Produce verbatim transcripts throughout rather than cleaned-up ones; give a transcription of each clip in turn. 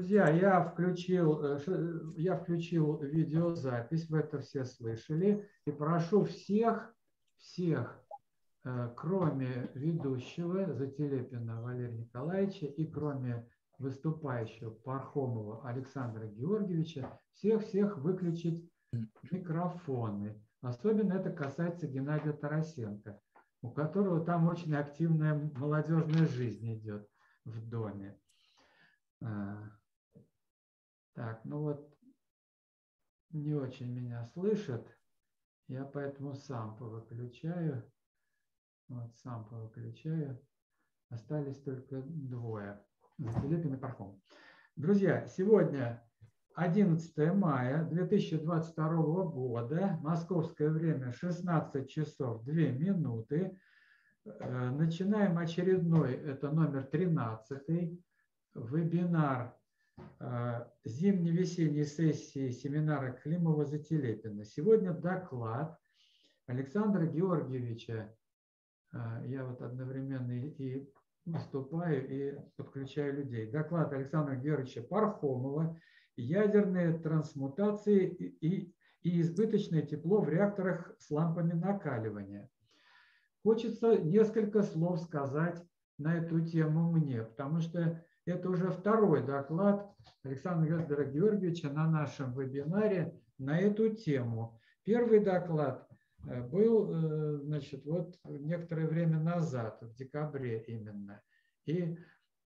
Друзья, я включил, я включил видеозапись, вы это все слышали. И прошу всех, всех, кроме ведущего Зателепина Валерия Николаевича и кроме выступающего Пархомова Александра Георгиевича, всех-всех выключить микрофоны. Особенно это касается Геннадия Тарасенко, у которого там очень активная молодежная жизнь идет в доме. Так, ну вот не очень меня слышат, я поэтому сам повыключаю, вот сам повыключаю, остались только двое, Зателепин и Пархомов. Друзья, сегодня одиннадцатое мая две тысячи двадцать второго года, московское время шестнадцать часов две минуты, начинаем очередной, это номер тринадцатый, вебинар зимне-весенней сессии семинара Климова-Зателепина. Сегодня доклад Александра Георгиевича. Я вот одновременно и выступаю, и подключаю людей. Доклад Александра Георгиевича Пархомова «Ядерные трансмутации и, и избыточное тепло в реакторах с лампами накаливания». Хочется несколько слов сказать на эту тему мне, потому что это уже второй доклад Александра Георгиевича на нашем вебинаре на эту тему. Первый доклад был, значит, вот некоторое время назад, в декабре именно. И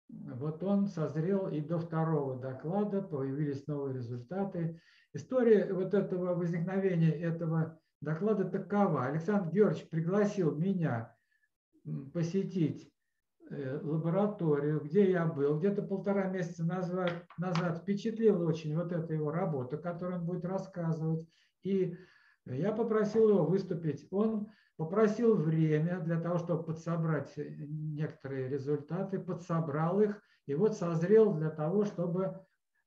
вот он созрел, и до второго доклада появились новые результаты. История вот этого возникновения этого доклада такова. Александр Георгиевич пригласил меня посетить лабораторию, где я был, где-то полтора месяца назад, назад впечатлила очень вот эта его работа, которую он будет рассказывать. И я попросил его выступить. Он попросил время для того, чтобы подсобрать некоторые результаты, подсобрал их и вот созрел для того, чтобы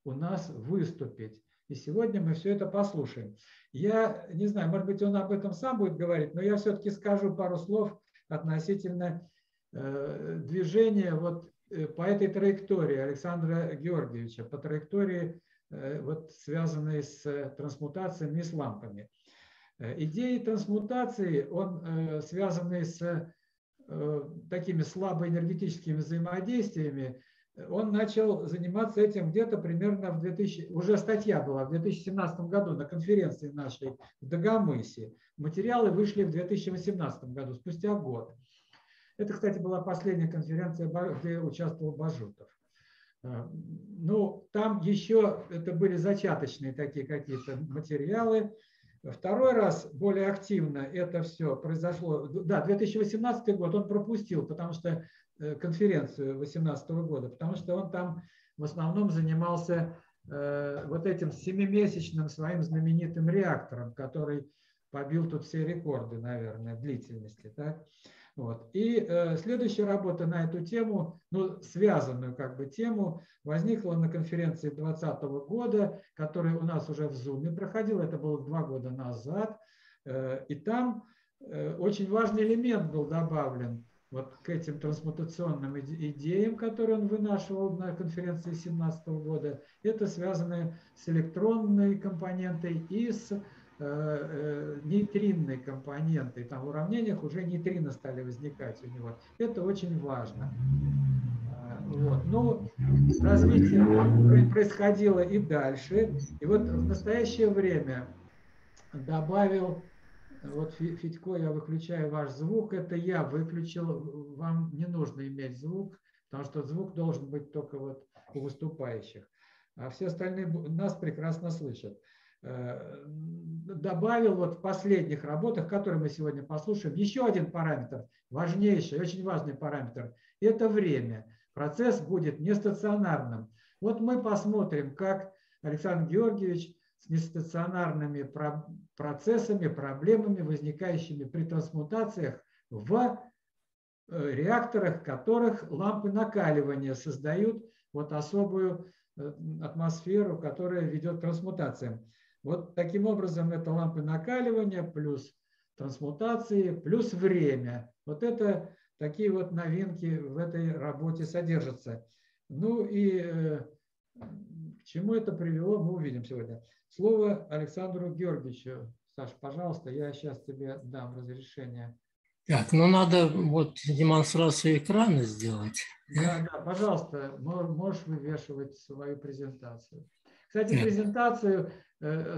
у нас выступить. И сегодня мы все это послушаем. Я не знаю, может быть, он об этом сам будет говорить, но я все-таки скажу пару слов относительно движение вот по этой траектории Александра Георгиевича, по траектории, вот, связанной с трансмутациями и с лампами. Идеи трансмутации, он связанный с такими слабоэнергетическими взаимодействиями, он начал заниматься этим где-то примерно в двухтысячном, уже статья была в две тысячи семнадцатом году на конференции нашей в Дагомысе. Материалы вышли в две тысячи восемнадцатом году, спустя год. Это, кстати, была последняя конференция, где участвовал Бажутов. Ну, там еще это были зачаточные такие какие-то материалы. Второй раз более активно это все произошло. Да, две тысячи восемнадцатый год он пропустил, потому что конференцию две тысячи восемнадцатого года, потому что он там в основном занимался вот этим семимесячным своим знаменитым реактором, который побил тут все рекорды, наверное, длительности. Да? Вот. И э, следующая работа на эту тему, ну, связанную как бы тему, возникла на конференции двадцатого года, которая у нас уже в Zoom проходила, это было два года назад. Э, и там э, очень важный элемент был добавлен вот к этим трансмутационным идеям, которые он вынашивал на конференции две тысячи семнадцатого года. Это связано с электронной компонентой и с нейтринной компоненты. Там в уравнениях уже нейтрины стали возникать у него. Это очень важно. Вот. Ну, развитие происходило и дальше. И вот в настоящее время добавил, вот, Федько, я выключаю ваш звук, это я выключил, вам не нужно иметь звук, потому что звук должен быть только вот у выступающих. А все остальные нас прекрасно слышат. Добавил вот в последних работах, которые мы сегодня послушаем, еще один параметр, важнейший, очень важный параметр – это время. Процесс будет нестационарным. Вот мы посмотрим, как Александр Георгиевич с нестационарными процессами, проблемами, возникающими при трансмутациях в реакторах, в которых лампы накаливания создают вот особую атмосферу, которая ведет к трансмутациям. Вот таким образом это лампы накаливания плюс трансмутации плюс время. Вот это такие вот новинки в этой работе содержатся. Ну и чему это привело, мы увидим сегодня. Слово Александру Георгиевичу. Саш, пожалуйста, я сейчас тебе дам разрешение. Так, ну надо вот демонстрацию экрана сделать. Да, да, пожалуйста, можешь вывешивать свою презентацию. Кстати, презентацию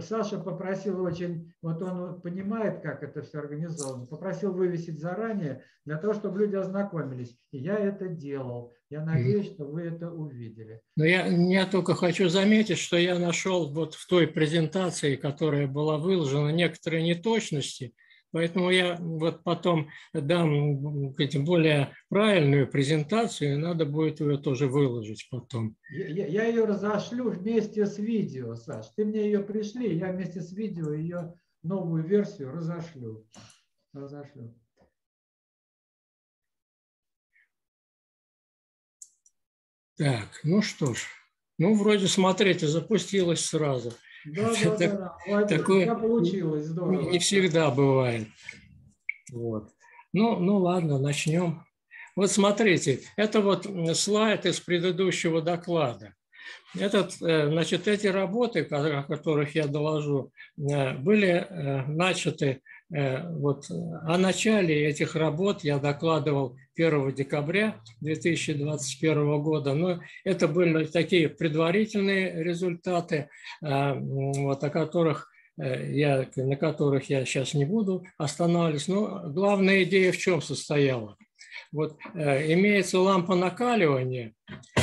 Саша попросил очень, вот он понимает, как это все организовано, попросил вывесить заранее, для того, чтобы люди ознакомились. И я это делал. Я надеюсь, что вы это увидели. Но я, я только хочу заметить, что я нашел вот в той презентации, которая была выложена, некоторые неточности. Поэтому я вот потом дам более правильную презентацию, и надо будет ее тоже выложить потом. Я, я ее разошлю вместе с видео, Саш. Ты мне ее пришли, я вместе с видео ее новую версию разошлю. разошлю. Так, ну что ж. Ну, вроде, смотрите, запустилось сразу. Да, да, так, да, да. Такое получилось, здорово. Не всегда бывает. Вот. Ну, ну ладно, начнем. Вот смотрите, это вот слайд из предыдущего доклада. Этот, значит, эти работы, о которых я доложу, были начаты, вот о начале этих работ я докладывал первого декабря две тысячи двадцать первого года, но это были такие предварительные результаты, вот, о которых я, на которых я сейчас не буду останавливаться, но главная идея в чем состояла? Вот, имеется лампа накаливания,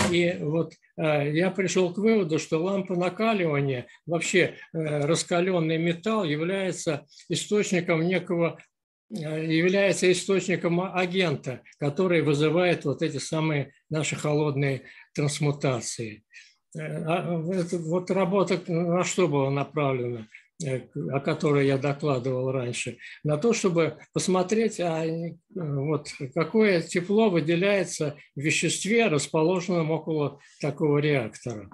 и вот я пришел к выводу, что лампа накаливания, вообще раскаленный металл, является источником некого, является источником агента, который вызывает вот эти самые наши холодные трансмутации. Вот работа на что была направлена, о которой я докладывал раньше, на то, чтобы посмотреть, а вот какое тепло выделяется в веществе, расположенном около такого реактора.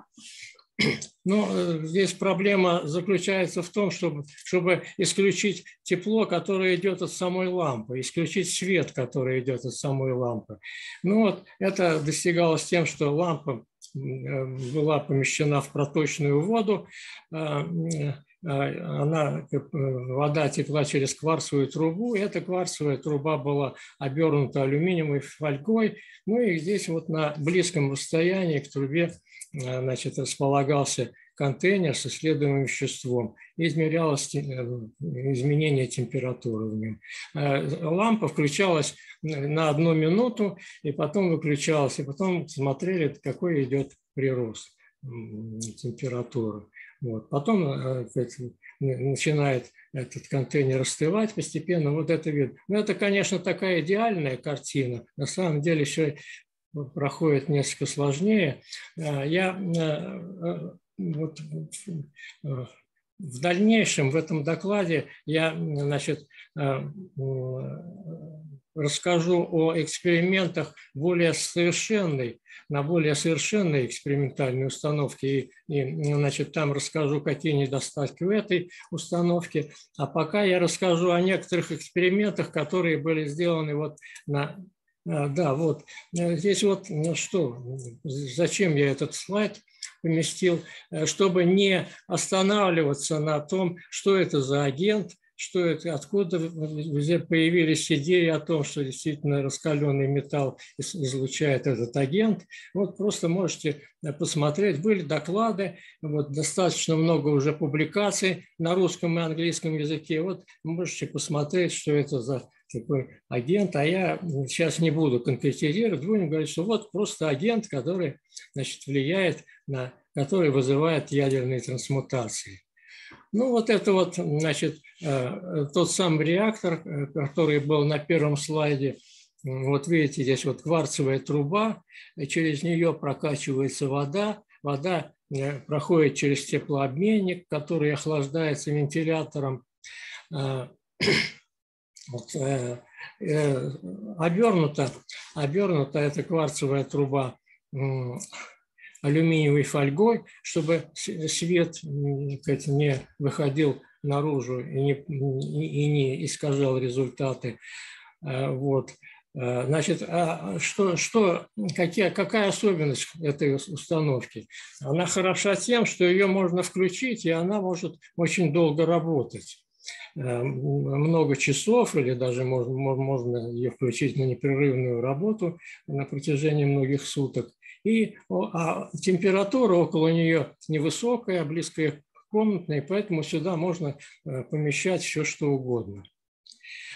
Ну, здесь проблема заключается в том, чтобы, чтобы исключить тепло, которое идет от самой лампы, исключить свет, который идет от самой лампы. Ну вот, это достигалось тем, что лампа была помещена в проточную воду, она, вода текла через кварцевую трубу, и эта кварцевая труба была обернута алюминиевой фольгой. Ну и здесь вот на близком расстоянии к трубе, значит, располагался контейнер с исследуемым веществом, измерялось изменение температуры в нем. Лампа включалась на одну минуту и потом выключалась, и потом смотрели, какой идет прирост температуры. Вот. Потом начинает этот контейнер остывать постепенно, вот это видно. Но это, конечно, такая идеальная картина. На самом деле еще проходит несколько сложнее. Я вот в дальнейшем в этом докладе я, значит, расскажу о экспериментах более совершенной, на более совершенной экспериментальной установке. И, и значит, там расскажу, какие недостатки в этой установке. А пока я расскажу о некоторых экспериментах, которые были сделаны вот на... Да, вот. Здесь вот, ну что, зачем я этот слайд поместил? Чтобы не останавливаться на том, что это за агент, что это, откуда появились идеи о том, что действительно раскаленный металл излучает этот агент. Вот просто можете посмотреть, были доклады, вот достаточно много уже публикаций на русском и английском языке. Вот можете посмотреть, что это за такой агент, а я сейчас не буду конкретизировать, будем говорить, что вот просто агент, который, значит, влияет на, который вызывает ядерные трансмутации. Ну, вот это вот, значит, тот самый реактор, который был на первом слайде. Вот видите, здесь вот кварцевая труба, через нее прокачивается вода, вода проходит через теплообменник, который охлаждается вентилятором. Вот, э, э, обернута, обернута эта кварцевая труба э, алюминиевой фольгой, чтобы свет э, не выходил наружу и не, и не искажал результаты. Э, вот. Значит, а что, что, какие, какая особенность этой установки? Она хороша тем, что ее можно включить, и она может очень долго работать. Много часов, или даже можно, можно ее включить на непрерывную работу на протяжении многих суток. И а температура около нее невысокая, близкая к комнатной, поэтому сюда можно помещать все, что угодно.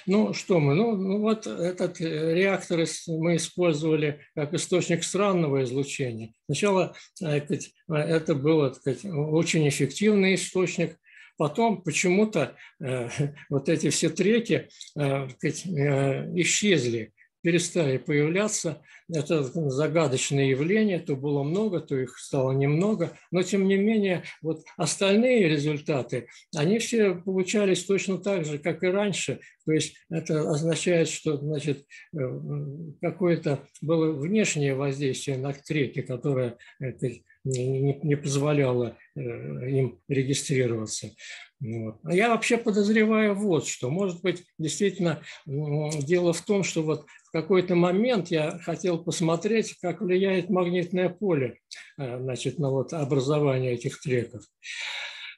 Ну, что мы? Ну, ну, вот этот реактор мы использовали как источник странного излучения. Сначала это был очень эффективный источник. Потом почему-то э, вот эти все треки э, э, исчезли, перестали появляться. Это загадочное явление. То было много, то их стало немного. Но, тем не менее, вот остальные результаты, они все получались точно так же, как и раньше. То есть это означает, что какое-то было внешнее воздействие на треки, которое это, не, не позволяло им регистрироваться. Вот. Я вообще подозреваю вот что. Может быть, действительно, дело в том, что вот в какой-то момент я хотел посмотреть, как влияет магнитное поле, значит, на вот образование этих треков.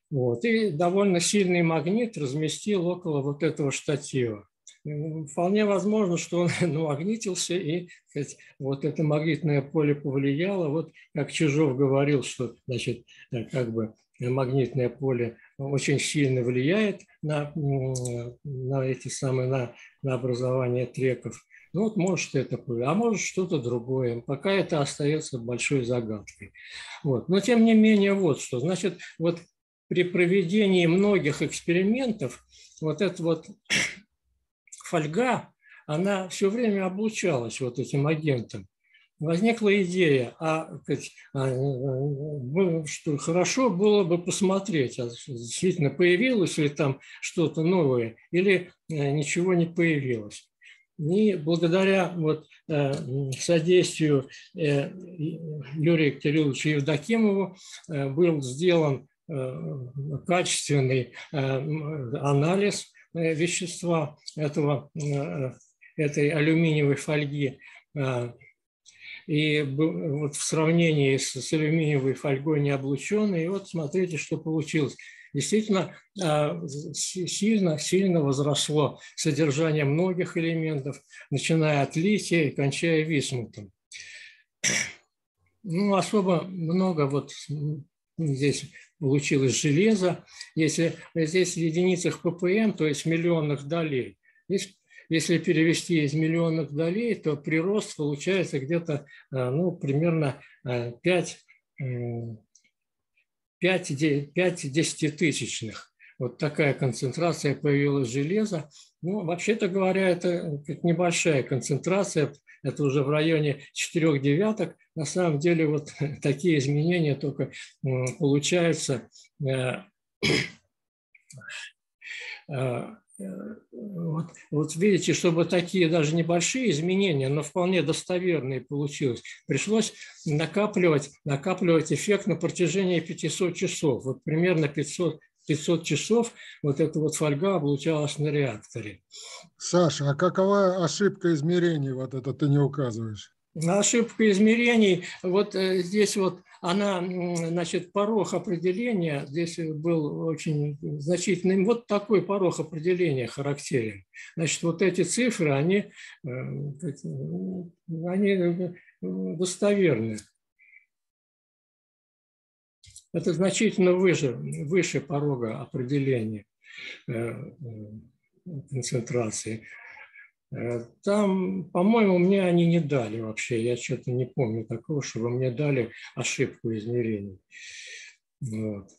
Вот. И довольно сильный магнит разместил около вот этого штатива. Вполне возможно, что он намагнитился, и сказать, вот это магнитное поле повлияло. Вот как Чижов говорил, что значит, как бы магнитное поле очень сильно влияет на, на, эти самые, на, на образование треков. Ну вот может это поле, а может что-то другое. Пока это остается большой загадкой. Вот. Но тем не менее вот что. Значит, вот при проведении многих экспериментов вот это вот... фольга, она все время облучалась вот этим агентом. Возникла идея, а, что хорошо было бы посмотреть, а действительно появилось ли там что-то новое или ничего не появилось. И благодаря вот, содействию Юрия Кирилловича Евдокимова был сделан качественный анализ вещества этого, этой алюминиевой фольги. И вот в сравнении с, с алюминиевой фольгой необлученной, и вот смотрите, что получилось. Действительно, сильно, сильно возросло содержание многих элементов, начиная от лития и кончая висмутом. Ну, особо много вот... Здесь получилось железо. Если здесь в единицах ППМ, то есть в миллионах долей. Здесь, если перевести из миллионных долей, то прирост получается где-то ну, примерно пять десятитысячных. Вот такая концентрация появилась железа. Ну, вообще-то говоря, это небольшая концентрация. Это уже в районе четырех девяток. На самом деле вот такие изменения только получаются вот, вот видите, чтобы такие даже небольшие изменения, но вполне достоверные получилось, пришлось накапливать, накапливать эффект на протяжении пятисот часов. Вот примерно пятьсот часов вот эта вот фольга облучалась на реакторе. Саша, а какова ошибка измерений? Вот это ты не указываешь. Ошибка измерений, вот здесь вот она, значит, порог определения, здесь был очень значительный, вот такой порог определения характерен. Значит, вот эти цифры, они, они достоверны. Это значительно выше, выше порога определения концентрации. Там, по-моему, мне они не дали вообще. Я что-то не помню такого, чтобы мне дали ошибку измерений. Вот.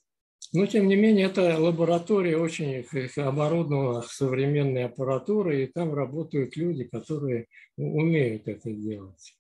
Но, тем не менее, это лаборатория очень оборудована современной аппаратурой, и там работают люди, которые умеют это делать.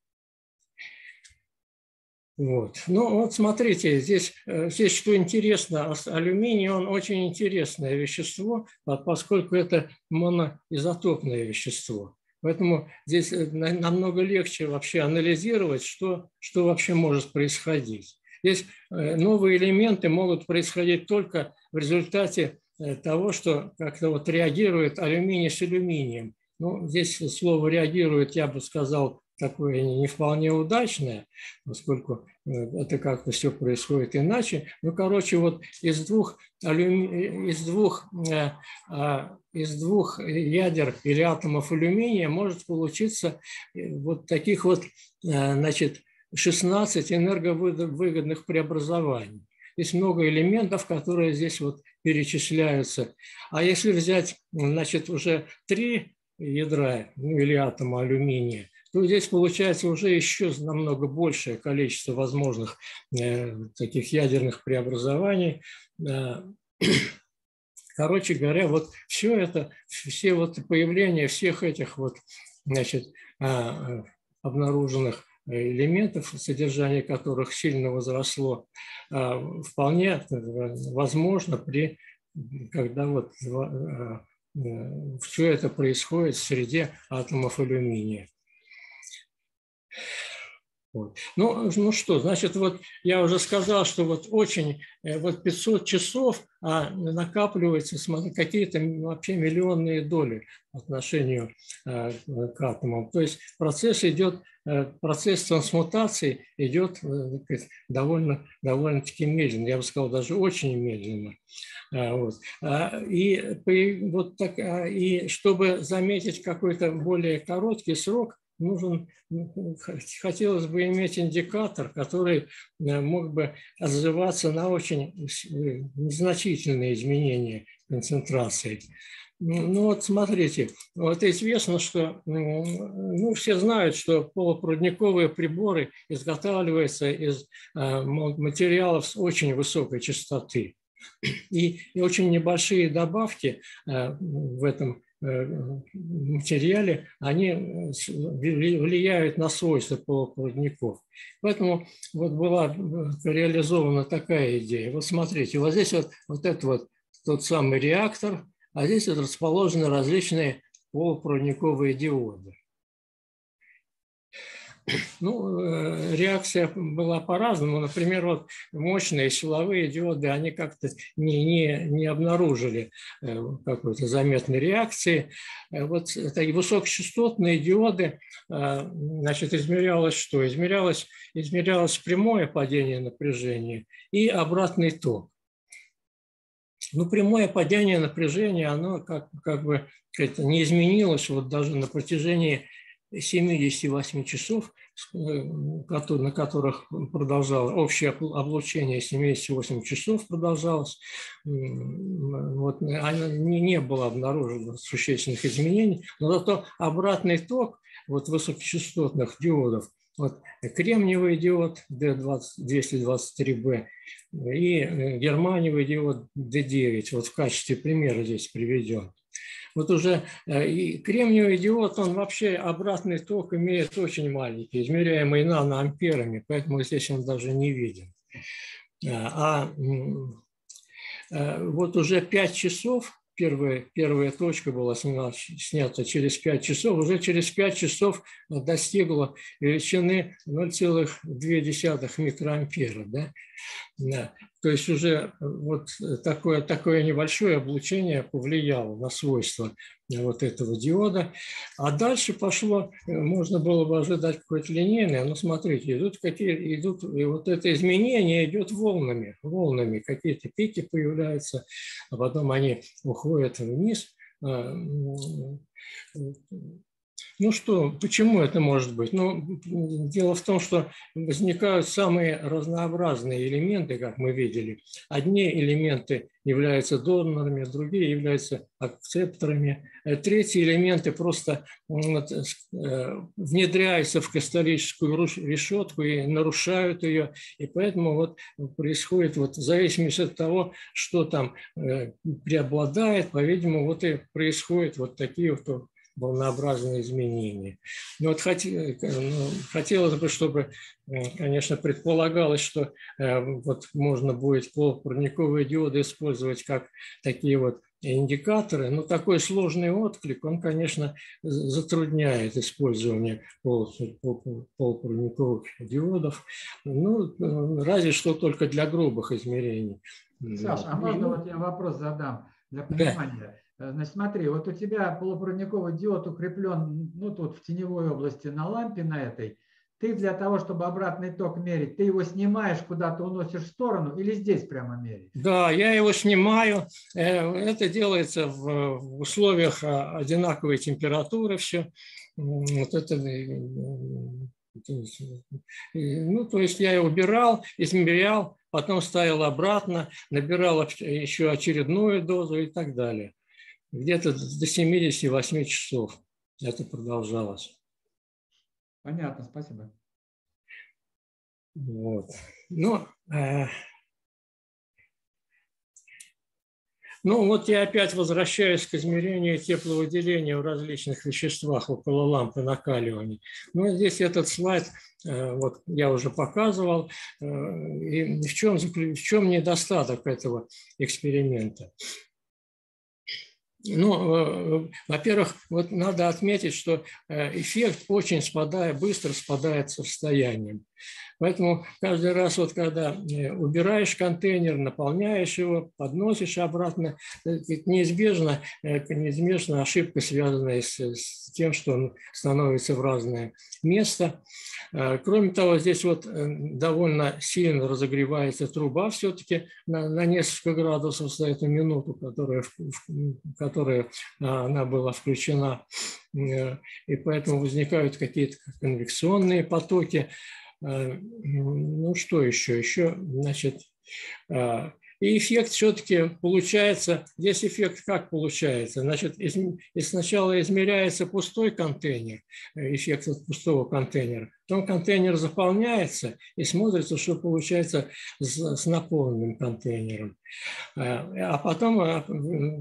Вот. Ну, вот смотрите, здесь, здесь что интересно, алюминий, он очень интересное вещество, поскольку это моноизотопное вещество. Поэтому здесь намного легче вообще анализировать, что, что вообще может происходить. Здесь новые элементы могут происходить только в результате того, что как-то вот реагирует алюминий с алюминием. Ну, здесь слово «реагирует», я бы сказал, такое не вполне удачное, поскольку это как-то все происходит иначе. Ну, короче, вот из двух, алюми... из, двух, э, э, из двух ядер или атомов алюминия может получиться вот таких вот, э, значит, шестнадцать энерговыгодных преобразований. Есть много элементов, которые здесь вот перечисляются. А если взять, значит, уже три ядра, ну, или атома алюминия, то здесь получается уже еще намного большее количество возможных э, таких ядерных преобразований. Короче говоря, вот все это, все вот появление всех этих вот, значит, э, обнаруженных элементов, содержание которых сильно возросло, э, вполне возможно, при, когда вот э, э, все это происходит в среде атомов алюминия. Вот. Ну, ну что, значит, вот я уже сказал, что вот очень, вот пятьсот часов, а накапливаются какие-то вообще миллионные доли по отношению э, к атомам. То есть процесс идет, э, процесс трансмутации идет э, довольно, довольно-таки медленно, я бы сказал, даже очень медленно. А, вот. а, и, при, вот так, а, и чтобы заметить какой-то более короткий срок, нужен, хотелось бы иметь индикатор, который мог бы отзываться на очень незначительные изменения концентрации. Ну вот смотрите, вот известно, что, ну, все знают, что полупроводниковые приборы изготавливаются из материалов с очень высокой частоты. И, и очень небольшие добавки в этом материале, они влияют на свойства полупроводников. Поэтому вот была реализована такая идея. Вот смотрите, вот здесь вот, вот этот вот тот самый реактор, а здесь вот расположены различные полупроводниковые диоды. Ну, реакция была по-разному. Например, вот мощные силовые диоды, они как-то не, не, не обнаружили какой-то заметной реакции. Вот такие высокочастотные диоды, значит, измерялось что? Измерялось, измерялось прямое падение напряжения и обратный ток. Ну, прямое падение напряжения, оно как, как бы не изменилось вот даже на протяжении семидесяти восьми часов, на которых продолжалось общее облучение, семьдесят восемь часов продолжалось, вот, не, не было обнаружено существенных изменений, но зато обратный ток вот высокочастотных диодов, вот, кремниевый диод Д двести двадцать три Б и германиевый диод Д девять, вот в качестве примера здесь приведен. Вот уже и кремниевый диод, он вообще обратный ток имеет очень маленький, измеряемый наноамперами, поэтому здесь он даже не виден. А вот уже пять часов, первая, первая точка была снята, снята через пять часов, уже через пять часов достигла величины ноль целых две десятых микроампера. Да? Да. То есть уже вот такое, такое небольшое облучение повлияло на свойства вот этого диода. А дальше пошло, можно было бы ожидать какое-то линейное, но смотрите, идут какие, идут, и вот это изменение идет волнами, волнами, какие-то пики появляются, а потом они уходят вниз. Ну что, почему это может быть? Ну, дело в том, что возникают самые разнообразные элементы, как мы видели. Одни элементы являются донорами, другие являются акцепторами. Третьи элементы просто внедряются в кристаллическую решетку и нарушают ее. И поэтому вот происходит, вот, в зависимости от того, что там преобладает, по-видимому, вот и происходят вот такие вот волнообразные изменения. Но вот хот... хотелось бы, чтобы, конечно, предполагалось, что вот можно будет полупроводниковые диоды использовать как такие вот индикаторы, но такой сложный отклик, он, конечно, затрудняет использование полупроводниковых диодов, ну, разве что только для грубых измерений. Саша, а можно вот я вопрос задам для понимания? Да. Значит, смотри, вот у тебя полупроводниковый диод укреплен, ну, тут в теневой области на лампе на этой. Ты для того, чтобы обратный ток мерить, ты его снимаешь, куда-то уносишь в сторону или здесь прямо мерить? Да, я его снимаю. Это делается в условиях одинаковой температуры все. Вот это... Ну, то есть я его убирал, измерял, потом ставил обратно, набирал еще очередную дозу и так далее. Где-то до семидесяти восьми часов это продолжалось. Понятно, спасибо. Вот. Ну, э, ну, вот я опять возвращаюсь к измерению тепловыделения в различных веществах около лампы накаливания. Ну, здесь этот слайд э, вот я уже показывал. Э, и в чем, в чем недостаток этого эксперимента? Ну, во-первых, вот надо отметить, что эффект очень спадает, быстро спадает с состоянием. Поэтому каждый раз, вот, когда убираешь контейнер, наполняешь его, подносишь обратно, неизбежно, неизбежно ошибка, связанная с, с тем, что он становится в разное место. Кроме того, здесь вот довольно сильно разогревается труба все-таки на, на несколько градусов за эту минуту, которая, в которой она была включена. И поэтому возникают какие-то конвекционные потоки. Ну, что еще? Еще, значит, и эффект все-таки получается, здесь эффект как получается? Значит, из, и сначала измеряется пустой контейнер, эффект от пустого контейнера, потом контейнер заполняется и смотрится, что получается с, с наполненным контейнером. А потом,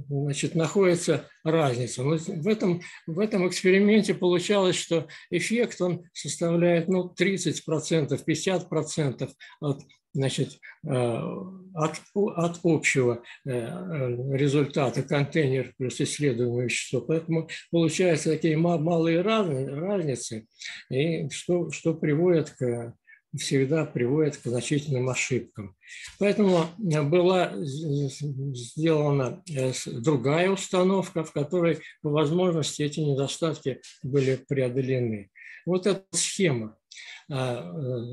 значит, находится разница. Вот в, этом, в этом эксперименте получалось, что эффект он составляет, ну, тридцать процентов, пятьдесят процентов от, значит, от, от общего результата контейнер плюс исследуемое вещество. Поэтому получаются такие малые разницы, и что, что приводит к, всегда приводит к значительным ошибкам. Поэтому была сделана другая установка, в которой по возможности эти недостатки были преодолены. Вот эта схема.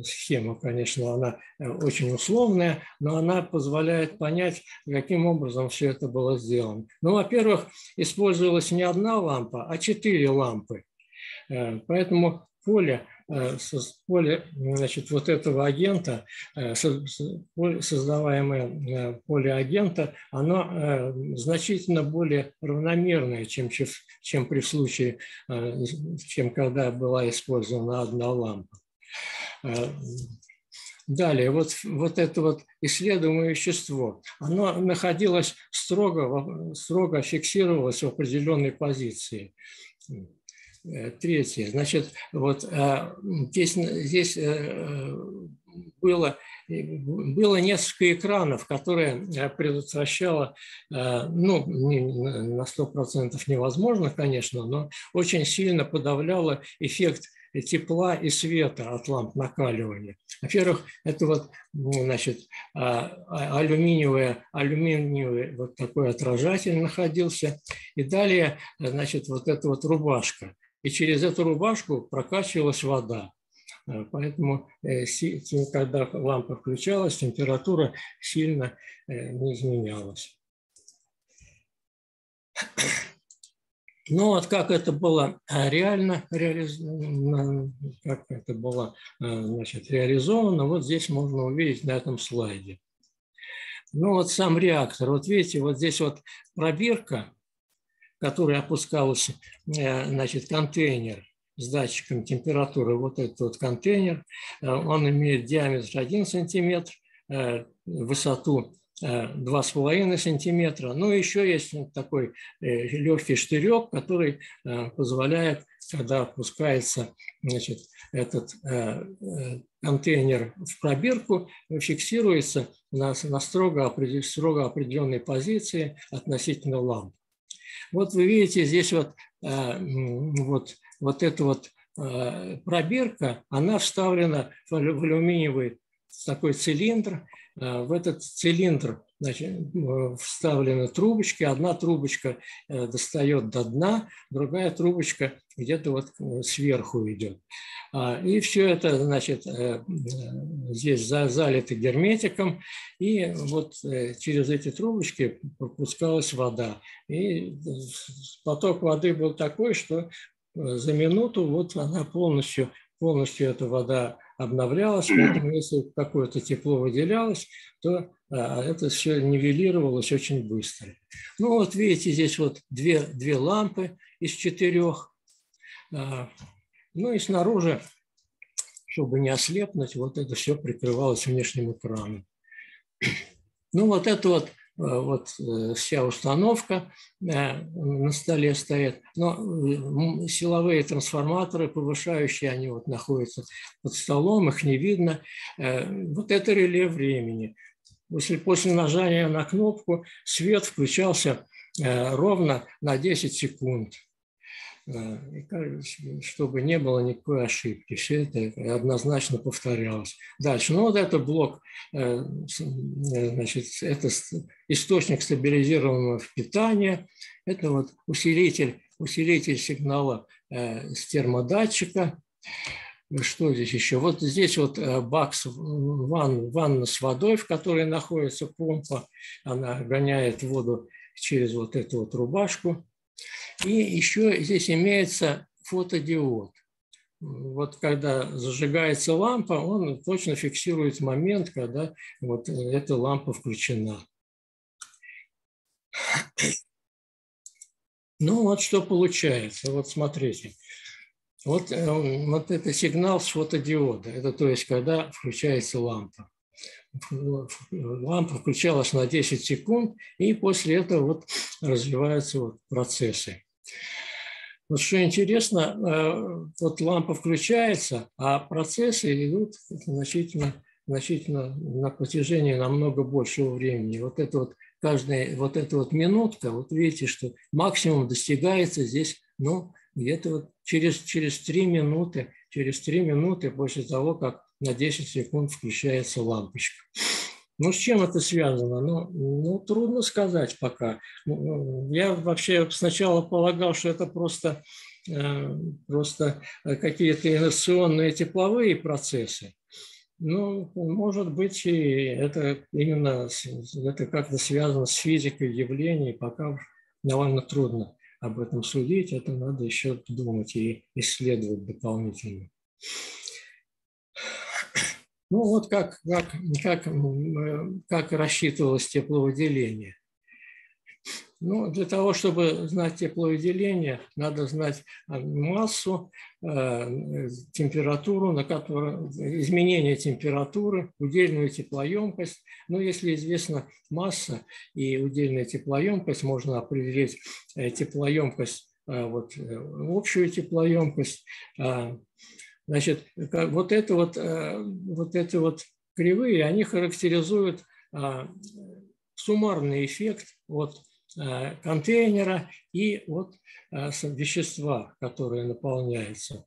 Схема, конечно, она очень условная, но она позволяет понять, каким образом все это было сделано. Ну, во-первых, использовалась не одна лампа, а четыре лампы. Поэтому поле, поле, значит, вот этого агента, создаваемое поле агента, оно значительно более равномерное, чем, чем при случае, чем когда была использована одна лампа. Далее, вот, вот это вот исследуемое вещество, оно находилось строго, строго фиксировалось в определенной позиции. Третье, значит, вот здесь, здесь было, было несколько экранов, которые предотвращало, ну, на сто процентов невозможно, конечно, но очень сильно подавляло эффект тепла и света от ламп накаливания. Во-первых, это вот, значит, алюминиевый, алюминиевый вот такой отражатель находился, и далее, значит, вот эта вот рубашка. И через эту рубашку прокачивалась вода. Поэтому, когда лампа включалась, температура сильно не изменялась. Ну вот как это было реально реализовано, как это было, значит, реализовано, вот здесь можно увидеть на этом слайде. Ну вот сам реактор. Вот видите, вот здесь вот пробирка, который опускался, значит, контейнер с датчиком температуры, вот этот вот контейнер, он имеет диаметр один сантиметр, высоту два с половиной сантиметра, ну еще есть такой легкий штырек, который позволяет, когда опускается, значит, этот контейнер в пробирку, фиксируется на, на строго, строго определенной позиции относительно ламп. Вот вы видите, здесь вот, вот, вот эта вот пробирка, она вставлена в алюминиевый такой цилиндр. В этот цилиндр значит, вставлены трубочки. Одна трубочка достает до дна, другая трубочка где-то вот сверху идет. И все это, значит, здесь залито герметиком, и вот через эти трубочки пропускалась вода. И поток воды был такой, что за минуту вот она полностью, полностью эта вода обновлялась, поэтому если какое-то тепло выделялось, то а, это все нивелировалось очень быстро. Ну вот видите, здесь вот две, две лампы из четырех. А, ну и снаружи, чтобы не ослепнуть, вот это все прикрывалось внешним экраном. Ну вот это вот, вот вся установка на столе стоит, но силовые трансформаторы повышающие, они вот находятся под столом, их не видно. Вот это реле времени. После, после нажания на кнопку свет включался ровно на десять секунд, чтобы не было никакой ошибки. Все это однозначно повторялось. Дальше. Ну, вот это блок, значит, это источник стабилизированного питания, это вот усилитель, усилитель сигнала с термодатчика. Что здесь еще? Вот здесь вот бак, ван, ванна с водой, в которой находится помпа. Она гоняет воду через вот эту вот рубашку. И еще здесь имеется фотодиод. Вот когда зажигается лампа, он точно фиксирует момент, когда вот эта лампа включена. Ну вот что получается. Вот смотрите. Вот, вот это сигнал с фотодиода. Это то есть когда включается лампа. Лампа включалась на десять секунд, и после этого вот развиваются вот процессы. Вот что интересно, вот лампа включается, а процессы идут значительно, значительно на протяжении намного большего времени. Вот это вот каждая вот эта вот минутка, вот видите, что максимум достигается здесь, ну, где-то вот через, через три минуты, через три минуты после того, как на десять секунд включается лампочка. Ну, с чем это связано? Ну, ну, трудно сказать пока. Я вообще сначала полагал, что это просто, просто какие-то инерционные тепловые процессы. Ну, может быть, и это именно это как-то связано с физикой явлений. Пока довольно трудно об этом судить. Это надо еще думать и исследовать дополнительно. Ну, вот как, как, как, как рассчитывалось тепловыделение. Ну, для того, чтобы знать тепловыделение, надо знать массу, э, температуру, на которую, изменение температуры, удельную теплоемкость. Ну, если известна масса и удельная теплоемкость, можно определить э, теплоемкость, э, вот, э, общую теплоемкость. Э, Значит, вот это вот, вот эти вот кривые, они характеризуют суммарный эффект от контейнера и от вещества, которое наполняется,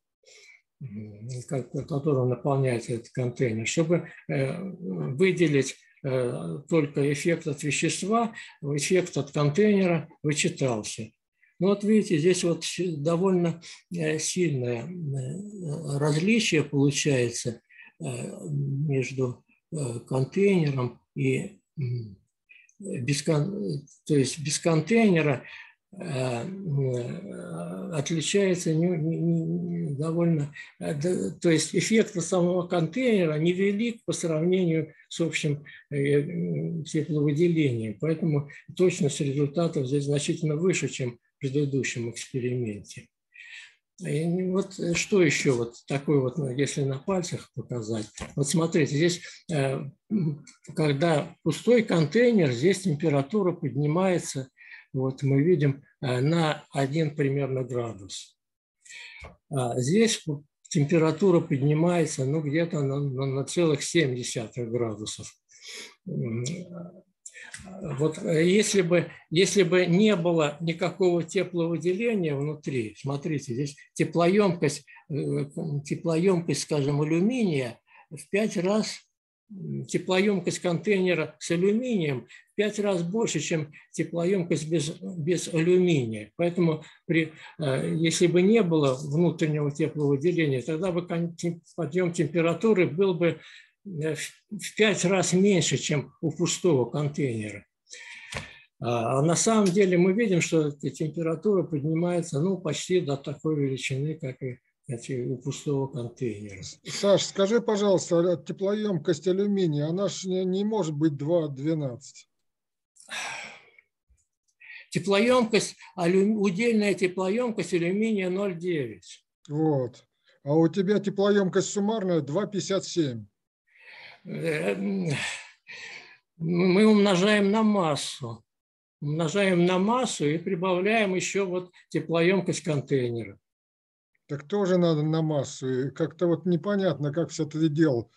которым наполняется этот контейнер. Чтобы выделить только эффект от вещества, эффект от контейнера вычитался. Ну вот видите, здесь вот довольно сильное различие получается между контейнером и без, то есть без контейнера отличается довольно, то есть эффект самого контейнера невелик по сравнению с общим тепловыделением, поэтому точность результатов здесь значительно выше, чем в предыдущем эксперименте. И вот что еще вот такое вот, если на пальцах показать. Вот смотрите, здесь, когда пустой контейнер, здесь температура поднимается, вот мы видим, на один примерно градус. Здесь температура поднимается, ну, где-то на, на, на целых ноль целых семь десятых градусов. Вот если бы, если бы не было никакого тепловыделения внутри, смотрите, здесь теплоемкость, теплоемкость, скажем, алюминия в пять раз теплоемкость контейнера с алюминием в пять раз больше, чем теплоемкость без, без алюминия. Поэтому при, если бы не было внутреннего тепловыделения, тогда бы подъем температуры был бы в пять раз меньше, чем у пустого контейнера. А на самом деле мы видим, что температура поднимается ну, почти до такой величины, как и у пустого контейнера. Саш, скажи, пожалуйста, теплоемкость алюминия, она же не, не может быть два к двенадцати. Теплоемкость, алю... удельная теплоемкость алюминия ноль целых девять десятых. Вот. А у тебя теплоемкость суммарная два целых пятьдесят семь сотых. Мы умножаем на массу. Умножаем на массу и прибавляем еще вот теплоемкость контейнера. Так тоже надо на массу. Как-то вот непонятно, как все это делал.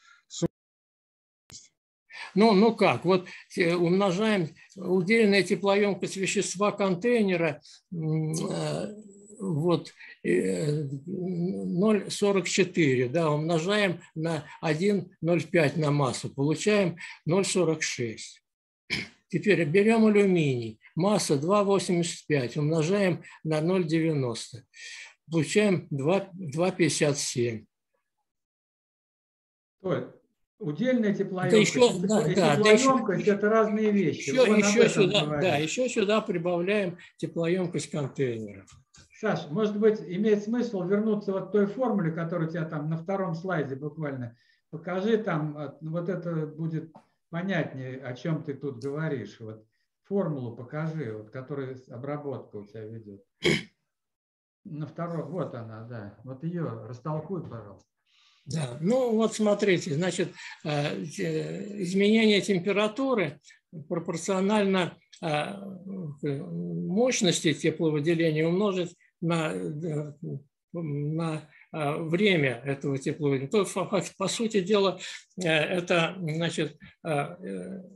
Ну, ну как? Вот умножаем удельная теплоемкость вещества контейнера вот, ноль целых сорок четыре сотых, да, умножаем на один целых ноль пять на массу. Получаем ноль целых сорок шесть сотых. Теперь берем алюминий. Масса два целых восемьдесят пять сотых. Умножаем на ноль целых девяносто сотых. Получаем два целых пятьдесят семь сотых. Удельная теплоемкость, еще, да, и да, теплоемкость да, – это разные вещи. Еще, еще, сюда, да, еще сюда прибавляем теплоемкость контейнеров. Саш, может быть, имеет смысл вернуться вот к той формуле, которая у тебя там на втором слайде буквально. Покажи там, вот это будет понятнее, о чем ты тут говоришь. Вот формулу покажи, вот, которая обработка у тебя ведет. На втором, вот она, да. Вот ее растолкуй, пожалуйста. Да, ну вот смотрите, значит, изменение температуры пропорционально мощности тепловыделения умножить на, на время этого тепловыделения. То, по сути дела, это, значит, это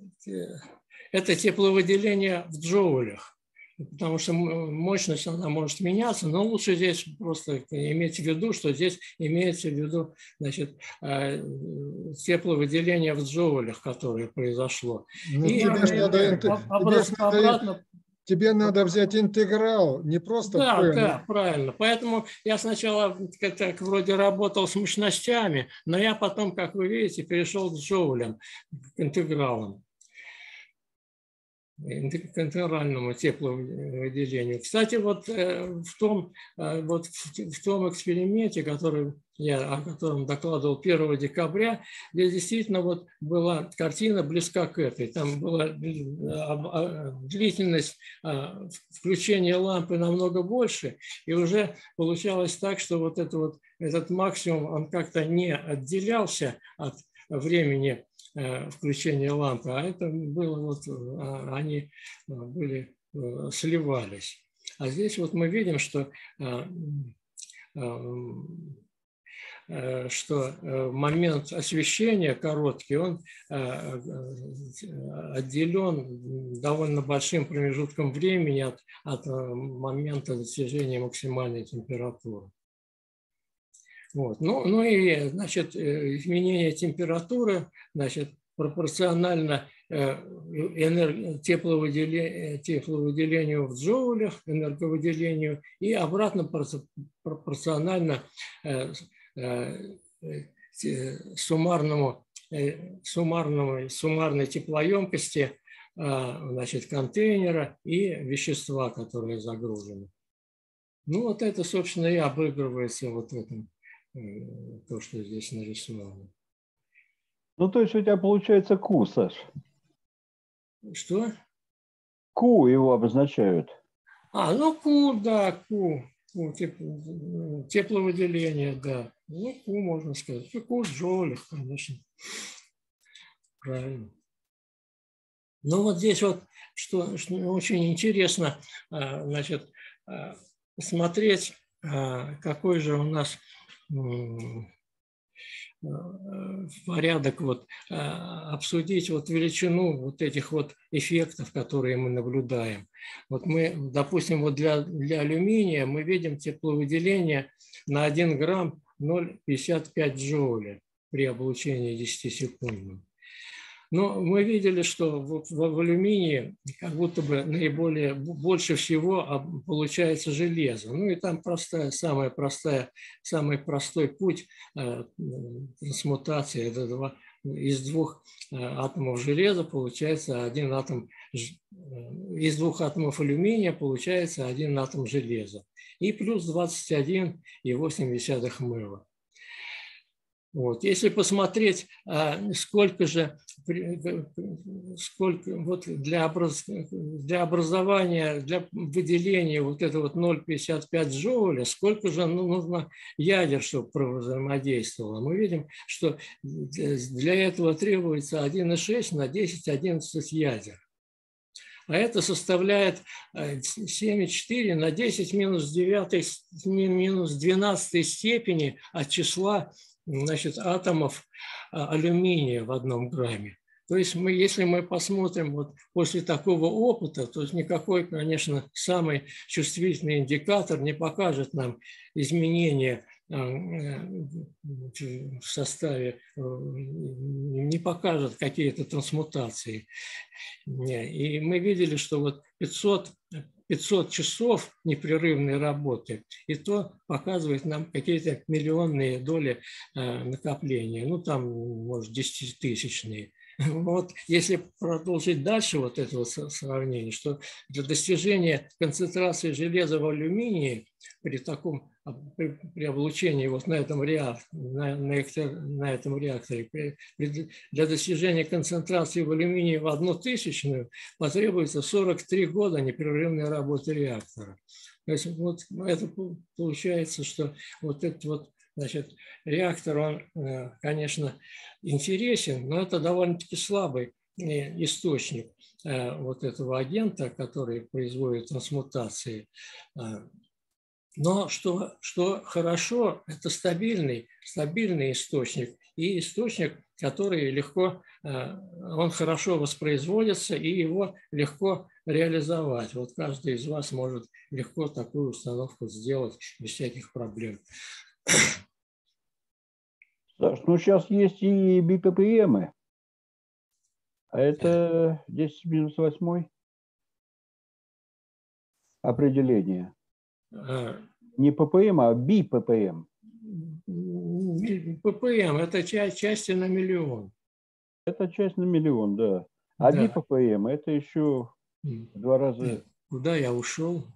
тепловыделение в джоулях. Потому что мощность, она может меняться, но лучше здесь просто иметь в виду, что здесь имеется в виду, значит, тепловыделение в джоулях, которое произошло. Ну, и тебе, же надо, инт... образ... тебе, обратно... надо... тебе надо взять интеграл, не просто... Да, правильно. да, правильно. Поэтому я сначала так вроде работал с мощностями, но я потом, как вы видите, перешел к джоулям, к интегралам. К интегральному тепловыделению. Кстати, вот в том, вот в том эксперименте, который я, о котором докладывал первого декабря, где действительно вот была картина близка к этой. Там была длительность включения лампы намного больше, и уже получалось так, что вот, это вот этот максимум, он как-то не отделялся от времени включение лампы, а это было вот, они были, сливались. А здесь вот мы видим, что, что момент освещения короткий, он отделен довольно большим промежутком времени от, от момента достижения максимальной температуры. Вот. Ну, ну и, значит, изменение температуры, значит, пропорционально энерг... тепловыделе... тепловыделению в джоулях, энерговыделению, и обратно пропорционально суммарному, суммарному, суммарной теплоемкости, значит, контейнера и вещества, которые загружены. Ну вот это, собственно, и обыгрывается вот в этом. То, что здесь нарисовано. Ну, то есть у тебя получается Q, Саш. Что? Q его обозначают. А, ну Q, да, Q. Q тепло, тепловыделение, да. Ну, Q можно сказать. Q джоуль, конечно. Правильно. Ну, вот здесь вот, что, что очень интересно, значит, смотреть, какой же у нас порядок, вот, обсудить вот величину вот этих вот эффектов, которые мы наблюдаем. Вот мы, допустим, вот для, для алюминия мы видим тепловыделение на один грамм ноль целых пятьдесят пять сотых джоуля при облучении десяти секунд. Но мы видели, что в, в, в алюминии как будто бы наиболее больше всего получается железо. Ну и там простая, самая простая, самый простой путь э, трансмутации. Это два, из двух э, атомов железа получается один атом, из двух атомов алюминия получается один атом железа. И плюс двадцать один целых восемь десятых мэва. Вот. Если посмотреть, сколько же сколько, вот для, образ, для образования, для выделения вот этого вот ноль целых пятьдесят пять сотых джоуля, сколько же нужно ядер, чтобы взаимодействовало. Мы видим, что для этого требуется один целых шесть на десять одиннадцать ядер. А это составляет семь целых четыре на десять минус двенадцать степени от числа, значит, атомов алюминия в одном грамме. То есть мы, если мы посмотрим вот после такого опыта, то никакой, конечно, самый чувствительный индикатор не покажет нам изменения в составе, не покажет какие-то трансмутации. И мы видели, что вот пятьсот часов непрерывной работы, и то показывает нам какие-то миллионные доли накопления, ну там, может, десятитысячные. Вот если продолжить дальше вот это вот сравнение, что для достижения концентрации железа в алюминии при таком при, при облучении вот на этом реакторе, на, на, на этом реакторе при, при, для достижения концентрации в алюминии в одну тысячную потребуется сорок три года непрерывной работы реактора. То есть вот это получается, что вот этот вот, значит, реактор, он, конечно, интересен, но это довольно-таки слабый источник вот этого агента, который производит трансмутации. Но что, что хорошо, это стабильный, стабильный источник, и источник, который легко, он хорошо воспроизводится, и его легко реализовать. Вот каждый из вас может легко такую установку сделать без всяких проблем. Саш, ну сейчас есть и БППМы, а это десять в минус восьмой определение. Не ППМ, а БППМ. ППМ – это часть, части на миллион. Это часть на миллион, да. А да. БППМ – это еще в два раза… Куда я ушел?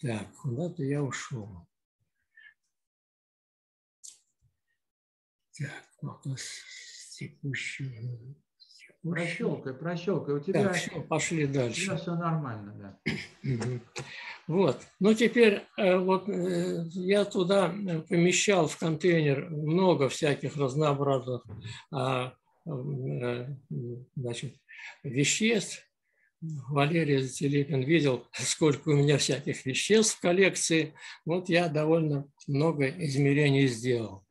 Так, куда-то я ушел. Так, текущую... Прощелкай, прощелкай. У тебя так, все, пошли дальше. У тебя все нормально, да. Вот. Ну, теперь вот я туда помещал в контейнер много всяких разнообразных, значит, веществ. Валерий Зателепин видел, сколько у меня всяких веществ в коллекции. Вот я довольно много измерений сделал.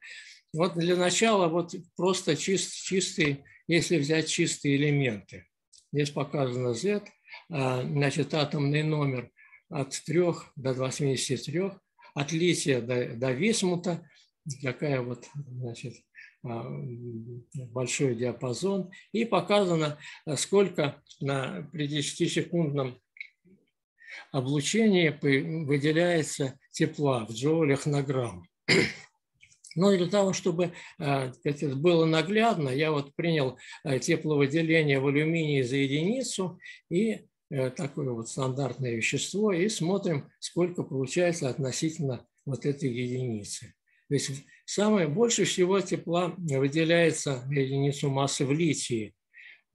Вот для начала вот просто чист, чистый, если взять чистые элементы. Здесь показано Z, значит, атомный номер от трёх до восьмидесяти трёх, от лития до, до висмута, такая вот, значит, большой диапазон. И показано, сколько на, при десятисекундном облучении выделяется тепла в джоулях на грамм. Но для того, чтобы это было наглядно, я вот принял тепловыделение в алюминии за единицу и такое вот стандартное вещество, и смотрим, сколько получается относительно вот этой единицы. То есть самое больше всего тепла выделяется на единицу массы в литии,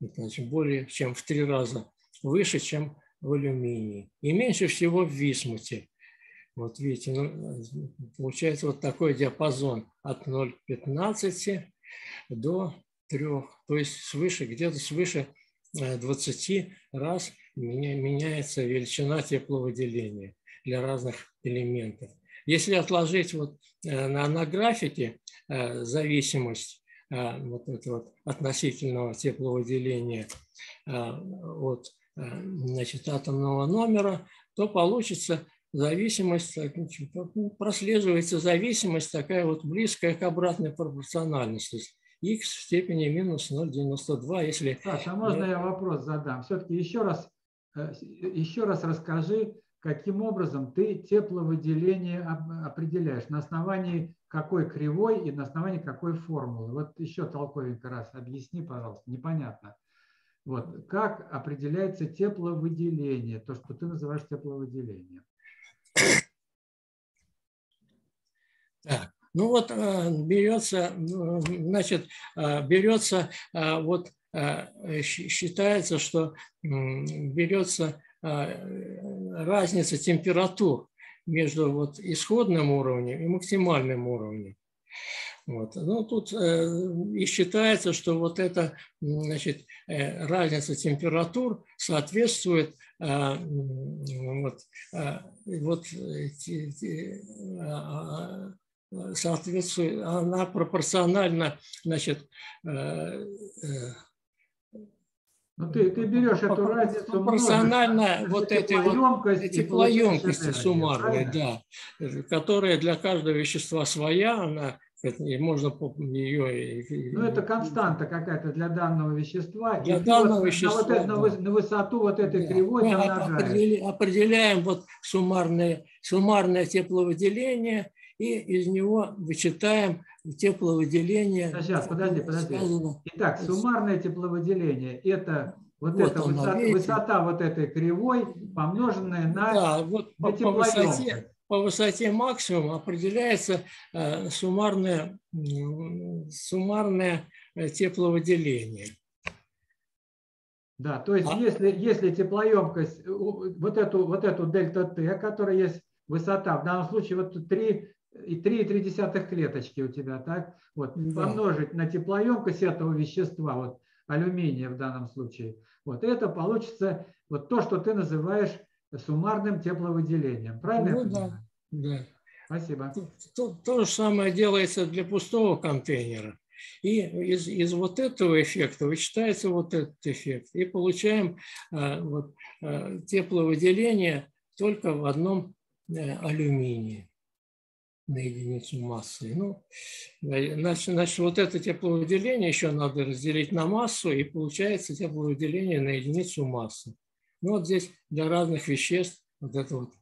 значит, более чем в три раза выше, чем в алюминии, и меньше всего в висмуте. Вот видите, ну, получается вот такой диапазон от ноль целых пятнадцати до трёх, то есть свыше, где-то свыше двадцати раз меня, меняется величина тепловыделения для разных элементов. Если отложить вот на, на графике зависимость вот этого вот относительного тепловыделения от, значит, атомного номера, то получится зависимость, прослеживается зависимость такая вот близкая к обратной пропорциональности. х в степени минус ноль целых девяносто две сотых. Если... Саша, можно я вопрос задам? Все-таки еще раз, еще раз расскажи, каким образом ты тепловыделение определяешь, на основании какой кривой и на основании какой формулы. Вот еще толковенько раз объясни, пожалуйста, непонятно. Вот. Как определяется тепловыделение, то, что ты называешь тепловыделением? Так, ну вот берется, значит, берется, вот считается, что берется разница температур между вот исходным уровнем и максимальным уровнем. Вот. Ну, тут э, и считается, что вот эта, значит, э, разница температур соответствует э, вот, э, вот, э, соответствует, она пропорциональна, значит, э, э, ну, ты, ты берешь эту разницу пропорционально вот этой вот теплоемкости суммарной, да, которая для каждого вещества своя, она, и можно ее... Ну, это константа какая-то для данного вещества. Для и данного вот, вещества, на, вот это, да. на высоту вот этой да. кривой мы определяем, определяем вот суммарное, суммарное тепловыделение и из него вычитаем тепловыделение. Сейчас, подожди, подожди. Итак, суммарное тепловыделение – это вот, вот эта она, высота, высота вот этой кривой, помноженная на, да, вот на по, теплоемкость. По высоте максимума определяется э, суммарное, суммарное тепловыделение. Да, то есть а? если, если теплоемкость, вот эту, вот эту дельта Т, которая есть высота, в данном случае вот три целых три десятых клеточки у тебя, так? Вот, да. Помножить на теплоемкость этого вещества, вот, алюминия в данном случае, вот это получится вот то, что ты называешь суммарным тепловыделением. Правильно? Ну, да, да. Спасибо. То, то, то же самое делается для пустого контейнера. И из, из вот этого эффекта вычитается вот этот эффект. И получаем а, вот, а, тепловыделение только в одном а, алюминии на единицу массы. Ну, значит, значит, вот это тепловыделение еще надо разделить на массу, и получается тепловыделение на единицу массы. Ну, вот здесь для разных веществ вот это вот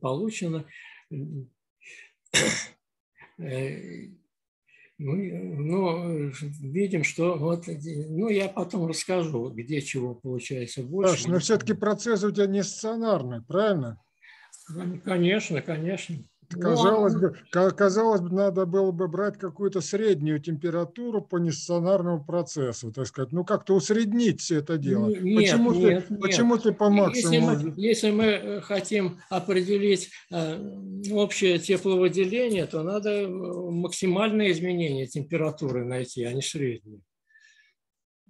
получено. Ну, видим, что вот, ну, я потом расскажу, где чего получается больше. Саш, но все-таки процесс у тебя не стационарный, правильно? Конечно, конечно. Казалось бы, казалось бы, надо было бы брать какую-то среднюю температуру по нестационарному процессу, так сказать. Ну, как-то усреднить все это дело. Нет, почему, нет, ты, нет. почему ты по максимуму? Если мы, если мы хотим определить общее тепловыделение, то надо максимальное изменение температуры найти, а не среднее.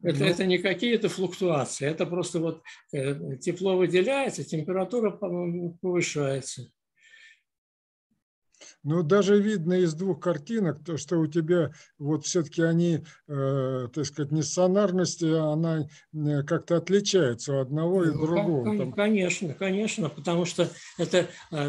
Это, ну, это не какие-то флуктуации, это просто вот тепло выделяется, температура повышается. Ну, даже видно из двух картинок, то, что у тебя вот все-таки они, э, так сказать, нестационарность, она как-то отличается у одного и ну, другого. Конечно, конечно, потому что это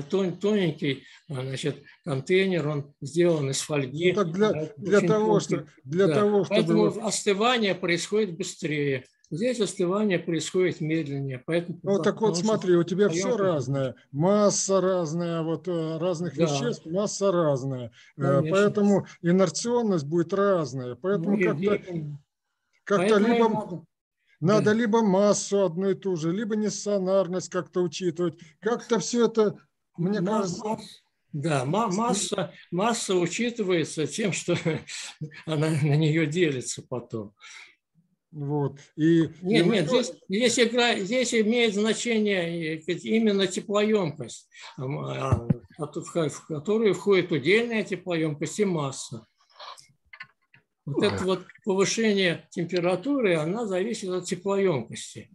тон, тоненький, значит, контейнер, он сделан из фольги. Ну, так для, для того, что, для да. того, чтобы... Поэтому остывание происходит быстрее. Здесь остывание происходит медленнее. Поэтому, ну, так вот смотри, у тебя все разное. Масса разная, вот разных да. веществ масса разная. Конечно. Поэтому инерционность будет разная. Поэтому ну, как-то как либо надо, надо да. либо массу одну и ту же, либо нестационарность как-то учитывать. Как-то все это, мне Масс... кажется... Да, масса, масса учитывается тем, что она на нее делится потом. Вот. И, нет, и нет, здесь, здесь, игра, здесь имеет значение именно теплоемкость, в которую входит удельная теплоемкость и масса. Вот Ой. это вот повышение температуры, она зависит от теплоемкости,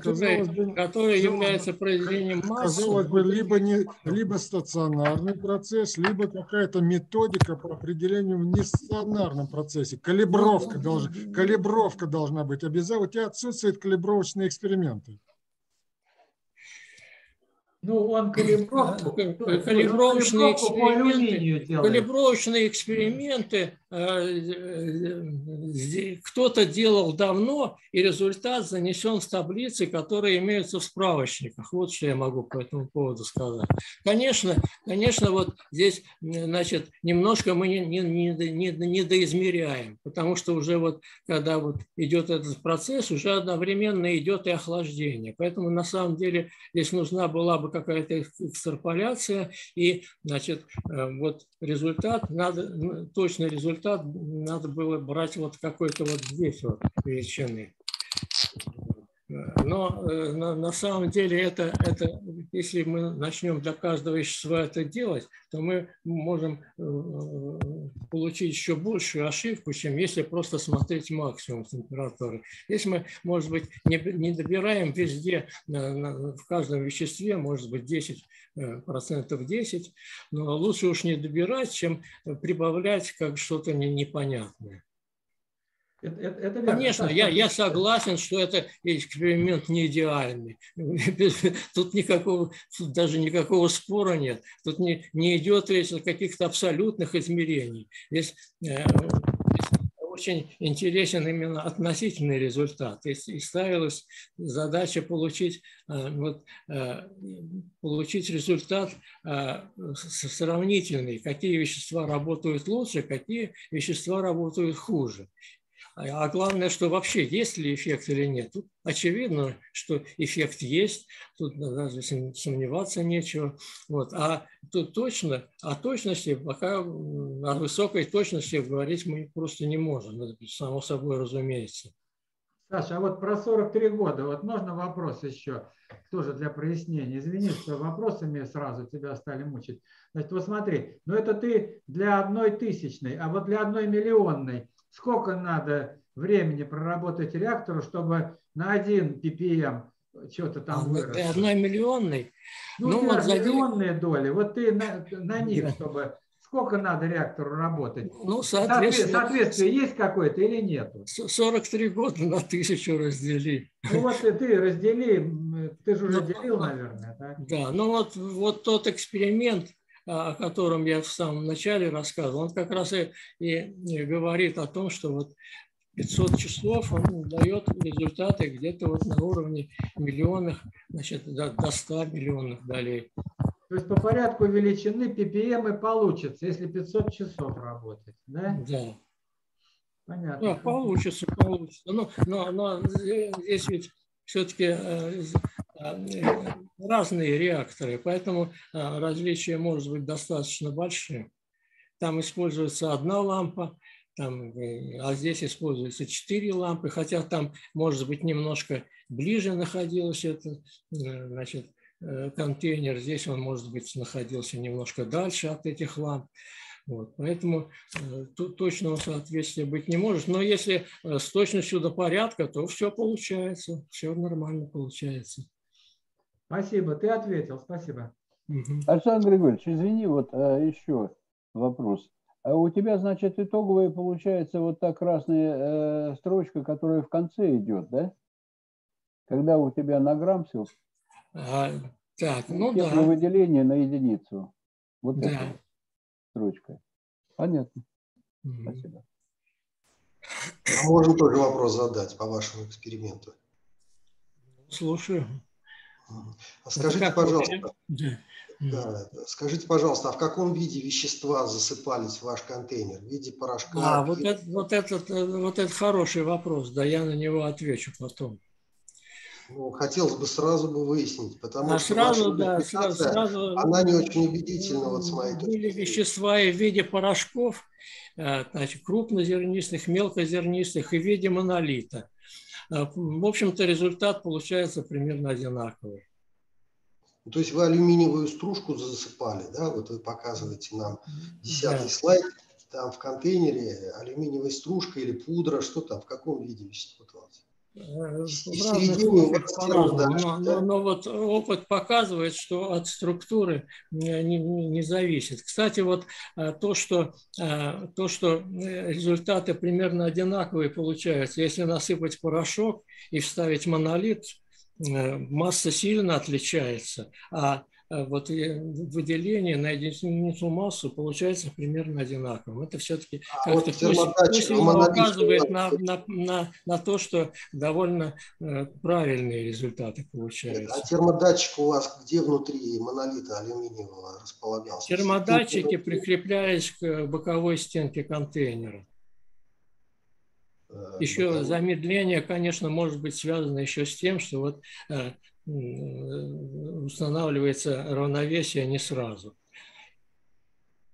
которая, бы, которая является произведением массы. Казалось бы, либо, не, либо стационарный процесс, либо какая-то методика по определению в нестационарном процессе. Калибровка, долж, калибровка должна быть обязательно. У тебя отсутствуют калибровочные эксперименты. Ну, он калибровку, калибровочные эксперименты, калибровочные эксперименты кто-то делал давно, и результат занесен в таблицы, которые имеются в справочниках. Вот что я могу по этому поводу сказать. Конечно, конечно, вот здесь, значит, немножко мы не, не, не, не доизмеряем, потому что уже вот, когда вот идет этот процесс, уже одновременно идет и охлаждение. Поэтому на самом деле здесь нужна была бы какая-то экстраполяция, и, значит, вот результат, надо, точный результат надо было брать вот какой-то вот здесь вот величины. Но на, на самом деле это, это, если мы начнем для каждого вещества это делать, то мы можем получить еще большую ошибку, чем если просто смотреть максимум температуры. Здесь мы, может быть, не, не добираем везде, в каждом веществе, может быть, десять процентов, десять процентов, но лучше уж не добирать, чем прибавлять как что-то непонятное. Это, это Конечно, я, я согласен, что это эксперимент не идеальный. Тут никакого, тут даже никакого спора нет. Тут не, не идет речь о каких-то абсолютных измерениях. Здесь э, очень интересен именно относительный результат. И, и ставилась задача получить, э, вот, э, получить результат э, сравнительный. Какие вещества работают лучше, какие вещества работают хуже. А главное, что вообще есть ли эффект или нет. Тут очевидно, что эффект есть, тут даже сомневаться нечего. Вот. А тут точно, о точности, пока о высокой точности говорить мы просто не можем. Это само собой разумеется. Саша, а вот про сорок три года, вот можно вопрос еще, тоже для прояснения. Извини, что вопросами сразу тебя стали мучить. Значит, вот смотри, но это ты для одной тысячной, а вот для одной миллионной сколько надо времени проработать реактору, чтобы на один пи пи эм что-то там выросло? одномиллионной? Ну, ну вот миллионные за... доли. Вот ты на, на них, да. Чтобы... Сколько надо реактору работать? Ну, соответственно, соответствие есть какое-то или нет? сорок три года на тысячу раздели. Ну, вот и ты раздели. Ты же уже делил, наверное. Да, да, ну вот, вот тот эксперимент, о котором я в самом начале рассказывал, он как раз и, и говорит о том, что вот пятьсот часов он дает результаты где-то вот на уровне миллионов, значит, до, до ста миллионов долей. То есть по порядку величины пи пи эм и получится, если пятьсот часов работать, да? Да. Понятно. Да, получится, получится. Но, но, но здесь ведь все-таки... разные реакторы, поэтому различия может быть достаточно большие. Там используется одна лампа, там, а здесь используется четыре лампы, хотя там, может быть, немножко ближе находился этот, значит, контейнер, здесь он, может быть, находился немножко дальше от этих ламп. Вот, поэтому э, тут точного соответствия быть не может. Но если э, с точностью до порядка, то все получается, все нормально получается. Спасибо, ты ответил, спасибо. Угу. Александр Григорьевич, извини, вот а, еще вопрос. А у тебя, значит, итоговая получается вот та красная э, строчка, которая в конце идет, да? Когда у тебя на грамм все? А, так, ну да. Выделение на единицу. Вот да. Это строчка. Понятно. Угу. Спасибо. А можно тоже вопрос задать по вашему эксперименту? Слушаю. Скажите, пожалуйста, да, скажите, пожалуйста, а в каком виде вещества засыпались в ваш контейнер? В виде порошка? А, вот, это, вот, этот, вот этот хороший вопрос, да, я на него отвечу потом. Ну, хотелось бы сразу бы выяснить, потому а что сразу, да, сразу, она не очень убедительна, вот с моей точки зрения. Были вещества и в виде порошков, значит, крупнозернистых, мелкозернистых и в виде монолита. В общем-то, результат получается примерно одинаковый. То есть вы алюминиевую стружку засыпали, да? Вот вы показываете нам десятый да. слайд, там в контейнере алюминиевая стружка или пудра, что там, в каком виде вещества? Но, но, но вот опыт показывает, что от структуры не, не, не зависит. Кстати, вот то что, то, что результаты примерно одинаковые получаются. Если насыпать порошок и вставить монолит, масса сильно отличается, а вот выделение на единицу массу получается примерно одинаковым. Это все-таки а вот указывает на, на, на, на то, что довольно правильные результаты получаются. А термодатчик у вас где внутри монолита алюминиевого располагался? Термодатчики прикреплялись к боковой стенке контейнера. Еще боковой. Замедление, конечно, может быть связано еще с тем, что вот устанавливается равновесие не сразу.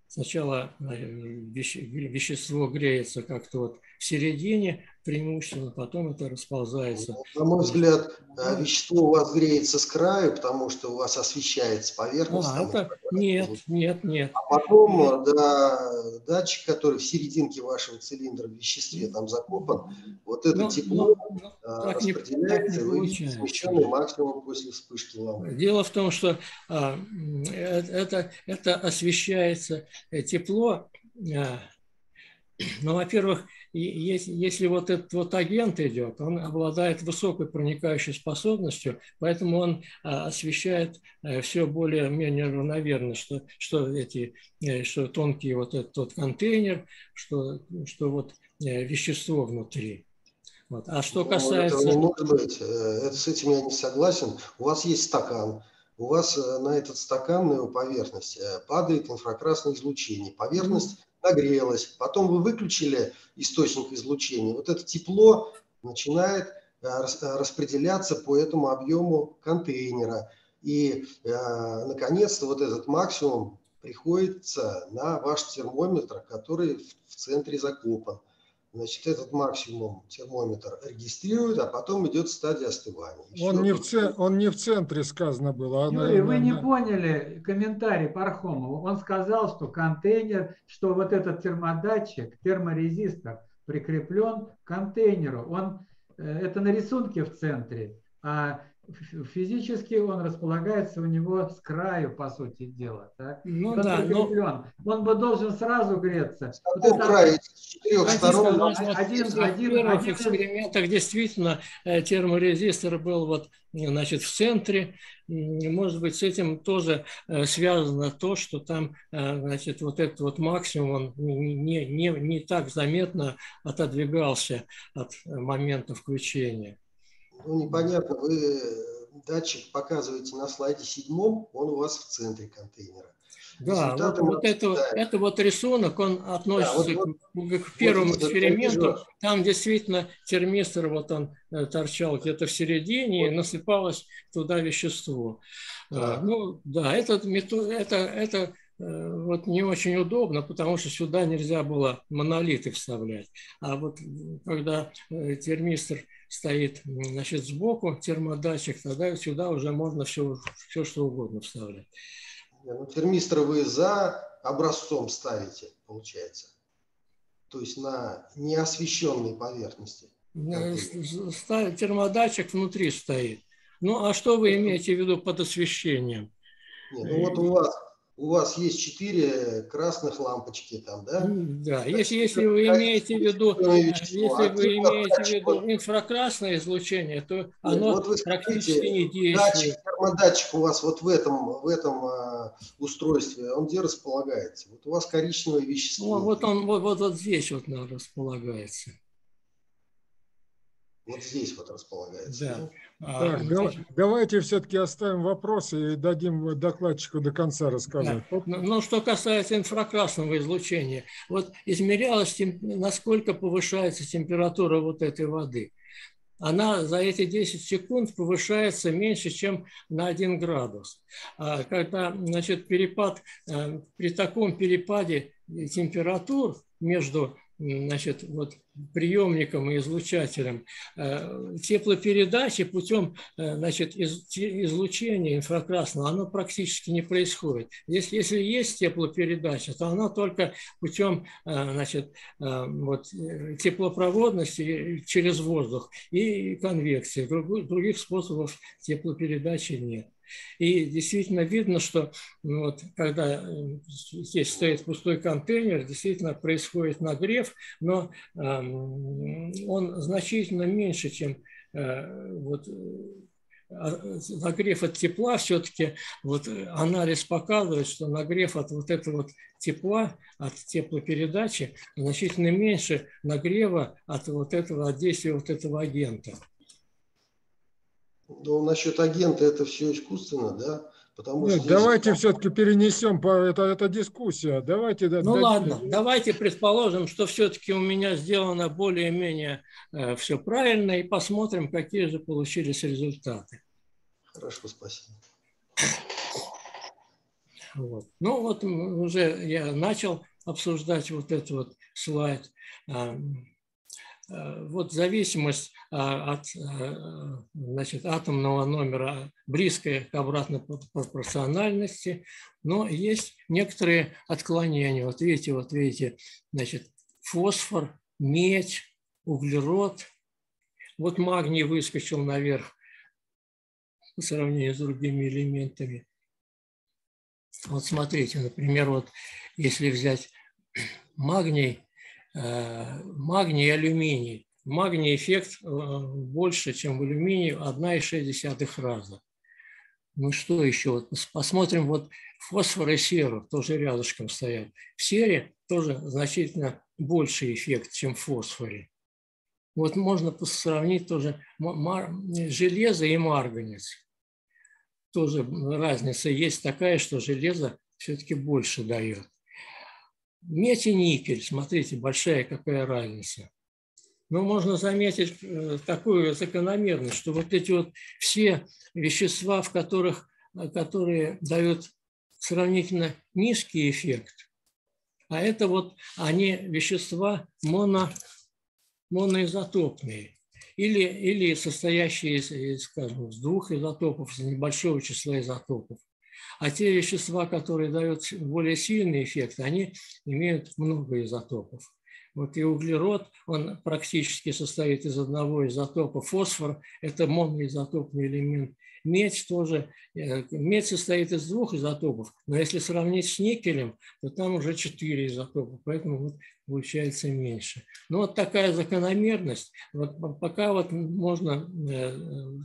Сначала вещество греется как-то вот в середине преимущественно, потом это расползается. На мой взгляд, вещество у вас греется с краю, потому что у вас освещается поверхность. А, это... Нет, нет, нет. А потом да, датчик, который в серединке вашего цилиндра в веществе там закопан, вот это но, тепло но, но, распределяется, вы видите смещенный максимум после вспышки лампы. Дело в том, что а, это, это освещается тепло. Ну, во-первых, если вот этот вот агент идет, он обладает высокой проникающей способностью, поэтому он освещает все более-менее равномерно, что, что, эти, что тонкий вот этот вот контейнер, что, что вот вещество внутри. Вот. А что касается... Ну, это не может быть. Это, с этим я не согласен. У вас есть стакан. У вас на этот стакан, на его поверхность, падает инфракрасное излучение. Поверхность нагрелась, потом вы выключили источник излучения, вот это тепло начинает распределяться по этому объему контейнера. И, э, наконец-то, вот этот максимум приходится на ваш термометр, который в центре закопан. Значит, этот максимум термометр регистрирует, а потом идет стадия остывания. Он не, в ц... он не в центре сказано было. Она, Юрий, она... вы не поняли комментарий Пархомова. Он сказал, что контейнер, что вот этот термодатчик, терморезистор прикреплен к контейнеру. Он, это на рисунке в центре, а физически он располагается у него с краю, по сути дела. Да? Ну, он, да, но... он бы должен сразу греться. В экспериментах действительно терморезистор был вот, значит, в центре. Может быть, с этим тоже связано то, что там, значит, вот этот вот максимум он не, не, не так заметно отодвигался от момента включения. Ну, непонятно, вы датчик показываете на слайде седьмом, он у вас в центре контейнера. Да, вот, вот это, это вот рисунок, он относится да, вот, вот, к первому вот эксперименту. Там действительно термистор, вот он торчал где-то в середине, вот. И насыпалось туда вещество. Да. Ну, да, это, это, это вот не очень удобно, потому что сюда нельзя было монолиты вставлять. А вот когда термистор стоит, значит, сбоку термодатчик, тогда сюда уже можно все, все что угодно вставлять. Ну, термистр вы за образцом ставите, получается. То есть на неосвещенной поверхности. Термодатчик внутри стоит. Ну, а что вы имеете в виду под освещением? Нет, ну, вот у вас... У вас есть четыре красных лампочки там, да? Да, если, если вы имеете в виду, если вы имеете в виду инфракрасное излучение, то оно вот вы практически смотрите, не действует. Датчик, термодатчик у вас вот в этом, в этом устройстве, он где располагается? Вот у вас коричневое вещество. Ну, вот он вот, вот, вот здесь вот располагается. Вот здесь вот располагается. Да. Так, а, давайте все-таки оставим вопросы и дадим докладчику до конца рассказать. Да. Ну, что касается инфракрасного излучения, вот измерялось, насколько повышается температура вот этой воды. Она за эти десять секунд повышается меньше, чем на один градус. Когда, значит, перепад, при таком перепаде температур между, значит, вот приемником и излучателем теплопередачи путем, значит, излучения инфракрасного, оно практически не происходит. Если, если есть теплопередача, то она только путем, значит, вот, теплопроводности через воздух и конвекции. Других способов теплопередачи нет. И действительно видно, что вот, когда здесь стоит пустой контейнер, действительно происходит нагрев, но он значительно меньше, чем вот, нагрев от тепла все-таки, вот анализ показывает, что нагрев от вот этого вот тепла, от теплопередачи, значительно меньше нагрева от вот этого, от действия вот этого агента. Ну, насчет агента это все искусственно, да? Потому Нет, что давайте здесь... все-таки перенесем, это, это дискуссия. Давайте, ну дадим... ладно, давайте предположим, что все-таки у меня сделано более-менее э, все правильно, и посмотрим, какие же получились результаты. Хорошо, спасибо. Вот. Ну вот уже я начал обсуждать вот этот вот слайд. Э, э, вот зависимость от, значит, атомного номера близкая к обратной пропорциональности, но есть некоторые отклонения. Вот видите, вот видите, значит, фосфор, медь, углерод. Вот магний выскочил наверх по сравнению с другими элементами. Вот смотрите, например, вот если взять магний, магний и алюминий. Магний эффект больше, чем в алюминии, одна целая шесть десятых раза. Ну что еще? Посмотрим, вот фосфор и серу тоже рядышком стоят. В сере тоже значительно больше эффект, чем в фосфоре. Вот можно сравнить тоже железо и марганец. Тоже разница есть такая, что железо все-таки больше дает. Медь и никель, смотрите, большая какая разница. Но можно заметить такую закономерность, что вот эти вот все вещества, в которых, которые дают сравнительно низкий эффект, а это вот они вещества моно, моноизотопные или, или состоящие, из, скажем, из двух изотопов, из небольшого числа изотопов. А те вещества, которые дают более сильный эффект, они имеют много изотопов. Вот и углерод, он практически состоит из одного изотопа. Фосфор – это моноизотопный элемент. Медь тоже. Медь состоит из двух изотопов, но если сравнить с никелем, то там уже четыре изотопа, поэтому вот получается меньше. Но вот такая закономерность. Вот пока вот можно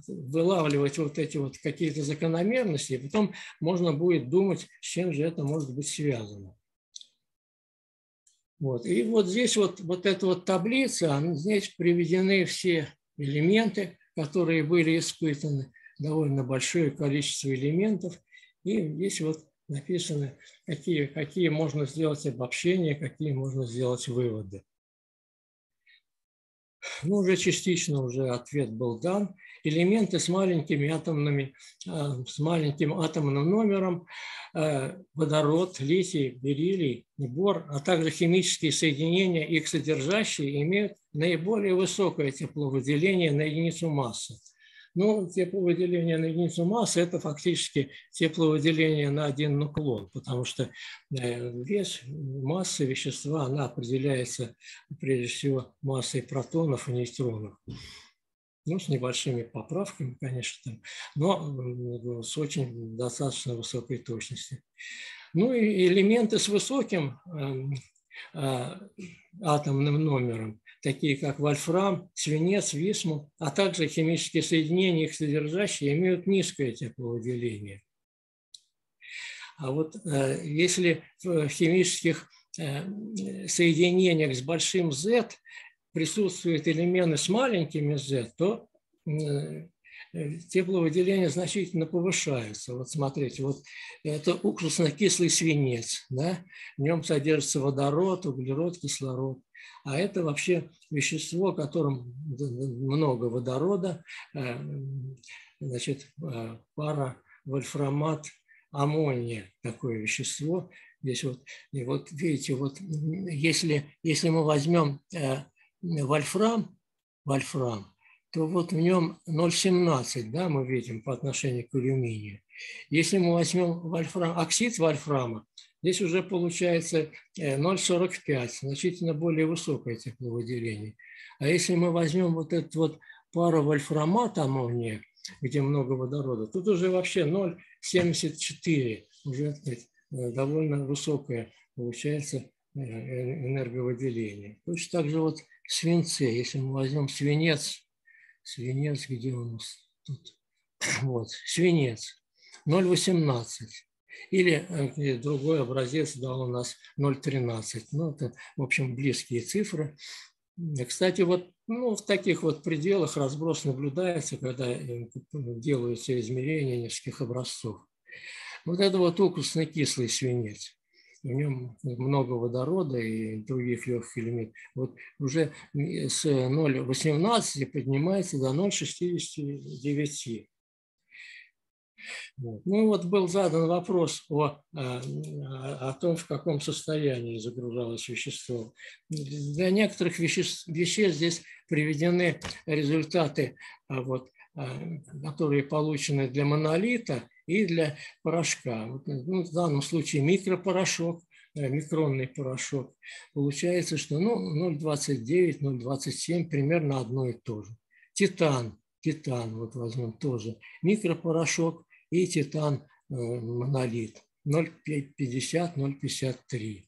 вылавливать вот эти вот какие-то закономерности, и потом можно будет думать, с чем же это может быть связано. Вот. И вот здесь вот, вот эта вот таблица, здесь приведены все элементы, которые были испытаны, довольно большое количество элементов. И здесь вот написано, какие, какие можно сделать обобщения, какие можно сделать выводы. Ну, уже частично уже ответ был дан. Элементы с маленькими атомными, с маленьким атомным номером, водород, литий, бериллий, бор, а также химические соединения, их содержащие, имеют наиболее высокое тепловыделение на единицу массы. Ну, тепловыделение на единицу массы – это фактически тепловыделение на один нуклон, потому что вес, масса вещества, она определяется прежде всего массой протонов и нейтронов. Ну, с небольшими поправками, конечно, но с очень достаточно высокой точностью. Ну и элементы с высоким атомным номером, такие как вольфрам, свинец, висмут, а также химические соединения, их содержащие, имеют низкое тепловыделение. А вот если в химических соединениях с большим Z присутствуют элементы с маленькими Z, то тепловыделение значительно повышается. Вот смотрите, вот это уксусно-кислый свинец, да? В нем содержится водород, углерод, кислород. А это вообще вещество, в котором много водорода, значит, пара, вольфрамат, аммония, такое вещество. Здесь вот, и вот видите, вот если, если мы возьмем вольфрам, вольфрам, то вот в нем ноль целых семнадцать сотых, да, мы видим по отношению к алюминию. Если мы возьмем вольфрам, оксид вольфрама, здесь уже получается ноль целых сорок пять сотых, значительно более высокое тепловыделение. А если мы возьмем вот этот вот паровольфрамат аммония, где много водорода, тут уже вообще ноль целых семьдесят четыре сотых, уже довольно высокое получается энерговыделение. Точно так же вот в свинце, если мы возьмем свинец, свинец, где у нас тут вот, свинец ноль целых восемнадцать сотых. Или другой образец дал у нас ноль целых тринадцать сотых. Ну, это, в общем, близкие цифры. Кстати, вот ну, в таких вот пределах разброс наблюдается, когда делаются измерения нескольких образцов. Вот это вот укусно-кислый свинец. В нем много водорода и других легких элементов. Вот уже с ноль целых восемнадцати сотых поднимается до ноль целых шестидесяти девяти сотых. Вот. Ну вот был задан вопрос о, о том, в каком состоянии загружалось вещество. Для некоторых веществ, веществ здесь приведены результаты, вот, которые получены для монолита и для порошка. Ну, в данном случае микропорошок, микронный порошок. Получается, что ну, ноль целых двадцать девять сотых, ноль целых двадцать семь сотых примерно одно и то же. Титан. Титан, вот возьмем тоже микропорошок и титан э, монолит ноль целых пятьдесят сотых, ноль целых пятьдесят три сотых.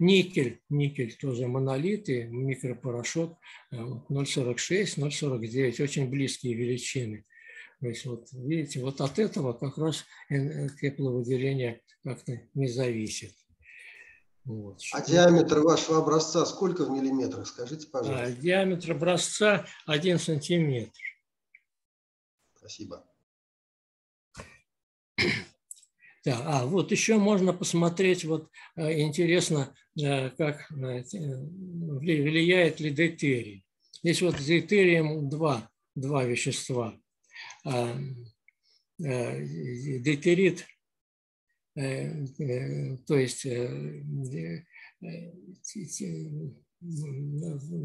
Никель, никель тоже монолит и микропорошок э, ноль целых сорок шесть сотых, ноль целых сорок девять сотых, очень близкие величины. То есть, вот, видите, вот от этого как раз тепловыделение как-то не зависит. Вот. А диаметр вашего образца сколько в миллиметрах? Скажите, пожалуйста. А, диаметр образца один сантиметр. Спасибо. Да, а вот еще можно посмотреть, вот интересно, как влияет ли дейтерий. Здесь вот с дейтерием два, два вещества. Дейтерит, то есть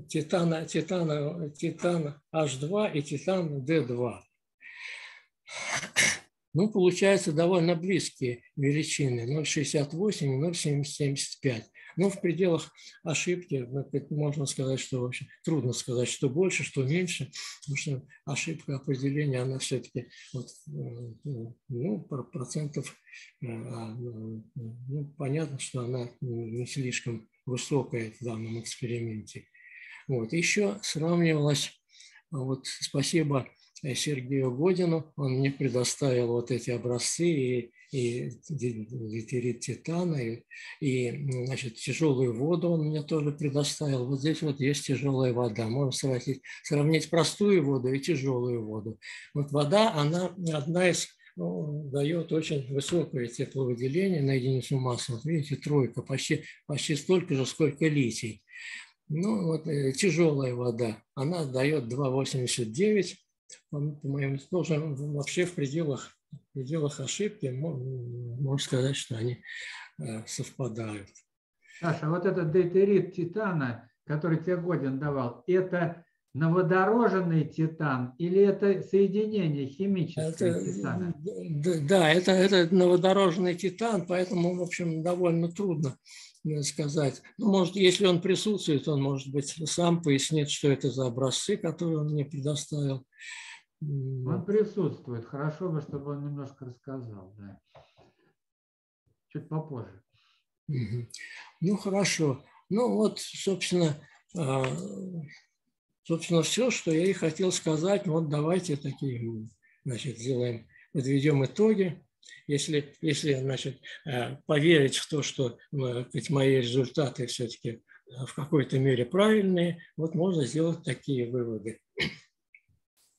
титана, титана, титан H два и титан D два. Ну, получается, довольно близкие величины ноль целых шестьдесят восемь сотых и ноль целых семьдесят пять сотых. Ну, в пределах ошибки можно сказать, что вообще трудно сказать, что больше, что меньше, потому что ошибка определения, она все-таки вот, ну, процентов, ну, понятно, что она не слишком высокая в данном эксперименте. Вот. Еще сравнивалось, вот, спасибо Сергею Годину, он мне предоставил вот эти образцы и, и дейтерит титана, и, и значит, тяжелую воду он мне тоже предоставил. Вот здесь вот есть тяжелая вода. Можно сравнить, сравнить простую воду и тяжелую воду. Вот вода, она одна из, ну, дает очень высокое тепловыделение на единицу массы. Вот видите, тройка, почти, почти столько же, сколько литий. Ну, вот тяжелая вода, она дает два целых восемьдесят девять сотых. По-моему, тоже вообще в пределах, в пределах ошибки можно сказать, что они совпадают. Саша, вот этот дейтерит титана, который тебе Годин давал, это новодороженный титан или это соединение химического титана? Да, это, это новодороженный титан, поэтому, в общем, довольно трудно сказать. Ну, может, если он присутствует, он, может быть, сам пояснит, что это за образцы, которые он мне предоставил. Он присутствует. Хорошо бы, чтобы он немножко рассказал. Да. Чуть попозже. Угу. Ну, хорошо. Ну, вот, собственно, собственно, все, что я и хотел сказать. Вот давайте такие, значит, сделаем, подведем итоги. Если, если, значит, поверить в то, что ведь мои результаты все-таки в какой-то мере правильные, вот можно сделать такие выводы.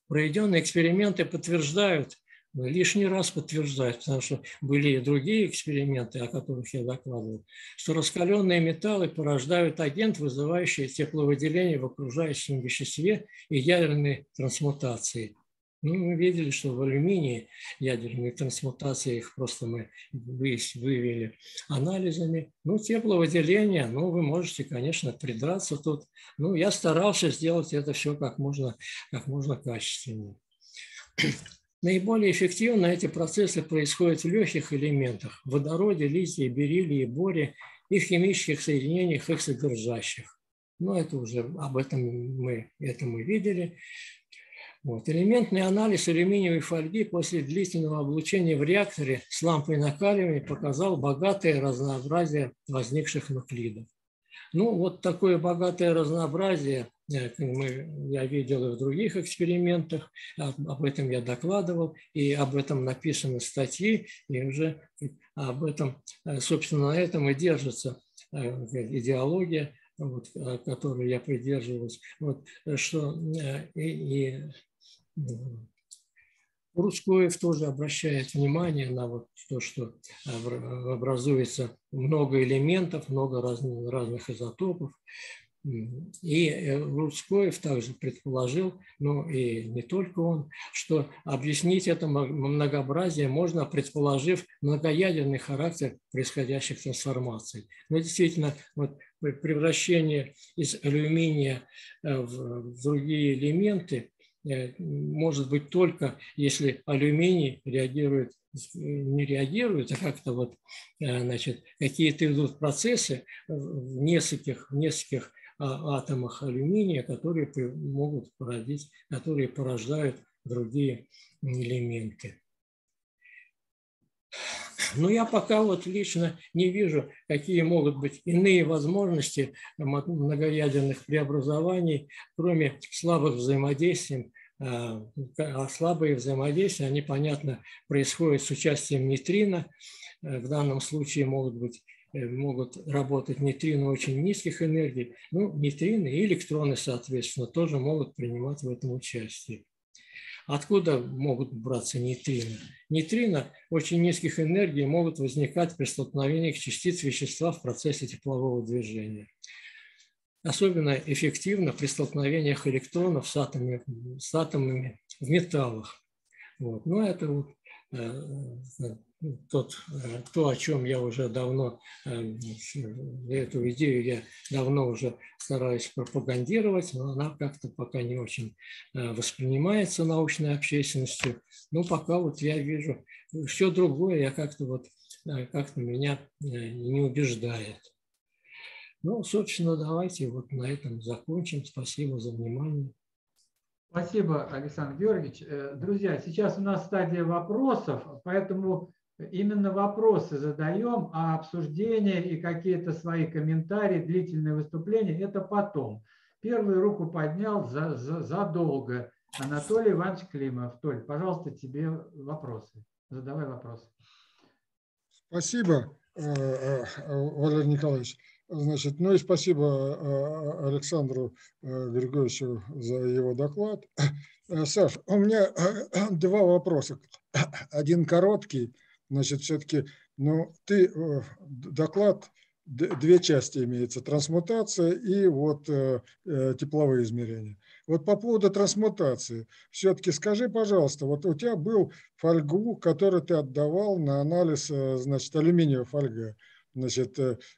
Проведенные эксперименты подтверждают, лишний раз подтверждают, потому что были и другие эксперименты, о которых я докладывал, что раскаленные металлы порождают агент, вызывающий тепловыделение в окружающем веществе и ядерной трансмутации. Ну, мы видели, что в алюминии ядерные трансмутации, их просто мы выявили анализами. Ну, тепловыделение, ну, вы можете, конечно, придраться тут. Ну, я старался сделать это все как можно, как можно качественнее. Наиболее эффективно эти процессы происходят в легких элементах – водороде, литии, бериллии, боре и в химических соединениях, их содержащих. Ну, это уже, об этом мы, это мы видели. Вот. Элементный анализ алюминиевой фольги после длительного облучения в реакторе с лампой накаливания показал богатое разнообразие возникших нуклидов. Ну, вот такое богатое разнообразие мы, я видел и в других экспериментах, об этом я докладывал, и об этом написаны статьи, и уже об этом, собственно, на этом и держится идеология, вот, которую я придерживаюсь. Вот, что и, и Грускоев тоже обращает внимание на вот то, что образуется много элементов, много разных, разных изотопов. И Грускоев также предположил, ну и не только он, что объяснить это многообразие можно, предположив многоядерный характер происходящих трансформаций. Но действительно, вот превращение из алюминия в другие элементы может быть только если алюминий реагирует, не реагирует, а как-то вот, значит, какие-то идут процессы в нескольких, в нескольких атомах алюминия, которые могут породить, которые порождают другие элементы. Но я пока вот лично не вижу, какие могут быть иные возможности многоядерных преобразований, кроме слабых взаимодействий. А слабые взаимодействия, они, понятно, происходят с участием нейтрино. В данном случае могут быть, могут работать нейтрино очень низких энергий. Ну, нейтрино и электроны, соответственно, тоже могут принимать в этом участие. Откуда могут браться нейтрино? Нейтрино очень низких энергий могут возникать при столкновении частиц вещества в процессе теплового движения. Особенно эффективно при столкновениях электронов с атомами, с атомами в металлах. Вот. Но это вот, э, тот, э, то, о чем я уже давно, э, эту идею я давно уже стараюсь пропагандировать, но она как-то пока не очень э, воспринимается научной общественностью. Но пока вот я вижу все другое, я как-то вот, э, как-то меня э, не убеждает. Ну, собственно, давайте вот на этом закончим. Спасибо за внимание. Спасибо, Александр Георгиевич. Друзья, сейчас у нас стадия вопросов, поэтому именно вопросы задаем, а обсуждение и какие-то свои комментарии, длительные выступления – это потом. Первую руку поднял за, за, задолго Анатолий Иванович Климов. Толь, пожалуйста, тебе вопросы. Задавай вопросы. Спасибо, Валерий Николаевич. Значит, ну и спасибо Александру Григорьевичу за его доклад. Саш, у меня два вопроса. Один короткий. Значит, все-таки, ну, ты доклад, две части имеется, трансмутация и вот тепловые измерения. Вот по поводу трансмутации, все-таки скажи, пожалуйста, вот у тебя был фольгу, который ты отдавал на анализ, значит, алюминиевая фольга. Значит,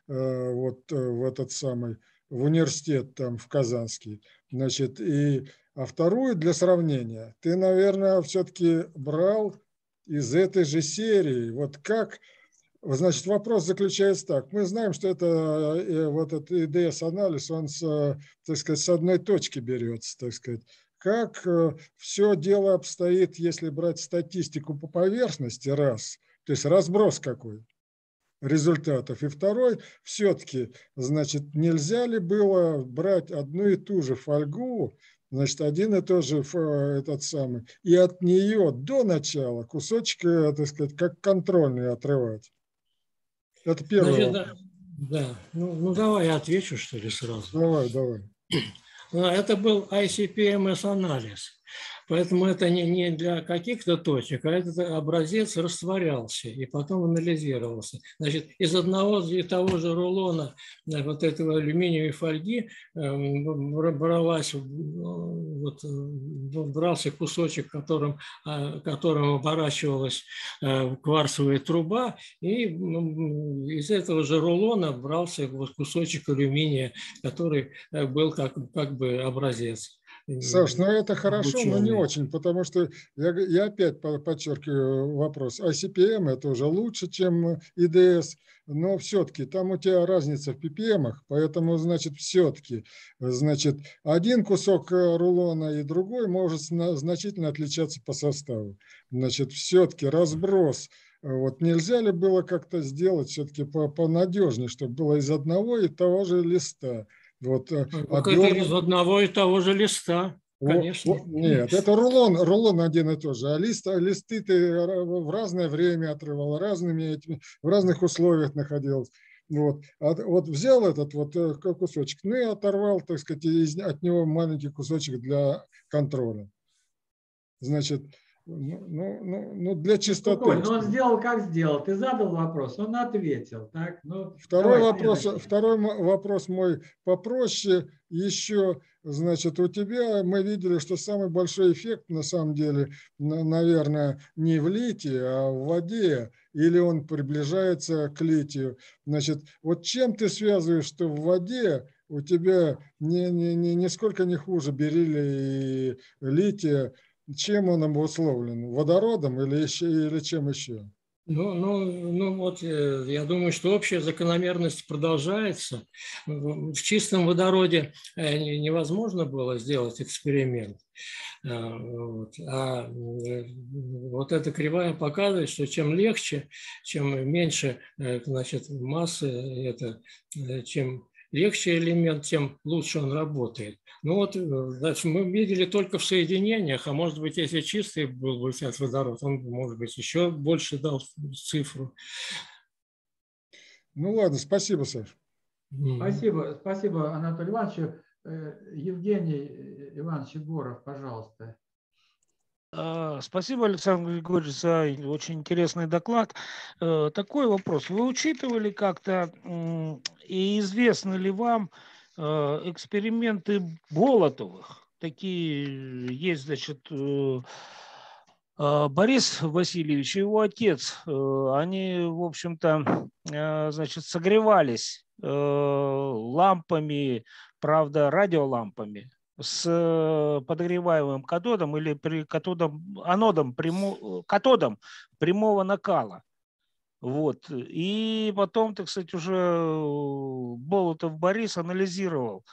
вот в этот самый, в университет там, в Казанский. Значит, и, а вторую для сравнения ты, наверное, все-таки брал из этой же серии. Вот как, значит, вопрос заключается так. Мы знаем, что это, вот этот ИДС-анализ, он, с, так сказать, с одной точки берется, так сказать. Как все дело обстоит, если брать статистику по поверхности, раз, то есть разброс какой результатов. И второй, все-таки, значит, нельзя ли было брать одну и ту же фольгу, значит, один и тот же этот самый, и от нее до начала кусочек, так сказать, как контрольный отрывать? Это первое. Значит, да, да. Ну, ну, давай я отвечу, что ли, сразу. Давай, давай. Это был ай си пи эм эс-анализ. Поэтому это не для каких-то точек, а этот образец растворялся и потом анализировался. Значит, из одного и того же рулона вот этого алюминиевой фольги бралась, вот, брался кусочек, которым, которым оборачивалась кварцевая труба, и из этого же рулона брался вот кусочек алюминия, который был как, как бы образец. Саш, ну это хорошо, но не очень, потому что, я, я опять подчеркиваю вопрос, ай си пи эм это уже лучше, чем ИДС, но все-таки там у тебя разница в пи пи эм-ах, поэтому, значит, все-таки, значит, один кусок рулона и другой может значительно отличаться по составу. Значит, все-таки разброс Вот нельзя ли было как-то сделать все-таки понадежнее, чтобы было из одного и того же листа? Вот, одной... Из одного и того же листа, конечно. О, нет, это рулон, рулон один и тот же. А лист, листы ты в разное время отрывал, разными этими, в разных условиях находилась. Вот. А вот взял этот вот кусочек, ну и оторвал, так сказать, из, от него маленький кусочек для контроля. Значит, ну, ну, ну для чистоты. Ой, ну он сделал, как сделал. Ты задал вопрос, он ответил. Так? Ну, второй, давай, вопрос, второй вопрос мой попроще. Еще, значит, у тебя мы видели, что самый большой эффект, на самом деле, наверное, не в литии, а в воде, или он приближается к литию. Значит, вот чем ты связываешь, что в воде у тебя не, не, не, нисколько не хуже бериллия и лития? Чем он обусловлен? Водородом или, еще, или чем еще? Ну, ну, ну вот, я думаю, что общая закономерность продолжается. В чистом водороде невозможно было сделать эксперимент. Вот. А вот эта кривая показывает, что чем легче, чем меньше, значит, массы, это, чем легче элемент, тем лучше он работает. Ну вот, значит, мы видели только в соединениях, а может быть, если чистый был бы взят водород, он, может быть, еще больше дал цифру. Ну ладно, спасибо, Саш. Спасибо, спасибо, Анатолий Иванович. Евгений Иванович Егоров, пожалуйста. Спасибо, Александр Григорьевич, за очень интересный доклад. Такой вопрос. Вы учитывали как-то, и известны ли вам эксперименты Болотовых? Такие есть, значит, Борис Васильевич и его отец, они, в общем-то, значит, согревались лампами, правда, радиолампами, с подогреваемым катодом или при катодом, анодом, прямо, катодом прямого накала. Вот. И потом, так сказать, уже Болотов Борис анализировал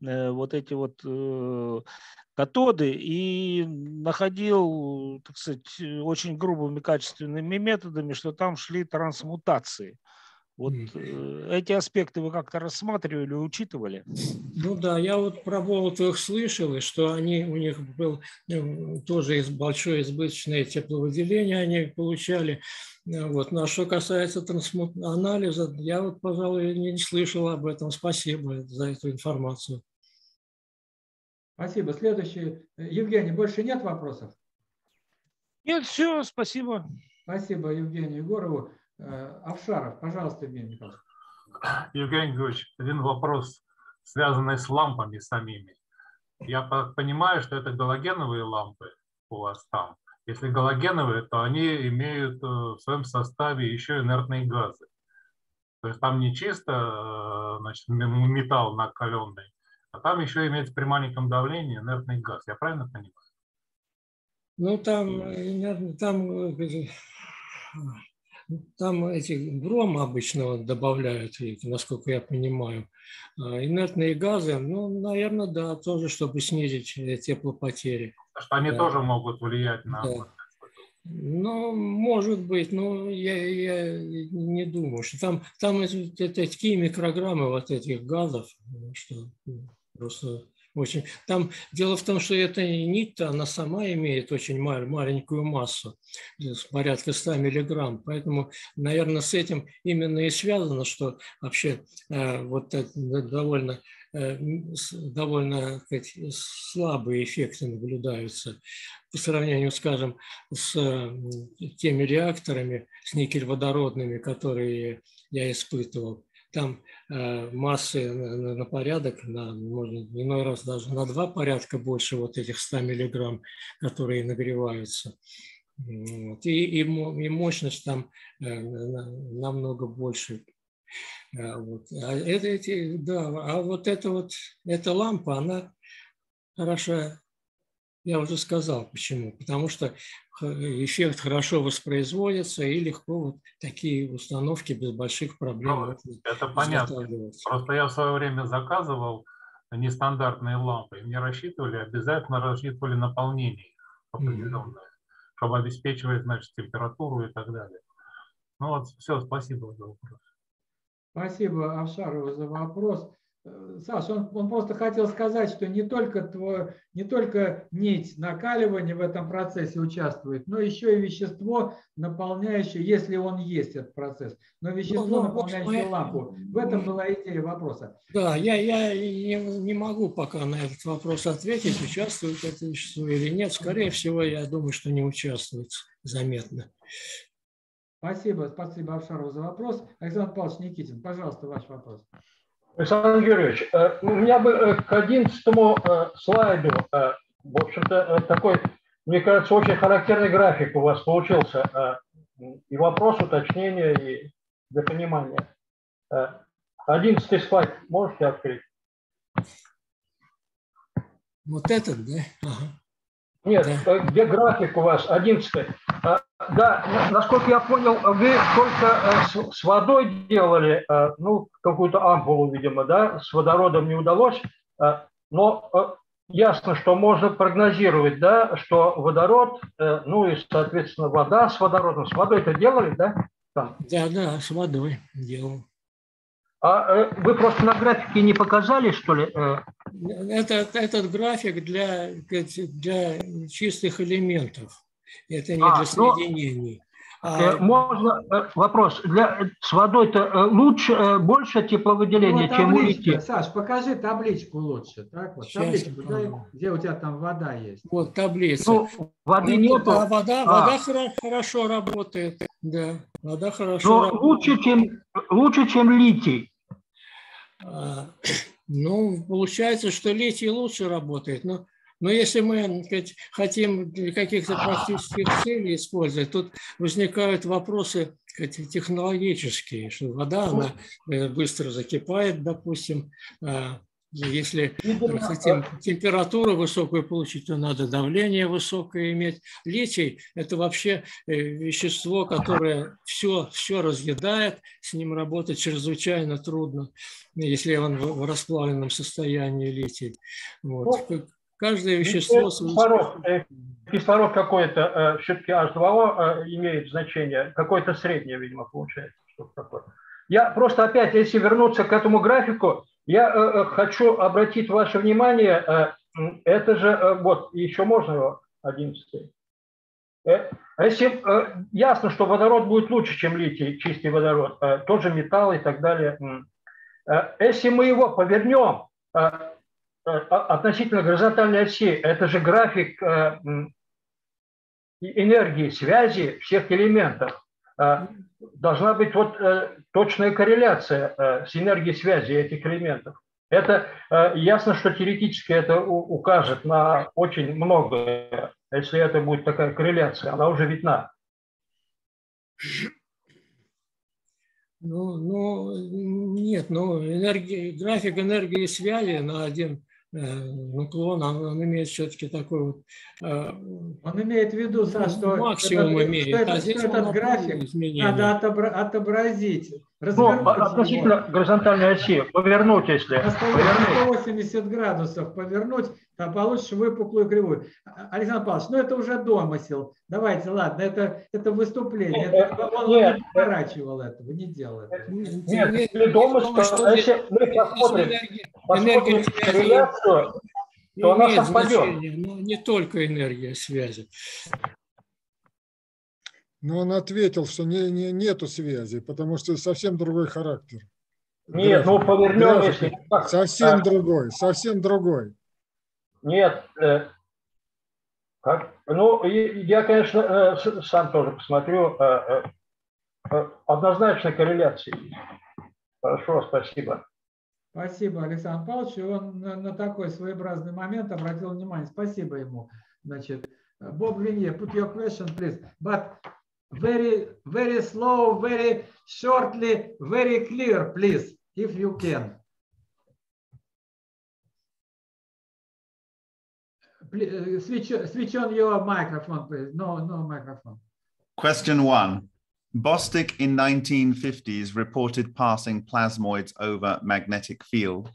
вот эти вот катоды и находил, так сказать, очень грубыми качественными методами, что там шли трансмутации. Вот эти аспекты вы как-то рассматривали, учитывали? Ну да, я вот про Болотовых слышал, и что они, у них был тоже из большое избыточное тепловыделение, они получали. Вот. Но что касается трансмут-анализа, я вот, пожалуй, не слышал об этом. Спасибо за эту информацию. Спасибо. Следующий. Евгений, больше нет вопросов? Нет, все, спасибо. Спасибо Евгению Егорову. Авшаров, пожалуйста, Евгений Михайлович. Евгений Григорьевич, один вопрос, связанный с лампами самими. Я понимаю, что это галогеновые лампы у вас там. Если галогеновые, то они имеют в своем составе еще инертные газы. То есть там не чисто, значит, металл накаленный, а там еще имеется при маленьком давлении инертный газ. Я правильно понимаю? Ну, там... там... Там эти бром обычно добавляют, насколько я понимаю. Инертные газы, ну, наверное, да, тоже, чтобы снизить теплопотери. Что они да. тоже могут влиять на... Да. Ну, может быть, но я, я не думаю, что там, там такие микрограммы вот этих газов, что просто... Очень. Там дело в том, что эта нить, она сама имеет очень маленькую массу, порядка ста миллиграмм, поэтому, наверное, с этим именно и связано, что вообще э, вот это довольно, э, довольно как, слабые эффекты наблюдаются по сравнению, скажем, с э, теми реакторами, с никель-водородными, которые я испытывал. Там э, массы на, на, на порядок, на, может, иной раз даже на два порядка больше вот этих ста миллиграмм, которые нагреваются. Вот. И, и, и мощность там э, на, намного больше. А вот, а это, эти, да, а вот, эта вот эта лампа, она хороша, я уже сказал почему. Потому что эффект хорошо воспроизводится и легко вот такие установки без больших проблем. Ну, это понятно. Просто я в свое время заказывал нестандартные лампы. Мне рассчитывали, обязательно рассчитывали наполнение определенное, mm-hmm. чтобы обеспечивать, значит, температуру и так далее. Ну вот, все, спасибо за вопрос. Спасибо Авшарову за вопрос. Саша, он, он просто хотел сказать, что не только, твой, не только нить накаливания в этом процессе участвует, но еще и вещество, наполняющее, если он есть этот процесс, но вещество, ну, ну, наполняющее лампу. В этом была идея вопроса. Да, я, я не, не могу пока на этот вопрос ответить, участвует это вещество или нет. Скорее всего, я думаю, что не участвует заметно. Спасибо, спасибо Авшарову за вопрос. Александр Павлович Никитин, пожалуйста, ваш вопрос. Александр Георгиевич, у меня бы к одиннадцатому слайду, в общем-то, такой, мне кажется, очень характерный график у вас получился. И вопрос, уточнение, и для понимания. одиннадцатый слайд можете открыть? Вот этот, да? Ага. Нет, да. Где график у вас, одиннадцатый. Да, насколько я понял, вы только с водой делали, ну, какую-то ампулу, видимо, да, с водородом не удалось, но ясно, что можно прогнозировать, да, что водород, ну и, соответственно, вода с водородом, с водой-то делали, да? Там. Да, да, с водой делал. А вы просто на графике не показали, что ли? Этот, этот график для, для чистых элементов. Это не а, для соединений. Ну, а, можно вопрос. Для, с водой-то лучше, больше тепловыделения, ну, чем улитки. Саш, покажи табличку лучше. Так вот, табличку, да, где у тебя там вода есть. Вот таблица. Ну, воды ну, нету. А вода, а. вода хорошо работает. Да, вода хорошо Но работает. Лучше, чем, лучше, чем литий. А, ну, получается, что литий лучше работает. Но Но если мы сказать, хотим для каких-то практических целей использовать, тут возникают вопросы сказать, технологические, что вода она быстро закипает, допустим. Если хотим температуру высокую получить, то надо давление высокое иметь. Литий – это вообще вещество, которое все, все разъедает, с ним работать чрезвычайно трудно, если он в расплавленном состоянии литий. Вот. Каждое вещество... Кислород, кислород какой-то, все-таки аш два о имеет значение, какое-то среднее, видимо, получается. Такое. Я просто опять, если вернуться к этому графику, я хочу обратить ваше внимание, это же, вот, еще можно его, одиннадцатый. Если ясно, что водород будет лучше, чем литий, чистый водород, тот же металл и так далее. Если мы его повернем... Относительно горизонтальной оси, это же график энергии, связи всех элементов. Должна быть вот точная корреляция с энергией связи этих элементов. Это ясно, что теоретически это укажет на очень многое, если это будет такая корреляция, она уже видна. Ну, ну нет, ну, энергия, график энергии связи на один нуклон, он, он имеет все-таки такой вот... Он имеет в виду, Саша, что, максимум это, имеет. что, это, а что этот график изменения. Надо отобра отобразить. Ну, относительно горизонтальной оси, повернуть, если... На сто восемьдесят градусов повернуть, а получишь выпуклую кривую. Александр Павлович, ну это уже домысел. Давайте, ладно, это, это выступление. Это, он нет, не поворачивал этого, не делал этого. Нет, нет, не домысел, если мы посмотрим, посмотрим корреляцию, то она совпадет. Но не только энергия связи. Но он ответил, что не, не, нету связи, потому что совсем другой характер. Нет, график. Ну повернем, если... Совсем а... другой, совсем другой. Нет. Э, как? Ну, я, конечно, э, сам тоже посмотрю. Э, э, однозначно корреляции. Хорошо, спасибо. Спасибо, Александр Павлович. Он на, на такой своеобразный момент обратил внимание. Спасибо ему. Значит, Боб Винье, put your question, please. But... Very, very slow, very shortly, very clear, please, if you can. Please, switch, switch on your microphone, please. No, no microphone. Question one. Bostik in nineteen fifties reported passing plasmoids over magnetic field.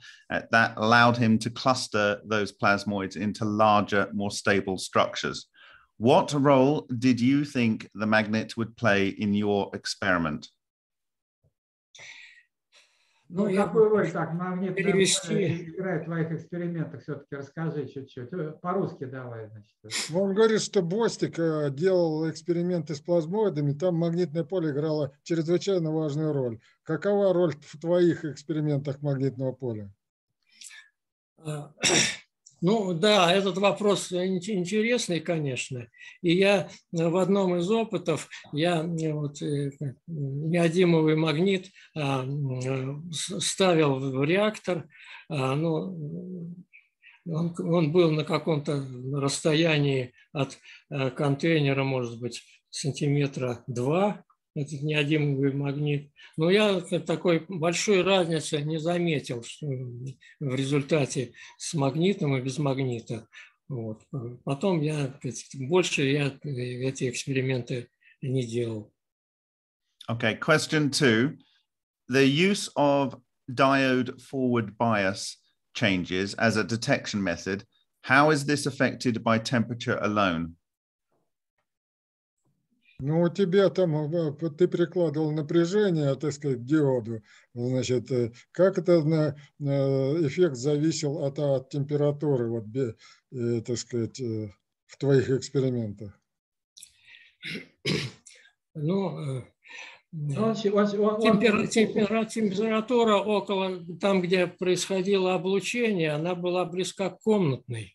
That allowed him to cluster those plasmoids into larger, more stable structures. What role did you think the magnet would play in your experiment? Ну, я говорю так, магнит перевести... играет в твоих экспериментах, все-таки расскажи чуть-чуть. По-русски давай, значит. Он говорит, что Бостик делал эксперименты с плазмоидами, там магнитное поле играло чрезвычайно важную роль. Какова роль в твоих экспериментах магнитного поля? Ну да, этот вопрос интересный, конечно. И я в одном из опытов, я вот, неодимовый магнит а, ставил в реактор. А, ну, он, он был на каком-то расстоянии от контейнера, может быть, сантиметра два, этот неодимовый магнит. Но я такой большой разницы не заметил в результате с магнитом и без магнита. Вот. Потом я больше я эти эксперименты не делал. Okay, question two. The use of diode forward bias changes as a detection method. How is this affected by temperature alone? Ну, у тебя там, ты прикладывал напряжение, так сказать, к диоду. Значит, как это эффект зависел от, от температуры, вот, так сказать, в твоих экспериментах? Ну, темпер, темпер, температура около, там, где происходило облучение, она была близка к комнатной.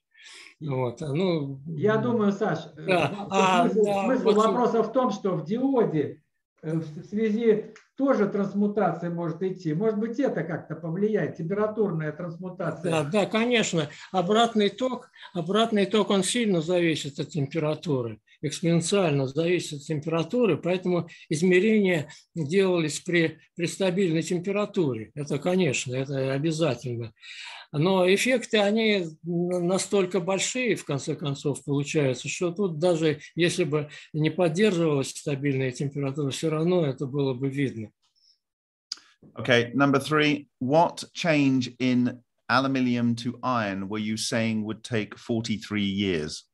Вот, ну, я думаю, Саш, да, а, смысл, да, смысл вот вопроса вот... в том, что в диоде в связи тоже трансмутация может идти. Может быть, это как-то повлияет, температурная трансмутация. Да, да, конечно. Обратный ток, обратный ток, он сильно зависит от температуры, экспоненциально зависит от температуры, поэтому измерения делались при, при стабильной температуре. Это, конечно, это обязательно. Но эффекты, они настолько большие, в конце концов, получаются, что тут даже если бы не поддерживалась стабильная температура, все равно это было бы видно. Okay, number three. What change in aluminium to iron were you saying would take forty-three years?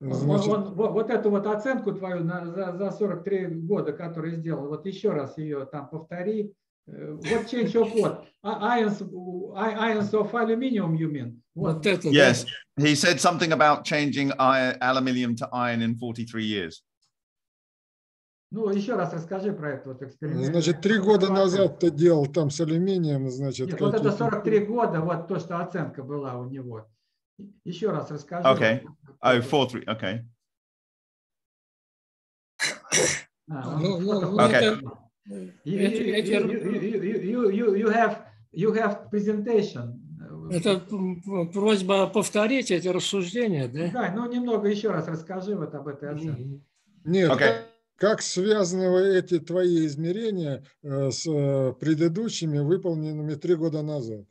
Значит... Вот, вот, вот эту вот оценку твою на, за, за сорок три года, которую сделал, вот еще раз ее там повтори. What change of what? Ions, ions of aluminium, you mean? What? Вот это, yes, да? He said something about changing aluminium to iron in forty-three years. Ну, еще раз расскажи про этот вот эксперимент. Значит, три года назад ты делал там с алюминием, значит... Нет, вот это сорок три года, вот то, что оценка была у него. Еще раз расскажи. Okay. Oh, four, three. Okay. No, no, no. Okay. You, you, you have, you have presentation. Это просьба повторить эти рассуждения, да? Да, ну немного еще раз расскажи вот об этой оценке. Нет. Okay. Как связаны эти твои измерения с предыдущими, выполненными три года назад?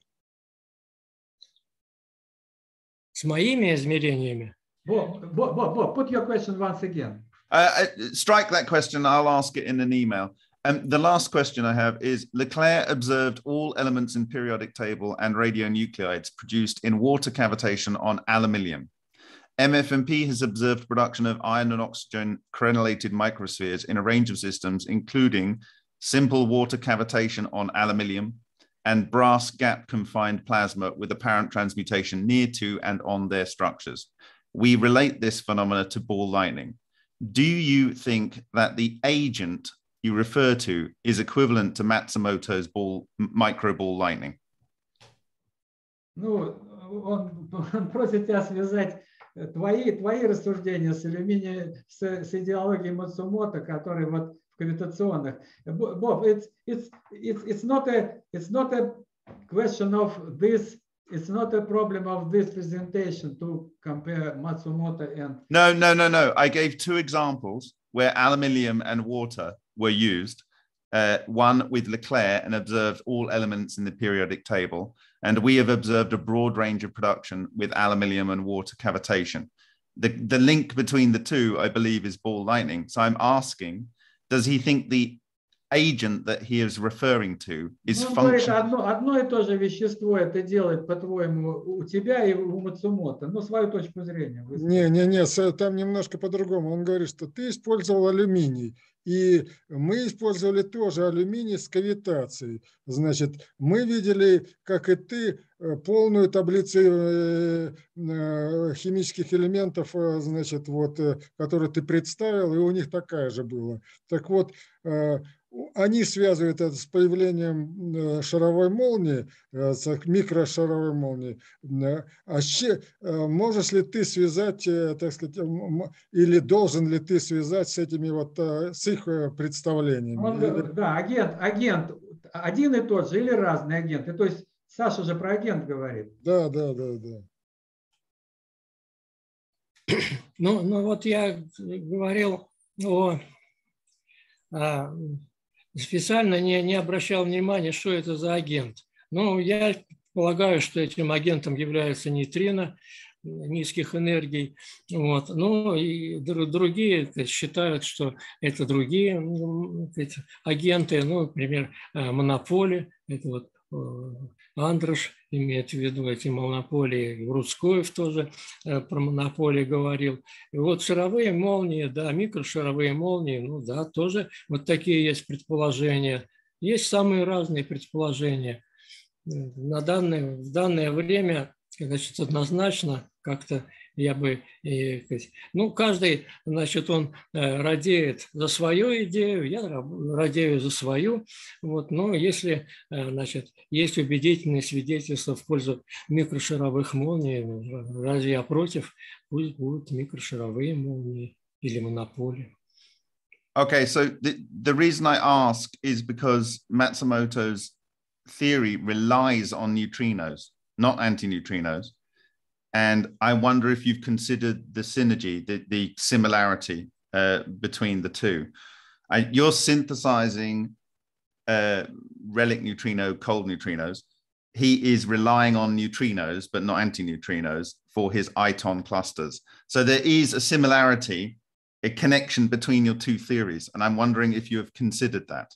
С моими измерениями. Bob, Bob, Bob, put your question once again. Uh, strike that question. I'll ask it in an email. And the last question I have is: Leclerc observed all elements in periodic table and radionuclides produced in water cavitation on aluminium. M F M P has observed production of iron and oxygen crenellated microspheres in a range of systems, including simple water cavitation on aluminium and brass gap confined plasma with apparent transmutation near to and on their structures. We relate this phenomena to ball lightning. Do you think that the agent you refer to is equivalent to Matsumoto's ball, micro ball lightning? Ну, он, он просит тебя связать твои, твои рассуждения с алюминием, с, с идеологией Matsumoto, который вот Gravitational. Bob, it's it's it's it's not a it's not a question of this. It's not a problem of this presentation to compare Matsumoto and. No, no, no, no. I gave two examples where aluminium and water were used. Uh, one with Leclerc and observed all elements in the periodic table, and we have observed a broad range of production with aluminium and water cavitation. The the link between the two, I believe, is ball lightning. So I'm asking. Does he think the agent that he is referring to is functional. Он говорит, одно, одно и то же вещество это делает, по-твоему, у тебя и у Matsumoto. Ну, свою точку зрения. Не, не, не, там немножко по-другому. Он говорит, что ты использовал алюминий, и мы использовали тоже алюминий с кавитацией. Значит, мы видели, как и ты, полную таблицу химических элементов, значит, вот, которые ты представил, и у них такая же была. Так вот, они связывают это с появлением шаровой молнии, микрошаровой молнии. А можешь ли ты связать, так сказать, или должен ли ты связать с этими вот, с их представлениями? Он, да, агент, агент, один и тот же или разные агенты. То есть Саша же про агент говорит. Да, да, да, да. Ну, ну вот я говорил о... А, специально не, не обращал внимания, что это за агент. Ну, я полагаю, что этим агентом являются нейтрино низких энергий. Вот. Ну, и другие считают, что это другие агенты. Ну, например, монополи. Это вот Андрес имеет в виду эти монополии, Грускоев тоже про монополии говорил. И вот шаровые молнии, да, микрошаровые молнии, ну да, тоже вот такие есть предположения. Есть самые разные предположения. На данное, в данное время, значит, однозначно как-то я бы... Ну, каждый, значит, он радеет за свою идею, я радею за свою. Вот, но если, значит, есть убедительные свидетельства в пользу микрошаровых молний, разве я против? Пусть будут микрошаровые молнии или монополии. Okay, so the, the reason I ask is because Matsumoto's theory relies on neutrinos, not antineutrinos. And I wonder if you've considered the synergy, the, the similarity uh, between the two. I, you're synthesizing uh, relic neutrino, cold neutrinos. He is relying on neutrinos, but not antineutrinos, for his iton clusters. So there is a similarity, a connection between your two theories. And I'm wondering if you have considered that.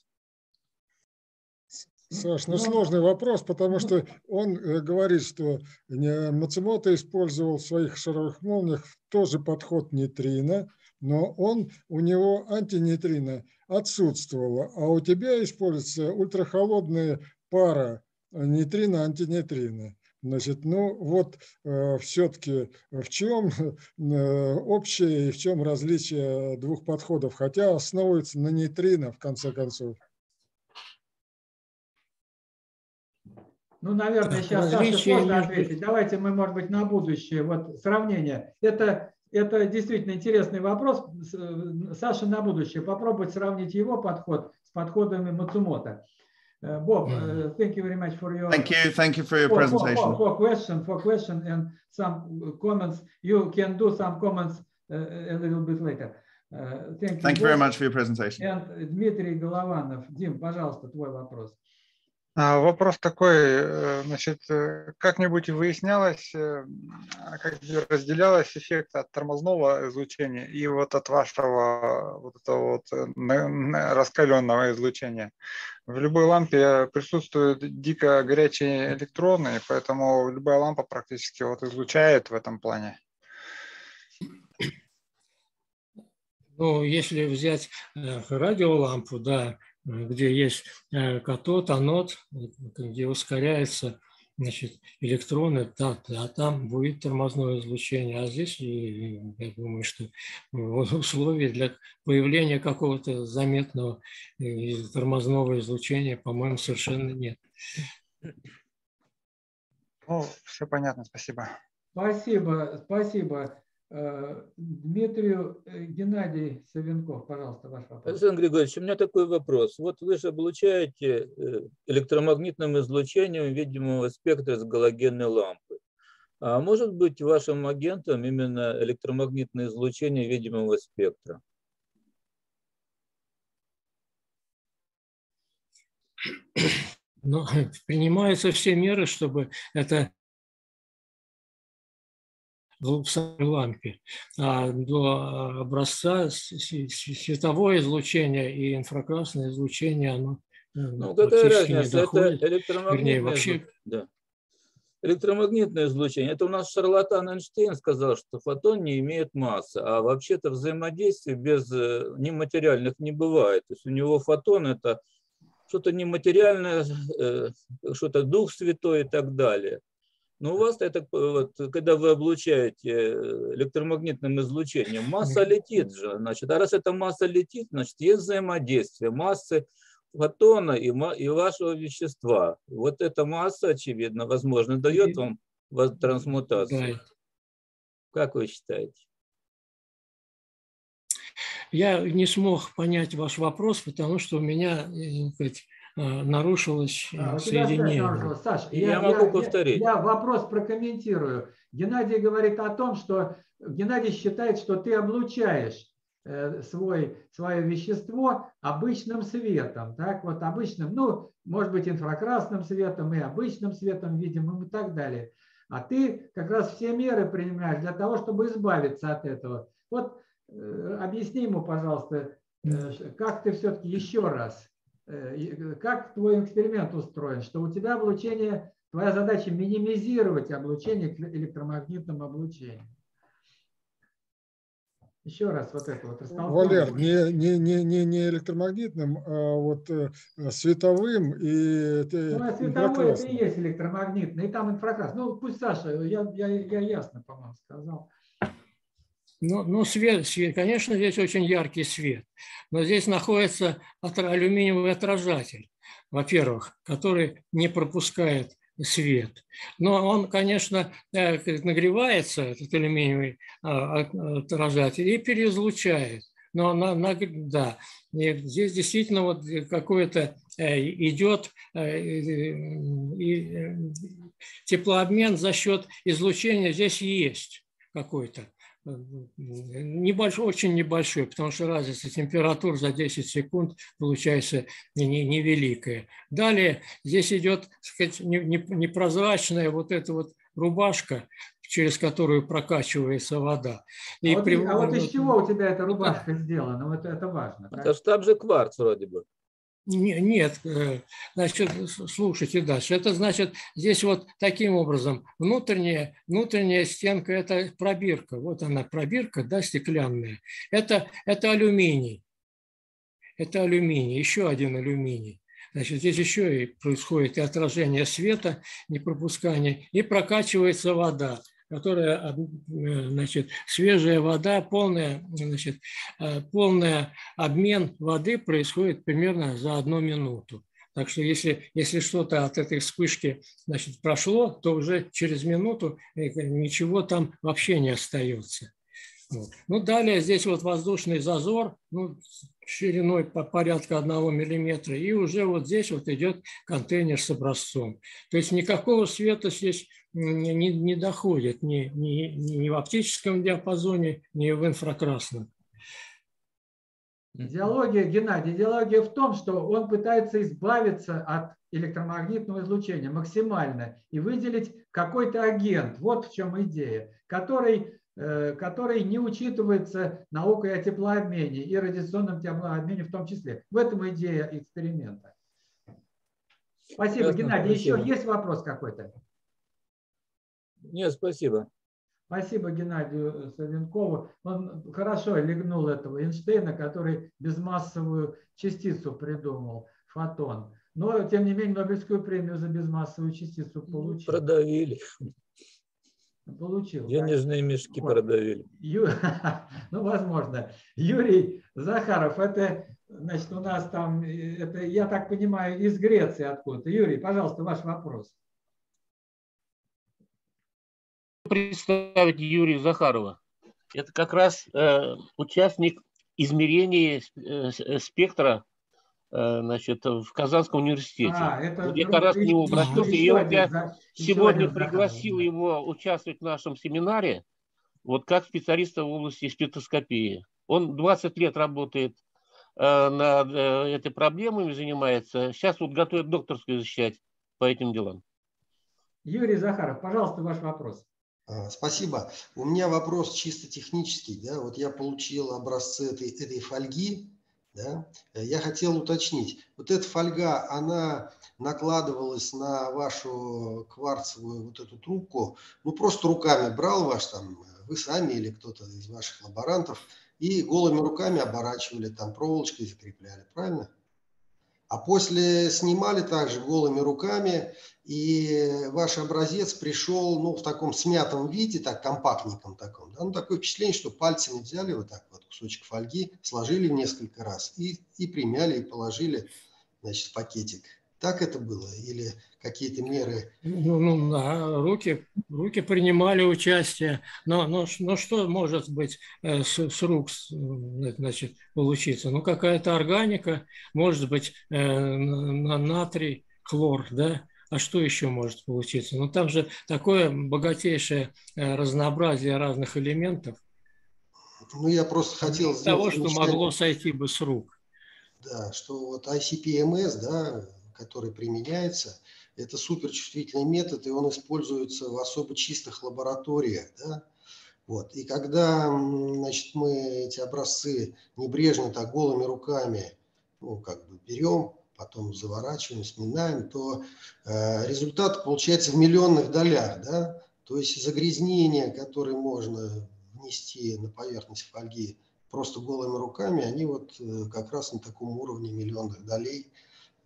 Саш, ну сложный вопрос, потому что он говорит, что Matsumoto использовал в своих шаровых молниях тоже подход нейтрино, но он, у него антинейтрино отсутствовало, а у тебя используется ультрахолодная пара нейтрино-антинейтрино. Значит, ну вот э, все-таки в чем э, общее и в чем различие двух подходов, хотя основывается на нейтрино в конце концов. Ну, наверное, сейчас Саша можно ответить. Давайте мы, может быть, на будущее. Вот сравнение. Это, это действительно интересный вопрос. Саша на будущее. Попробовать сравнить его подход с подходами Matsumoto. Bob, uh, thank you very much for your. Thank you. Thank you for your presentation. For, for, for question, for question and some comments. You can do some comments uh, a little bit later. Uh, thank you, thank you very much for your presentation. And Дмитрий Голованов, Дим, пожалуйста, твой вопрос. Вопрос такой, значит, как-нибудь выяснялось, как разделялось эффект от тормозного излучения и вот от вашего вот этого вот раскаленного излучения? В любой лампе присутствуют дико горячие электроны, и поэтому любая лампа практически вот излучает в этом плане. Ну, если взять радиолампу, да, где есть катод, анод, где ускоряются, значит, электроны, да, да, там будет тормозное излучение. А здесь, я думаю, что условия для появления какого-то заметного тормозного излучения, по-моему, совершенно нет. Ну, все понятно, спасибо. Спасибо, спасибо. Дмитрию Геннадий Савенков, пожалуйста, ваш вопрос. Александр Григорьевич, у меня такой вопрос. Вот вы же облучаете электромагнитным излучением видимого спектра с галогенной лампы. А может быть вашим агентом именно электромагнитное излучение видимого спектра? Ну, принимаются все меры, чтобы это в Шри-Ланке, до образца световое излучение и инфракрасное излучение, оно ну, практически не доходит. Это вернее, вообще... да. Электромагнитное излучение. Это у нас шарлатан Эйнштейн сказал, что фотон не имеет массы, а вообще-то взаимодействие без нематериальных не бывает. То есть у него фотон – это что-то нематериальное, что-то Дух Святой и так далее. Но у вас, это, вот, когда вы облучаете электромагнитным излучением, масса летит же. Значит, а раз эта масса летит, значит, есть взаимодействие массы фотона и, и вашего вещества. Вот эта масса, очевидно, возможно, дает вам трансмутацию. Да. Как вы считаете? Я не смог понять ваш вопрос, потому что у меня, сказать, нарушилось а, соединение. Нарушилось. Саш, я, я могу я, повторить. Я, я вопрос прокомментирую. Геннадий говорит о том, что Геннадий считает, что ты облучаешь свой, свое вещество обычным светом, так вот обычным, ну, может быть, инфракрасным светом и обычным светом видимым и так далее. А ты как раз все меры принимаешь для того, чтобы избавиться от этого. Вот э, объясни ему, пожалуйста, э, как ты все-таки еще раз, э, как твой эксперимент устроен, что у тебя облучение, твоя задача минимизировать облучение к электромагнитному облучению. Еще раз вот это вот. Валер, не, не, не, не электромагнитным, а вот световым и ну, а световое это и есть электромагнитное, и там инфракрасное. Ну, пусть Саша, я, я, я ясно, по-моему, сказал. Ну, ну свет, свет, конечно, здесь очень яркий свет, но здесь находится алюминиевый отражатель, во-первых, который не пропускает свет. Но он, конечно, нагревается, этот алюминиевый отражатель, и переизлучает. Но на, на, да, и здесь действительно вот какой-то идет и теплообмен за счет излучения, здесь есть какой-то. Небольшой, очень небольшой, потому что разница температур за десять секунд получается невеликая. Далее здесь идет, так сказать, непрозрачная вот эта вот рубашка, через которую прокачивается вода. И а, вот, при... а вот из чего у тебя эта рубашка сделана? Вот это важно. Это же там же кварц вроде бы. Нет, значит, слушайте дальше. Это значит, здесь вот таким образом внутренняя, внутренняя стенка – это пробирка. Вот она, пробирка, да, стеклянная. Это, это алюминий. Это алюминий, еще один алюминий. Значит, здесь еще и происходит и отражение света, не пропускание, и прокачивается вода, которая, значит, свежая вода, полная, значит, полный обмен воды происходит примерно за одну минуту. Так что если, если что-то от этой вспышки, значит, прошло, то уже через минуту ничего там вообще не остается. Вот. Ну, далее здесь вот воздушный зазор, ну, шириной по порядка одного миллиметра, и уже вот здесь вот идет контейнер с образцом. То есть никакого света здесь не, не, не доходит ни, ни, ни в оптическом диапазоне, ни в инфракрасном. Идеология, Геннадий, идеология в том, что он пытается избавиться от электромагнитного излучения максимально и выделить какой-то агент, вот в чем идея, который... который не учитывается наукой о теплообмене и радиационном теплообмене в том числе. В этом идея эксперимента. Спасибо, Ясно, Геннадий. Спасибо. Еще есть вопрос какой-то? Нет, спасибо. Спасибо Геннадию Савенкову. Он хорошо легнул этого Эйнштейна, который безмассовую частицу придумал, фотон. Но, тем не менее, Нобелевскую премию за безмассовую частицу получил. Продавили. Получил. Денежные мешки вот. Продавили. Ю... Ну, возможно. Юрий Захаров, это, значит, у нас там, это, я так понимаю, из Греции откуда-то. Юрий, пожалуйста, ваш вопрос. Представить Юрия Захарова. Это как раз э, участник измерения спектра э, значит, в Казанском университете. А, это... Я как раз к нему обратился, и я сегодня пригласил его участвовать в нашем семинаре, вот как специалиста в области спектроскопии. Он двадцать лет работает э, над э, этой проблемой, занимается. Сейчас вот готовит докторскую защищать по этим делам. Юрий Захаров, пожалуйста, ваш вопрос. Спасибо. У меня вопрос чисто технический. Да? Вот я получил образцы этой, этой фольги. Да? Я хотел уточнить. Вот эта фольга, она накладывалась на вашу кварцевую вот эту трубку. Ну, просто руками брал ваш там, вы сами или кто-то из ваших лаборантов, и голыми руками оборачивали там проволочкой и закрепляли, правильно? А после снимали также голыми руками, и ваш образец пришел, ну, в таком смятом виде, так, компактненьком таком. Да? Ну, такое впечатление, что пальцами взяли вот так вот кусочек фольги, сложили в несколько раз и, и примяли, и положили, значит, в пакетик. Так это было? Или какие-то меры? Ну, ну да, руки, руки принимали участие. Но, но, но что может быть с, с рук, значит, получиться? Ну, какая-то органика, может быть, на натрий, хлор, да? А что еще может получиться? Ну, там же такое богатейшее разнообразие разных элементов. Ну, я просто хотел... Из того, что могло сойти бы с рук. Да, что вот ай си пи эм эс, да... который применяется, это суперчувствительный метод, и он используется в особо чистых лабораториях. Да? Вот. И когда, значит, мы эти образцы небрежно, так голыми руками, ну, как бы берем, потом заворачиваем, сминаем, то э, результат получается в миллионных долях. Да? То есть загрязнения, которые можно внести на поверхность фольги просто голыми руками, они вот э, как раз на таком уровне миллионных долей,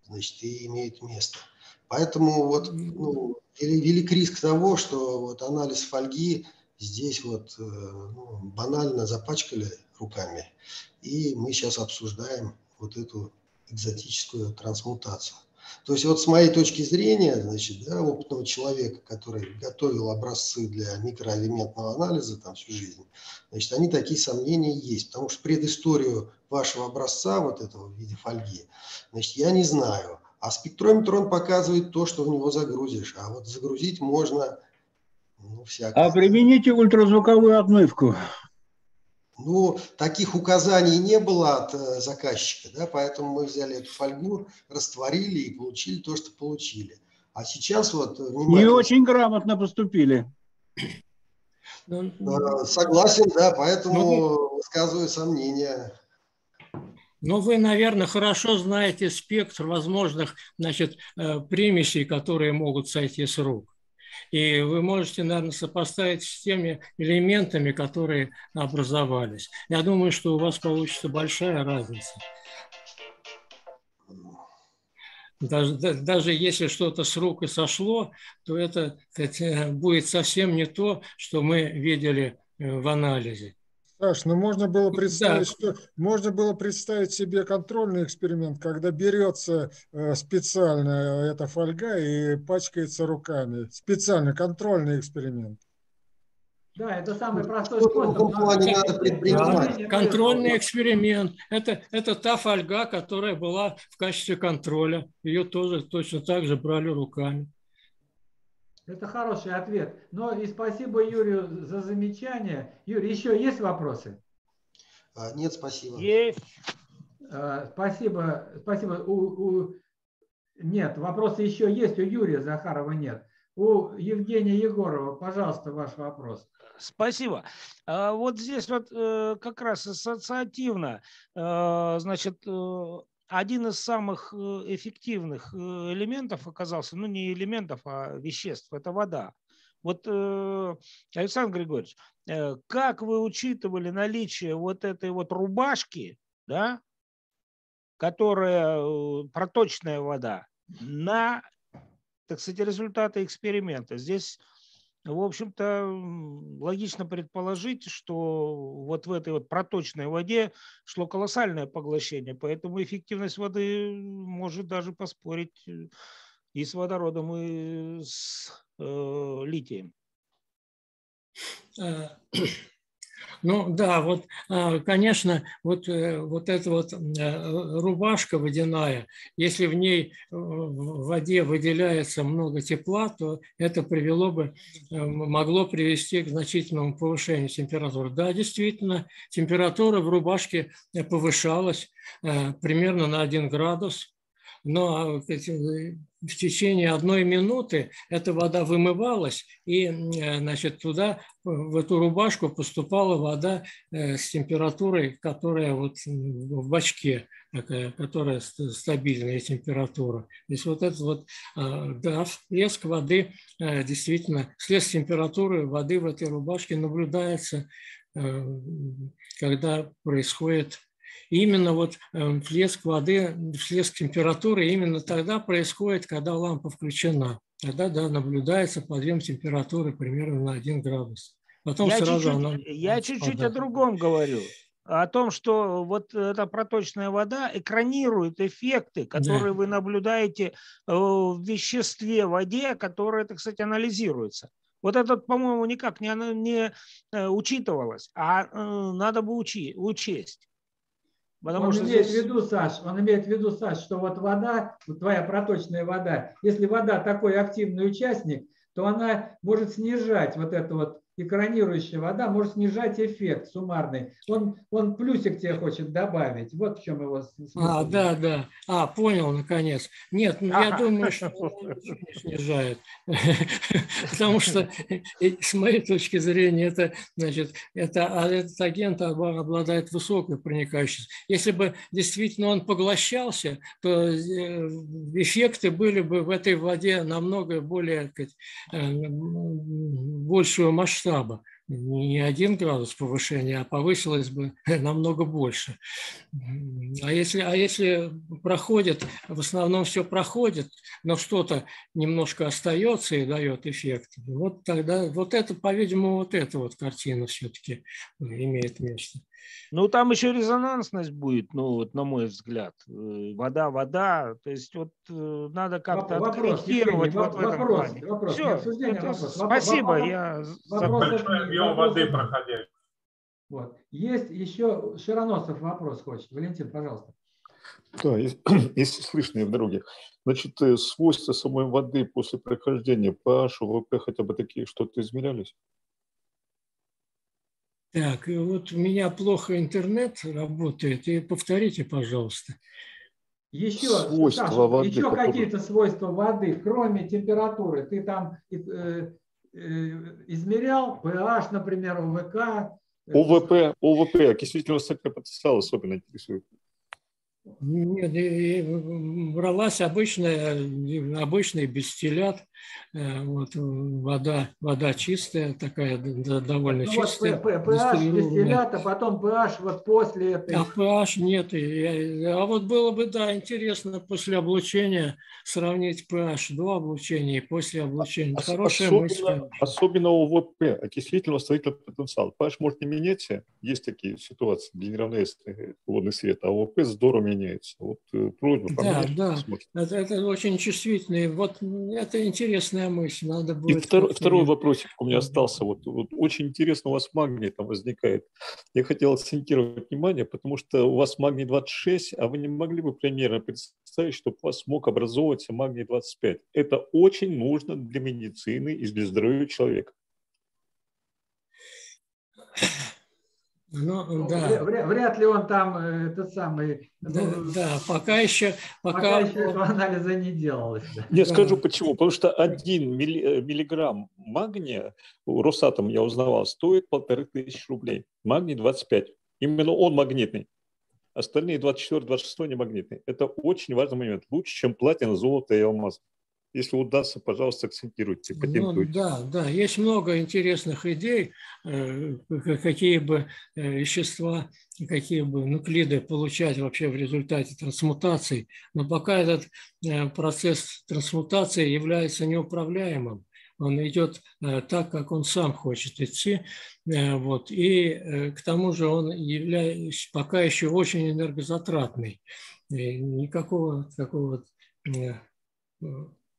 значит, и имеет место. Поэтому вот, ну, велик риск того, что вот анализ фольги здесь вот, ну, банально запачкали руками, и мы сейчас обсуждаем вот эту экзотическую трансмутацию. То есть вот с моей точки зрения, значит, да, опытного человека, который готовил образцы для микроэлементного анализа там всю жизнь, значит, они такие сомнения есть, потому что предысторию вашего образца, вот этого в виде фольги, значит, я не знаю. А спектрометр, он показывает то, что в него загрузишь, а вот загрузить можно, ну, всякое. А примените ультразвуковую отмывку. Ну, таких указаний не было от э, заказчика, да, поэтому мы взяли эту фольгу, растворили и получили то, что получили. А сейчас вот... Не очень грамотно поступили. Э, согласен, да, поэтому высказываю сомнения. Но вы, наверное, хорошо знаете спектр возможных, значит, э, примесей, которые могут сойти с рук. И вы можете, наверное, сопоставить с теми элементами, которые образовались. Я думаю, что у вас получится большая разница. Даже, даже если что-то с рук и сошло, то это, это будет совсем не то, что мы видели в анализе. Саш, ну можно было представить, что, можно было представить себе контрольный эксперимент, когда берется специально эта фольга и пачкается руками. Специально контрольный эксперимент. Да, это самый простой способ. Да, контрольный эксперимент. Это, это та фольга, которая была в качестве контроля. Ее тоже точно так же брали руками. Это хороший ответ. Но и спасибо Юрию за замечание. Юрий, еще есть вопросы? Нет, спасибо. Есть. Спасибо. Спасибо. У, у... Нет, вопросы еще есть. У Юрия Захарова нет. У Евгения Егорова, пожалуйста, ваш вопрос. Спасибо. Вот здесь вот как раз ассоциативно, значит, один из самых эффективных элементов оказался, ну не элементов, а веществ, это вода. Вот, Александр Григорьевич, как вы учитывали наличие вот этой вот рубашки, да, которая проточная вода, на, так сказать, результаты эксперимента? Здесь, в общем-то, логично предположить, что вот в этой вот проточной воде шло колоссальное поглощение, поэтому эффективность воды может даже поспорить и с водородом, и с э, литием. Ну да, вот, конечно, вот, вот эта вот рубашка водяная, если в ней в воде выделяется много тепла, то это привело бы, могло привести к значительному повышению температуры. Да, действительно, температура в рубашке повышалась примерно на один градус. но в течение одной минуты эта вода вымывалась, и, значит, туда, в эту рубашку поступала вода с температурой, которая вот в бачке, такая, которая стабильная температура. То есть вот этот вот, да, всплеск воды, действительно, всплеск температуры воды в этой рубашке наблюдается, когда происходит... Именно вот всплеск воды, всплеск температуры именно тогда происходит, когда лампа включена. Тогда, да, наблюдается подъем температуры примерно на один градус. Потом я сразу чуть-чуть, она... Я чуть-чуть о другом говорю. О том, что вот эта проточная вода экранирует эффекты, которые, да, вы наблюдаете в веществе, в воде, которые, так сказать, анализируются. Вот это, по-моему, никак не, не учитывалось, а надо бы учи, учесть. Потому он, что имеет здесь... в виду, Саш, он имеет в виду, Саш, что вот вода, вот твоя проточная вода, если вода такой активный участник, то она может снижать, вот эта вот экранирующая вода может снижать эффект суммарный. Он, он плюсик тебе хочет добавить. Вот в чем его смысл. А, да, да. А, понял, наконец. Нет, ну, я думаю, что он не снижает. Потому что, с моей точки зрения, это, значит, это, этот агент обладает высокой проникающей. Если бы действительно он поглощался, то эффекты были бы в этой воде намного более, так сказать, большего масштаба. Штаба. Не один градус повышения, а повысилось бы намного больше. А если, а если проходит, в основном все проходит, но что-то немножко остается и дает эффект, вот тогда, вот это, по-видимому, вот эта вот картина все-таки имеет место. Ну, там еще резонансность будет, ну, вот, на мой взгляд. Вода, вода, то есть вот надо как-то откорректировать. Вопрос, вот вопрос, вопрос. Все, обсуждение, это, вопрос. Спасибо, вопрос, я... Вопрос, объем воды проходящий. Вот. Есть еще Широносов вопрос хочет. Валентин, пожалуйста. Да, если слышно, и в дороге. Значит, свойства самой воды после прохождения pH, вэ пэ хотя бы такие что-то измерялись? Так, и вот у меня плохо интернет работает. И повторите, пожалуйста. Еще, еще какие-то свойства воды, кроме температуры. Ты там э, э, измерял pH, например, вэ ка? ОВП, ОВП, окислительного высокого потенциала особенно интересует. Нет, бралась обычная, обычный бестиллят, вот, вода, вода чистая, такая довольно ну, чистая. Вот, pH бестиллят, а потом pH вот после этой. А pH нет. Я, а вот было бы, да, интересно после облучения сравнить pH до облучения и после облучения. Хорошая особенно, мысль. Особенно у вэ пэ, окислительного строительного потенциала. pH может не меняться, есть такие ситуации, где неравновесный водный свет, а у вэ пэ здорово меняется. Вот просьба, да, да. Это, это очень чувствительный. Вот это интересная мысль. Надо будет. И втор, второй вопросик у меня остался. Вот, вот очень интересно, у вас магний там возникает. Я хотел акцентировать внимание, потому что у вас магний двадцать шесть, а вы не могли бы примерно представить, чтобы у вас мог образовываться магний двадцать пять. Это очень нужно для медицины и для здоровья человека. Ну, да. Вряд ли он там этот самый... Да, ну, да, пока еще... Пока, пока еще этого анализа не делалось. Я скажу почему. Потому что один миллиграмм магния, Росатом я узнавал, стоит полторы тысячи рублей. Магний двадцать пять. Именно он магнитный. Остальные двадцать четыре, двадцать шесть не магнитные. Это очень важный момент. Лучше, чем платина, золото и алмаз. Если удастся, пожалуйста, акцентируйте. Ну, да, да, есть много интересных идей, какие бы вещества, какие бы нуклиды получать вообще в результате трансмутации. Но пока этот процесс трансмутации является неуправляемым. Он идет так, как он сам хочет идти. Вот. И к тому же он является пока еще очень энергозатратный. И никакого такого...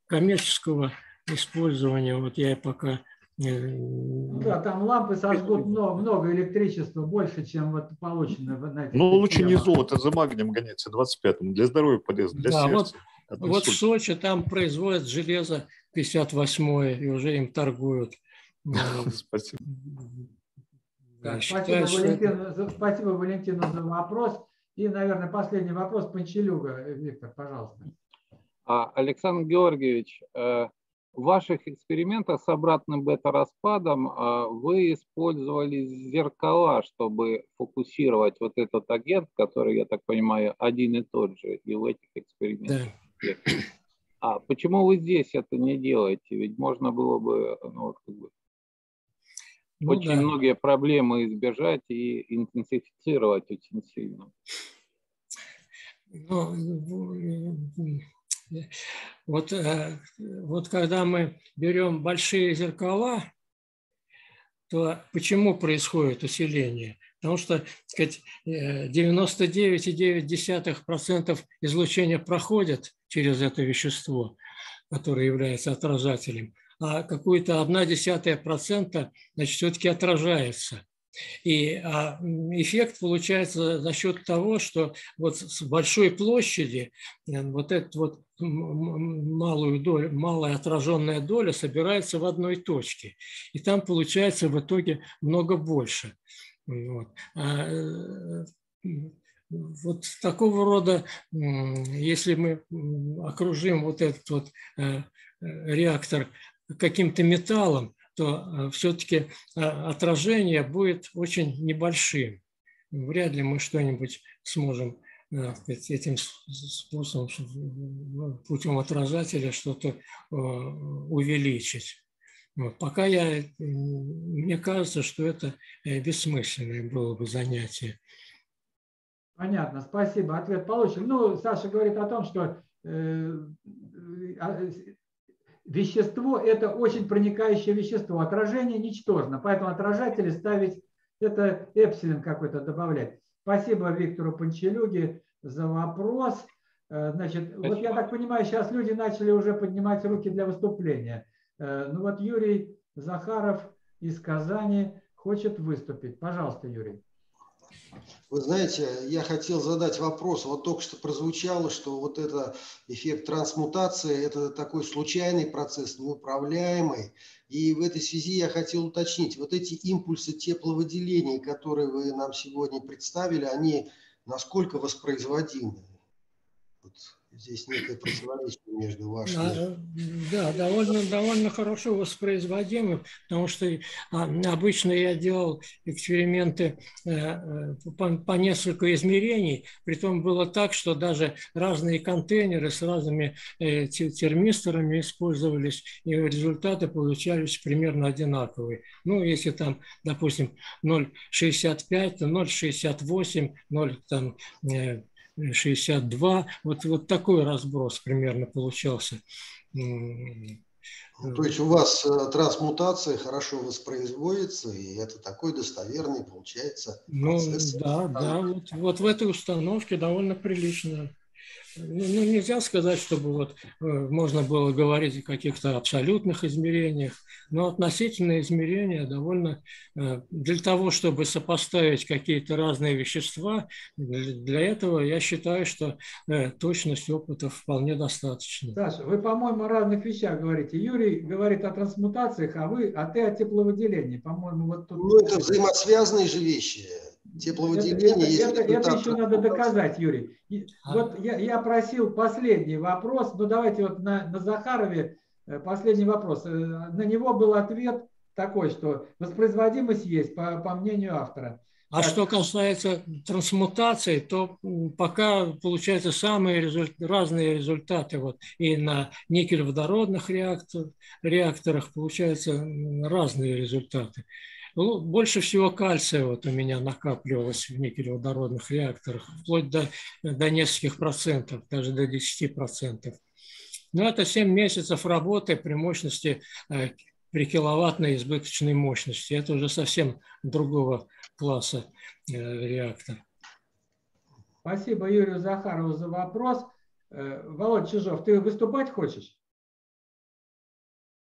коммерческого использования, вот я и пока... Да, там лампы сожгут много, много электричества, больше, чем вот получено. Ну, лучше не золото, за магнием гоняться, двадцать пятым, для здоровья полезно, для, да, сердца. Вот, вот в Сочи там производят железо пятьдесят восьмое, и уже им торгуют. Спасибо. Да, считаю, спасибо, Валентину, это... спасибо Валентину за вопрос. И, наверное, последний вопрос Панчелюга. Виктор, пожалуйста. Александр Георгиевич, в ваших экспериментах с обратным бета-распадом вы использовали зеркала, чтобы фокусировать вот этот агент, который, я так понимаю, один и тот же и в этих экспериментах. Да. А почему вы здесь это не делаете? Ведь можно было бы, ну, как бы ну, очень да. многие проблемы избежать и интенсифицировать очень сильно. Ну, вот, вот когда мы берем большие зеркала, то почему происходит усиление? Потому что девяносто девять и девять десятых процента излучения проходит через это вещество, которое является отражателем, а какую-то одна десятая процента, значит, все-таки отражается. И эффект получается за счет того, что вот с большой площади вот эта вот малую долю, малая отраженная доля собирается в одной точке. И там получается в итоге много больше. Вот, вот такого рода, если мы окружим вот этот вот реактор каким-то металлом, то все-таки отражение будет очень небольшим. Вряд ли мы что-нибудь сможем этим способом, путем отражателя, что-то увеличить. Вот. Пока я, мне кажется, что это бессмысленное было бы занятие. Понятно, спасибо. Ответ получен. Ну, Саша говорит о том, что э, вещество – это очень проникающее вещество. Отражение ничтожно, поэтому отражатели ставить – это эпсилон какой-то добавлять. Спасибо Виктору Панчелюге за вопрос. Значит, спасибо. Вот я так понимаю, сейчас люди начали уже поднимать руки для выступления. Ну вот Юрий Захаров из Казани хочет выступить. Пожалуйста, Юрий. Вы знаете, я хотел задать вопрос. Вот только что прозвучало, что вот этот эффект трансмутации – это такой случайный процесс, неуправляемый. И в этой связи я хотел уточнить. Вот эти импульсы тепловыделения, которые вы нам сегодня представили, они насколько воспроизводимы? Вот. Здесь некое противоречие между вашими. Да, довольно, довольно хорошо воспроизводимы, потому что обычно я делал эксперименты по, по несколько измерений, притом было так, что даже разные контейнеры с разными термисторами использовались, и результаты получались примерно одинаковые. Ну, если там, допустим, ноль шестьдесят пять, ноль шестьдесят восемь, ноль шестьдесят два, вот, вот такой разброс примерно получался. То есть у вас трансмутация хорошо воспроизводится, и это такой достоверный получается процесс. Ну, да, да, вот, вот в этой установке довольно прилично. Ну, нельзя сказать, чтобы вот можно было говорить о каких-то абсолютных измерениях, но относительные измерения довольно... Для того, чтобы сопоставить какие-то разные вещества, для этого я считаю, что точность опыта вполне достаточна. Саша, вы, по-моему, о разных вещах говорите. Юрий говорит о трансмутациях, а вы а ты о тепловыделении. По-моему, вот тут... Ну, это взаимосвязанные же вещи. Тепловыделение это, это, это, это еще надо доказать, Юрий. Вот я, я просил последний вопрос, но давайте вот на, на Захарове последний вопрос. На него был ответ такой, что воспроизводимость есть, по, по мнению автора. А так. Что касается трансмутации, то пока получаются самые результ... разные результаты. Вот. И на никель-водородных реактор... реакторах получаются разные результаты. Больше всего кальция вот у меня накапливалось в никелеводородных реакторах, вплоть до, до нескольких процентов, даже до десяти процентов. Но это семь месяцев работы при мощности, при киловаттной избыточной мощности. Это уже совсем другого класса реактор. Спасибо Юрию Захарову за вопрос. Володь Чижов, ты выступать хочешь?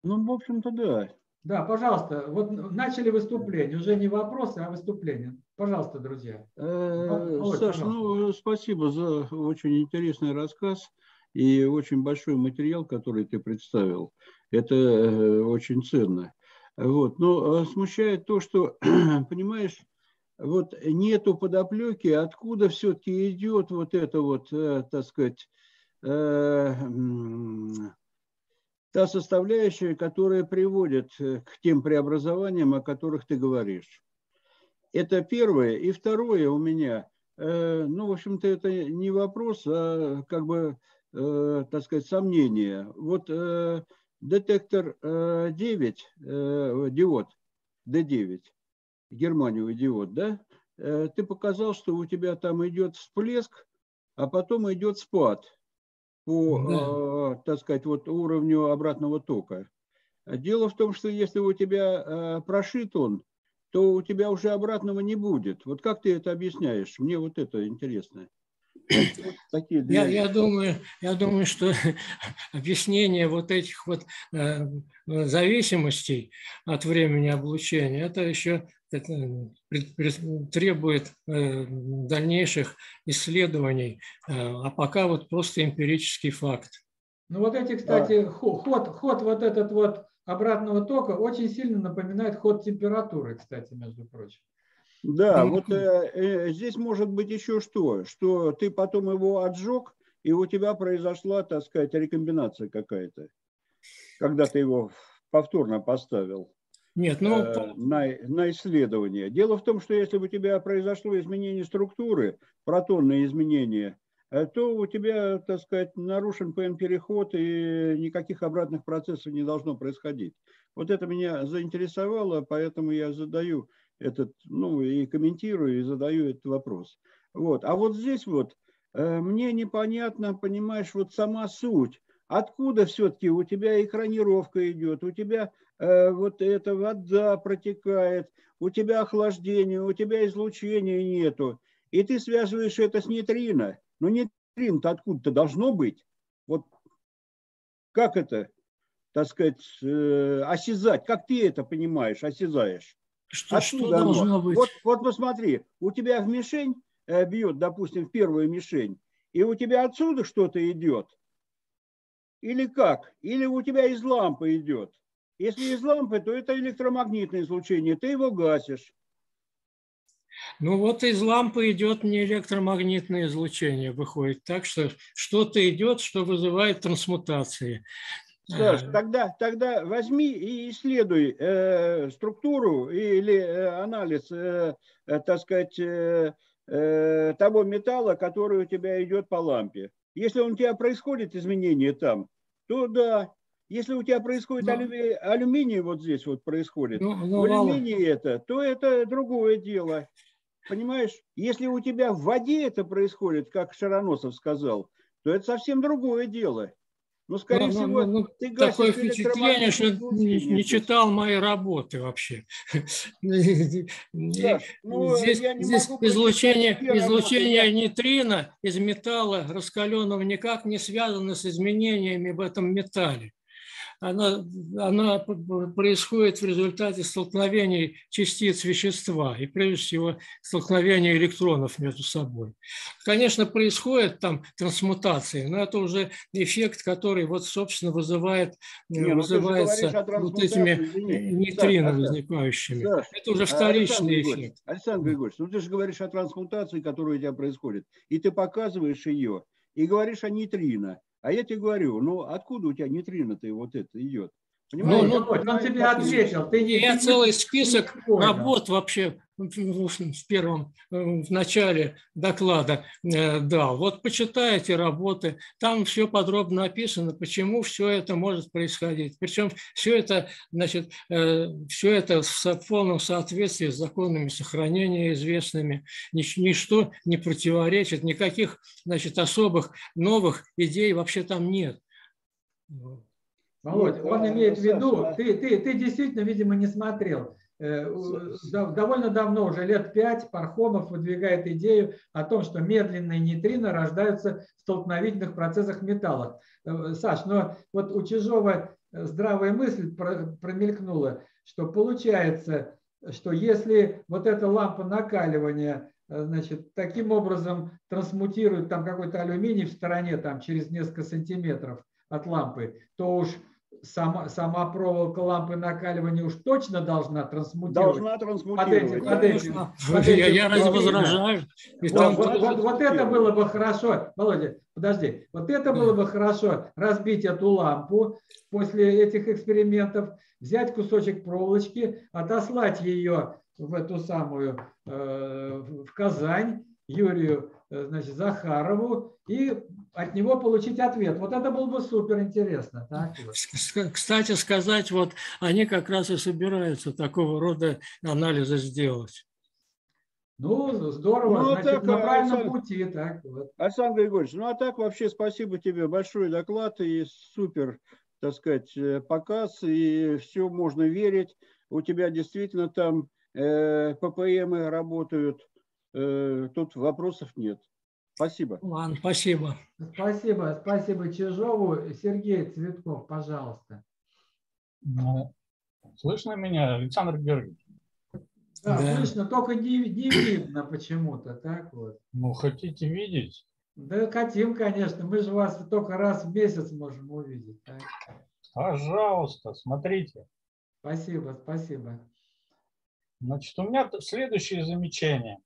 Ну, в общем-то, да. Да, пожалуйста, вот начали выступление, уже не вопросы, а выступление. Пожалуйста, друзья. Саша, ну, спасибо за очень интересный рассказ и очень большой материал, который ты представил. Это очень ценно. Вот. Но смущает то, что, понимаешь, вот нету подоплеки, откуда все-таки идет вот это вот, так сказать, та составляющая, которая приводит к тем преобразованиям, о которых ты говоришь. Это первое. И второе у меня, ну, в общем-то, это не вопрос, а как бы, так сказать, сомнение. Вот детектор девять, диод, Д девять, германиевый диод, да? Ты показал, что у тебя там идет всплеск, а потом идет спад по, да, так сказать, вот уровню обратного тока. Дело в том, что если у тебя прошит он, то у тебя уже обратного не будет. Вот как ты это объясняешь? Мне вот это интересно. Вот такие я, я, думаю, я думаю, что объяснение вот этих вот э, зависимостей от времени облучения, это еще это, пред, пред, требует э, дальнейших исследований, э, а пока вот просто эмпирический факт. Ну вот эти, кстати, а... ход, ход вот этот вот обратного тока очень сильно напоминает ход температуры, кстати, между прочим. Да, вот э, здесь может быть еще что, что ты потом его отжег, и у тебя произошла, так сказать, рекомбинация какая-то, когда ты его повторно поставил. Нет, ну... э, на, на исследование. Дело в том, что если у тебя произошло изменение структуры, протонные изменения, то у тебя, так сказать, нарушен ПМ-переход, и никаких обратных процессов не должно происходить. Вот это меня заинтересовало, поэтому я задаю этот, ну, и комментирую, и задаю этот вопрос. Вот. А вот здесь вот э, мне непонятно, понимаешь, вот сама суть. Откуда все-таки у тебя экранировка идет, у тебя э, вот эта вода протекает, у тебя охлаждение, у тебя излучения нету. И ты связываешь это с нейтрино. Но нейтрино-то откуда-то должно быть. Вот как это, так сказать, э, осязать? Как ты это понимаешь, осязаешь? Что, что должно быть? Вот, вот посмотри, у тебя в мишень э, бьет, допустим, в первую мишень, и у тебя отсюда что-то идет. Или как? Или у тебя из лампы идет. Если из лампы, то это электромагнитное излучение, ты его гасишь. Ну вот из лампы идет не электромагнитное излучение, выходит так, что что-то идет, что вызывает трансмутации. Саш, тогда, тогда возьми и исследуй э, структуру или э, анализ, э, э, так сказать, э, э, того металла, который у тебя идет по лампе. Если у тебя происходит изменение там, то да. Если у тебя происходит но... алюми... алюминий, вот здесь вот происходит, но, но, в алюминии но... это, то это другое дело. Понимаешь? Если у тебя в воде это происходит, как Широносов сказал, то это совсем другое дело. Ну, скорее ну, всего, ну, ну, ты такое впечатление, что не, не читал мои работы вообще. Да, ну, здесь здесь излучение, излучение нейтрино из металла раскаленного никак не связано с изменениями в этом металле. Она, она происходит в результате столкновений частиц вещества и, прежде всего, столкновения электронов между собой. Конечно, происходит там трансмутации, но это уже эффект, который, вот, собственно, вызывает, не, вызывается вот этими нейтрино возникающими. Да. Это уже вторичный Александр эффект. Григорьевич, Александр Григорьевич, ну ты же говоришь о трансмутации, которая у тебя происходит, и ты показываешь ее, и говоришь о нейтрино. А я тебе говорю, ну откуда у тебя нейтрино-то вот это идет? Понимаешь? Ну, ну, он тебе ответил. Ты не, я ты целый не список не работ вообще в первом, в начале доклада э, дал. Вот почитайте работы, там все подробно описано, почему все это может происходить. Причем все это, значит, э, все это в полном соответствии с законами сохранения известными. Нич ничто не противоречит, никаких, значит, особых новых идей вообще там нет. Володь, он имеет в виду, ты, ты, ты действительно, видимо, не смотрел. Довольно давно, уже лет пять, Пархомов выдвигает идею о том, что медленные нейтрино рождаются в столкновительных процессах металлов. Саш, но вот у Чижова здравая мысль промелькнула, что получается, что если вот эта лампа накаливания, значит, таким образом трансмутирует там какой-то алюминий в стороне там через несколько сантиметров от лампы, то уж сама, сама проволока лампы накаливания уж точно должна трансмутировать. Должна трансмутировать. От этих, от этих, я, я разве возражаю? Вот, вот, вот, вот это было бы хорошо, Володя, подожди, вот это было бы хорошо, разбить эту лампу после этих экспериментов, взять кусочек проволочки, отослать ее в эту самую, э, в Казань, Юрию, значит, Захарову, и от него получить ответ. Вот это было бы супер интересно. Так? Кстати сказать, вот они как раз и собираются такого рода анализы сделать. Ну, здорово, ну, значит, так, на правильном Александр, пути. Так, вот. Александр Григорьевич, ну а так вообще спасибо тебе, большой доклад и супер, так сказать, показ, и все можно верить. У тебя действительно там э, ППМы работают. Тут вопросов нет. Спасибо. Ладно, спасибо. Спасибо. Спасибо Чижову. Сергей Цветков, пожалуйста. Ну, слышно меня, Александр Георгиевич? Да, да, слышно, только не, не видно почему-то. Так вот. Ну, хотите видеть? Да, хотим, конечно. Мы же вас только раз в месяц можем увидеть. Так? Пожалуйста, смотрите. Спасибо, спасибо. Значит, у меня следующее замечание.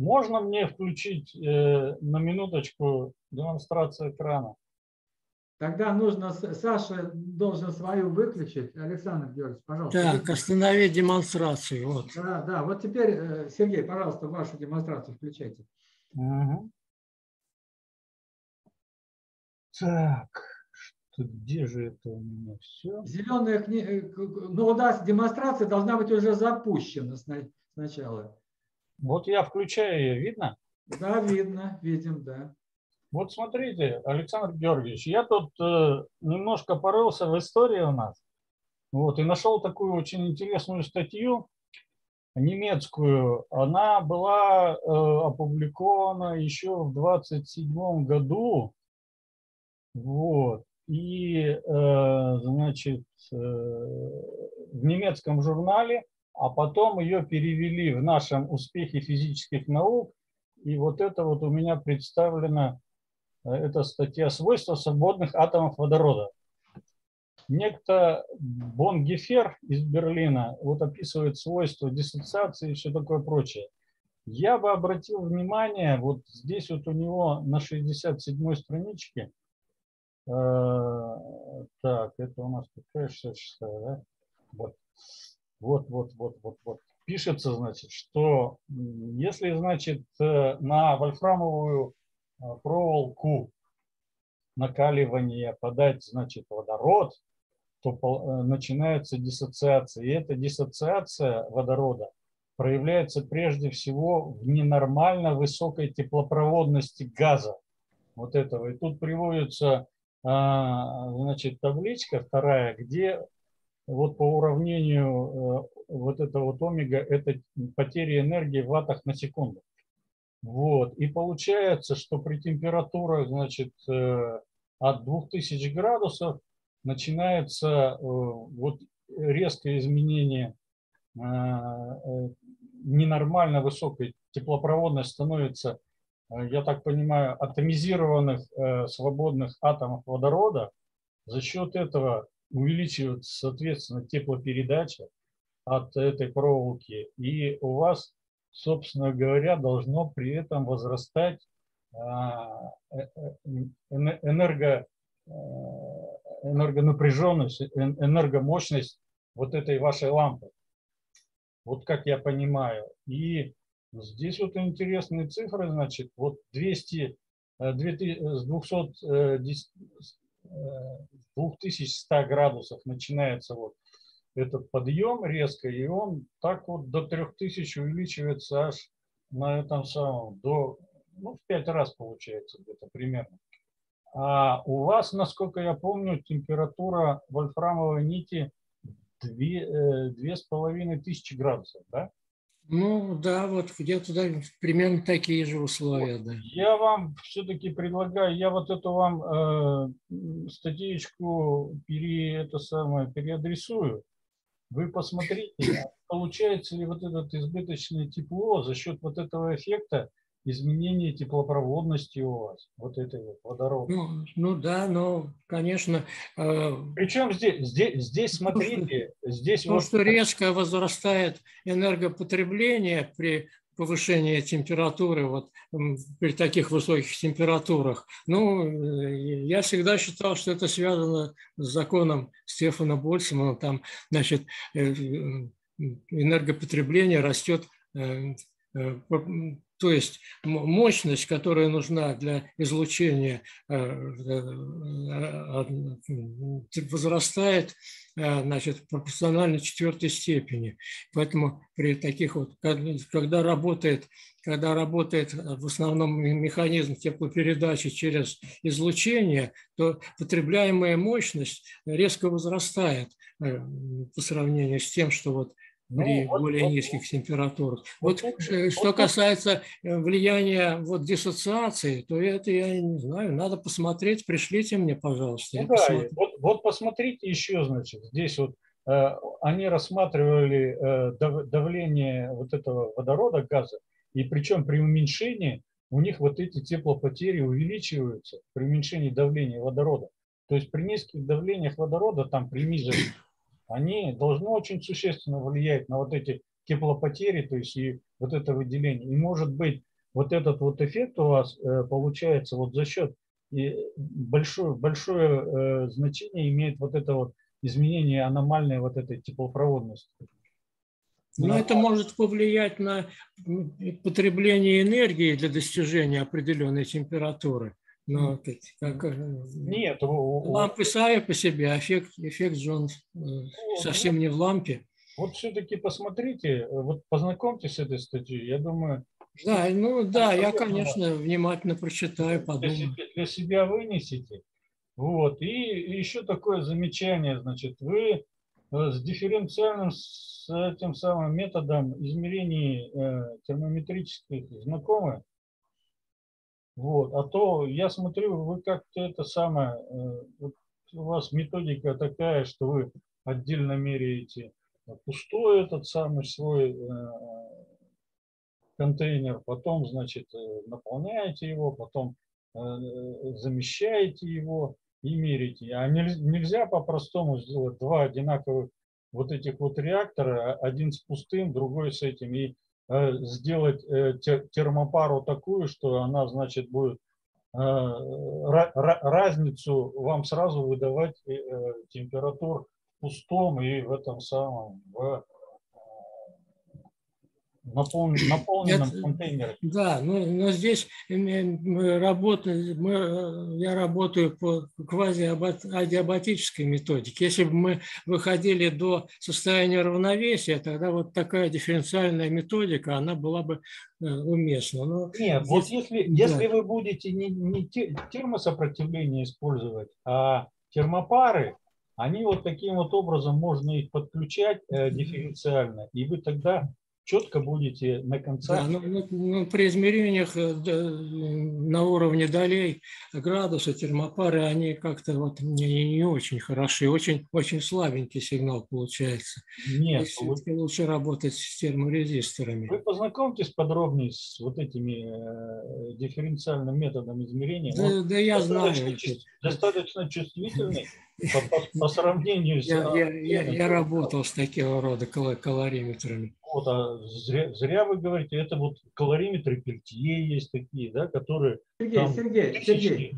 Можно мне включить э, на минуточку демонстрацию экрана? Тогда нужно, Саша должен свою выключить. Александр Георгиевич, пожалуйста. Так, останови демонстрацию. Вот. Да, да, вот теперь, Сергей, пожалуйста, вашу демонстрацию включайте. Угу. Так, что, где же это у меня все? Зеленая книга, ну да, демонстрация должна быть уже запущена сначала. Вот я включаю ее, видно? Да, видно, видим, да. Вот смотрите, Александр Георгиевич, я тут э, немножко порылся в истории у нас, вот, и нашел такую очень интересную статью, немецкую. Она была э, опубликована еще в двадцать седьмом году, вот, и, э, значит, э, в немецком журнале. А потом ее перевели в нашем «Успехе физических наук». И вот это вот у меня представлена, эта статья «Свойства свободных атомов водорода». Некто Бон Гефер из Берлина вот описывает свойства диссоциации и все такое прочее. Я бы обратил внимание, вот здесь вот у него на шестьдесят седьмой страничке, э, так, это у нас какая шестьдесят шестая, да? Вот. Вот, вот, вот, вот, вот. Пишется, значит, что если, значит, на вольфрамовую проволоку накаливания подать, значит, водород, то начинается диссоциация. И эта диссоциация водорода проявляется прежде всего в ненормально высокой теплопроводности газа. Вот этого. И тут приводится, значит, табличка вторая, где... Вот по уравнению вот это вот омега, это потери энергии в ваттах на секунду. Вот. И получается, что при температурах, значит, от двух тысяч градусов начинается вот резкое изменение, ненормально высокой теплопроводность становится, я так понимаю, атомизированных свободных атомов водорода. За счет этого увеличивается, соответственно, теплопередача от этой проволоки. И у вас, собственно говоря, должно при этом возрастать энерго, энергонапряженность, энергомощность вот этой вашей лампы. Вот как я понимаю. И здесь вот интересные цифры, значит, вот двести, двести, двести две тысячи ста градусов начинается вот этот подъем резко, и он так вот до трёх тысяч увеличивается аж на этом самом, до, ну, в пять раз получается где-то примерно. А у вас, насколько я помню, температура вольфрамовой нити две с половиной тысячи градусов, да? Ну да, вот где-то да, примерно такие же условия. Вот. Да. Я вам все-таки предлагаю, я вот эту вам э, статьечку пере, это самое, переадресую. Вы посмотрите, получается ли вот это избыточное тепло за счет вот этого эффекта изменение теплопроводности у вас, вот этой вот водородной. Ну, ну да, но, конечно... Э, Причем здесь, здесь, здесь то, смотрите, что, здесь... То, вот... что резко возрастает энергопотребление при повышении температуры, вот при таких высоких температурах, ну, я всегда считал, что это связано с законом Стефана Больцмана, там, значит, энергопотребление растет... Э, э, То есть мощность, которая нужна для излучения, возрастает, значит, пропорционально четвертой степени. Поэтому при таких вот, когда работает, когда работает в основном механизм теплопередачи через излучение, то потребляемая мощность резко возрастает по сравнению с тем, что вот при ну, более вот, низких вот, температурах. Вот, вот что вот, касается влияния вот, диссоциации, то это я не знаю, надо посмотреть, пришлите мне, пожалуйста. Ну, да, вот, вот посмотрите еще, значит, здесь вот э, они рассматривали э, давление вот этого водорода, газа, и причем при уменьшении у них вот эти теплопотери увеличиваются, при уменьшении давления водорода. То есть при низких давлениях водорода, там при низких, они должны очень существенно влиять на вот эти теплопотери, то есть и вот это выделение. И может быть вот этот вот эффект у вас э, получается вот за счет, и большое, большое э, значение имеет вот это вот изменение аномальной вот этой теплопроводности. Но это может повлиять на потребление энергии для достижения определенной температуры. Но, как, нет, лампы сами по себе, эффект, эффект же он совсем не в лампе. Вот все-таки посмотрите, вот познакомьтесь с этой статьей, я думаю... Да, ну да, я, конечно, внимательно прочитаю, подумаю. Для себя вынесите. Вот. И еще такое замечание, значит, вы с дифференциальным, с этим самым методом измерений термометрических знакомы? Вот. А то я смотрю, вы как-то это самое, вот у вас методика такая, что вы отдельно меряете пустой этот самый свой э, контейнер, потом, значит, наполняете его, потом э, замещаете его и меряете. А нельзя по-простому сделать два одинаковых вот этих вот реактора, один с пустым, другой с этим, и сделать термопару такую, что она, значит, будет разницу вам сразу выдавать температур в пустом и в этом самом в наполненном это, контейнере. Да, но, но здесь мы работаем, мы, я работаю по квазиадиабатической методике. Если бы мы выходили до состояния равновесия, тогда вот такая дифференциальная методика, она была бы уместна. Но нет, здесь, вот если, да. если вы будете не, не термосопротивление использовать, а термопары, они вот таким вот образом можно их подключать э, дифференциально, и вы тогда четко будете на концах. Да, ну, ну, при измерениях на уровне долей градуса термопары, они как-то вот не, не очень хороши, очень, очень слабенький сигнал получается. Нет, вы... лучше работать с терморезисторами. Вы познакомьтесь подробнее с вот этими э, дифференциальным методом измерения. Да, вот да я знаю. Чувств... Достаточно чувствительный. По, по сравнению с... Я, я, я, я работал с такого рода калориметрами. Вот, а зря, зря вы говорите, это вот калориметры Пельтье есть такие, да, которые... Сергей, там, Сергей, Сергей,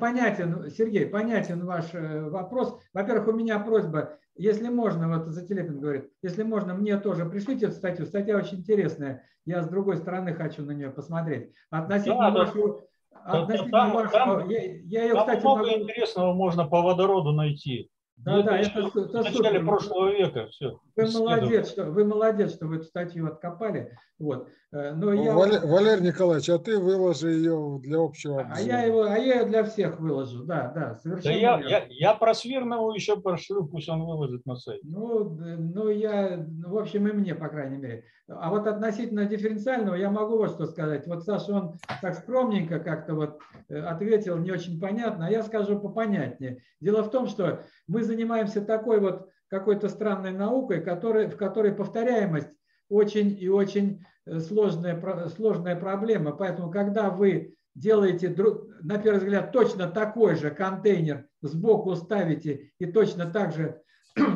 понятен, Сергей, понятен ваш вопрос. Во-первых, у меня просьба, если можно, вот Зателепин говорит, если можно, мне тоже пришлите эту статью. Статья очень интересная, я с другой стороны хочу на нее посмотреть. Относительно да, вашего... Там, вашего, там, я, я ее, там кстати, много могу... интересного можно по водороду найти. Да, да, это, это, это в начале супер. прошлого века. Все, вы, молодец, что, вы молодец, что вы эту статью откопали. Вот. Но я... Валер, Валерий Николаевич, а ты выложи ее для общего обзора. А я, его, а я ее для всех выложу, да, да, совершенно. Да я, я, я про Свирнову еще прошлю, пусть он выложит на сайт. Ну, ну, я, в общем, и мне, по крайней мере. А вот относительно дифференциального я могу вот что сказать. Вот Саша, он так скромненько как-то вот ответил, не очень понятно, а я скажу попонятнее. Дело в том, что мы занимаемся такой вот какой-то странной наукой, который, в которой повторяемость очень и очень сложная, сложная проблема. Поэтому, когда вы делаете, на первый взгляд, точно такой же контейнер, сбоку ставите и точно так же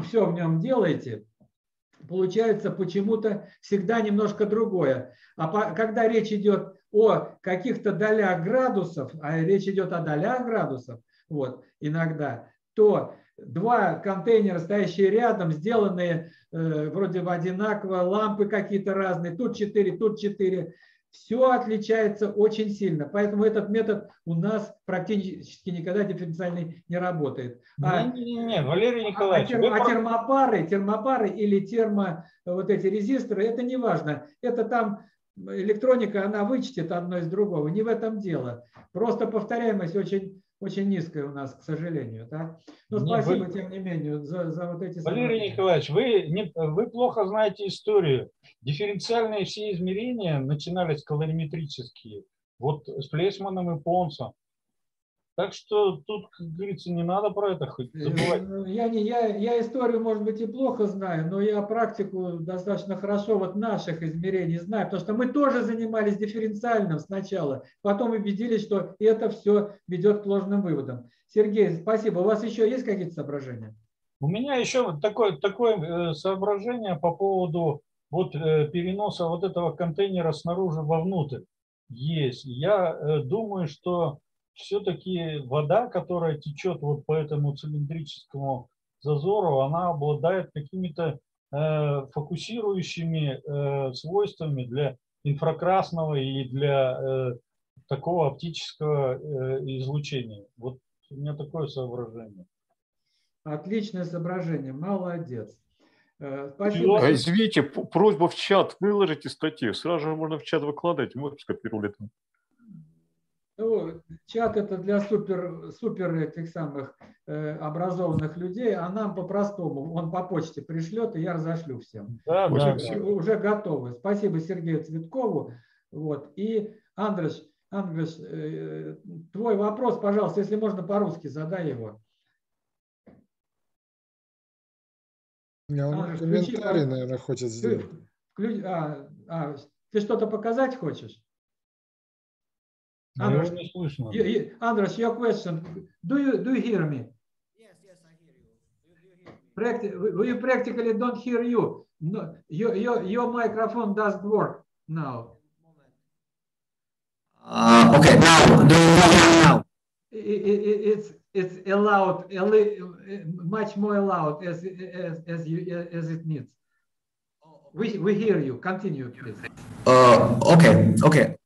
все в нем делаете, получается почему-то всегда немножко другое. А по, когда речь идет о каких-то долях градусов, а речь идет о долях градусов, вот, иногда, то два контейнера, стоящие рядом, сделанные э, вроде бы одинаково, лампы какие-то разные, тут четыре, тут четыре. Все отличается очень сильно. Поэтому этот метод у нас практически никогда дифференциальный не работает. А, не, не, не, Валерий Николаевич. А, терм, а термопары, термопары или термо, вот эти резисторы, это не важно. Это там электроника, она вычтет одно из другого. Не в этом дело. Просто повторяемость очень... Очень низкая у нас, к сожалению. Да? Но не, спасибо, вы... тем не менее, за, за вот эти... Валерий события. Николаевич, вы, не, вы плохо знаете историю. Дифференциальные все измерения начинались калориметрические. Вот с Флейшманом и Понсом. Так что тут, как говорится, не надо про это хоть забывать. Я, не, я, я историю, может быть, и плохо знаю, но я практику достаточно хорошо вот наших измерений знаю, потому что мы тоже занимались дифференциальным сначала, потом убедились, что это все ведет к ложным выводам. Сергей, спасибо. У вас еще есть какие-то соображения? У меня еще такое, такое соображение по поводу вот переноса вот этого контейнера снаружи вовнутрь. Есть. Я думаю, что все-таки вода, которая течет вот по этому цилиндрическому зазору, она обладает какими-то э, фокусирующими э, свойствами для инфракрасного и для э, такого оптического э, излучения. Вот у меня такое соображение. Отличное соображение. Молодец. Спасибо. Извините, просьба в чат. Выложите статью. Сразу же можно в чат выкладывать. Мы скопировали там. Ну, чат это для супер, супер этих самых э, образованных людей, а нам по-простому. Он по почте пришлет, и я разошлю всем. Да, уже, да, уже готовы. Спасибо Сергею Цветкову. Вот. И Андрес, Андрес э, твой вопрос, пожалуйста, если можно по-русски, задай его. Андрес, включи, комментарий, наверное, хочет сделать. Включ, а, а, ты что-то показать хочешь? Andres, you, Andres, your question. Do you do you hear me? Yes, yes, I hear you. Do you hear me? We practically don't hear you. No, your your your microphone doesn't work now. Uh, okay, now do you hear me now? It, it, it's it's allowed, much more allowed as as as you as it needs. We we hear you. Continue, please. Uh, okay, okay.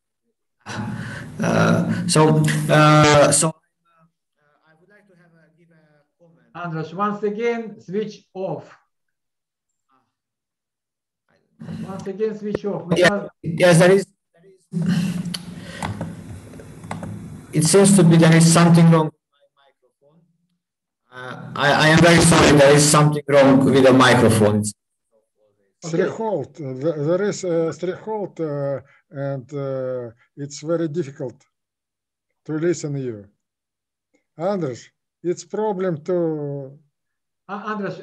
Uh, so, uh, so uh, I would like to have a, give a comment. Andres, once again, switch off. Once again, switch off. Yes, yeah, yeah, there is. There is it seems to be there is something wrong with my microphone. Uh, I, I am very sorry. There is something wrong with the microphone. Threshold. There is a threshold, uh, and uh, it's very difficult to listen to you. Andres, it's problem to... Andres,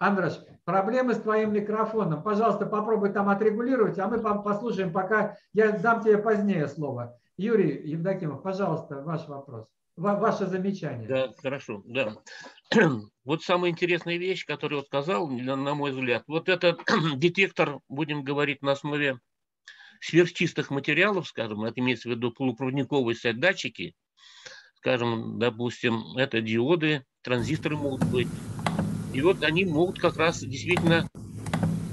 Andres, проблемы с твоим микрофоном. Пожалуйста, попробуй там отрегулировать, а мы послушаем, пока я дам тебе позднее слово. Юрий Евдокимов, пожалуйста, ваш вопрос, ва ваше замечание. Да, хорошо, да. Вот самая интересная вещь, которую он сказал, на мой взгляд, вот этот детектор, будем говорить, на основе сверхчистых материалов, скажем, это имеется в виду полупроводниковые датчики, скажем, допустим, это диоды, транзисторы могут быть. И вот они могут как раз действительно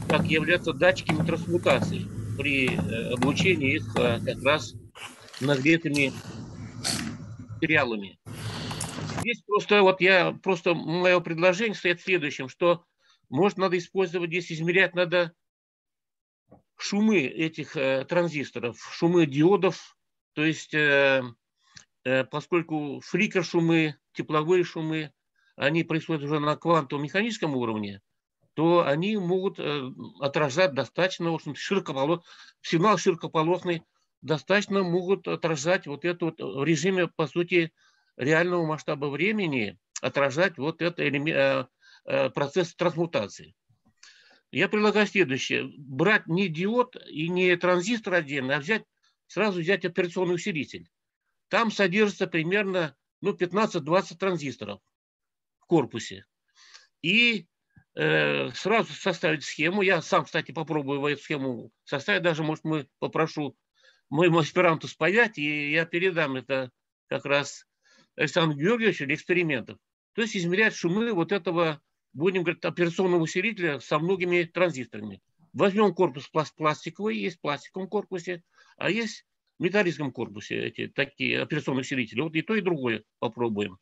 как являться датчиками трансмутации при облучении их как раз нагретыми материалами. Здесь просто вот я просто мое предложение стоит в следующем, что может надо использовать здесь измерять надо шумы этих э, транзисторов, шумы диодов, то есть э, э, поскольку фрикер шумы, тепловые шумы, они происходят уже на квантовом механическом уровне, то они могут э, отражать достаточно, в общем, широкополос... сигнал широкополосный достаточно могут отражать вот это вот в режиме по сути реального масштаба времени отражать вот этот элемент, процесс трансмутации. Я предлагаю следующее. Брать не диод и не транзистор отдельно, а взять, сразу взять операционный усилитель. Там содержится примерно ну, пятнадцать-двадцать транзисторов в корпусе. И э, сразу составить схему. Я сам, кстати, попробую эту схему составить. Даже, может, мы попрошу моему аспиранту спаять, и я передам это как раз Александру Георгиевичу для экспериментов. То есть измерять шумы вот этого, будем говорить, операционного усилителя со многими транзисторами. Возьмем корпус пластиковый, есть в пластиковом корпусе, а есть в металлическом корпусе эти такие операционные усилители. Вот и то, и другое попробуем.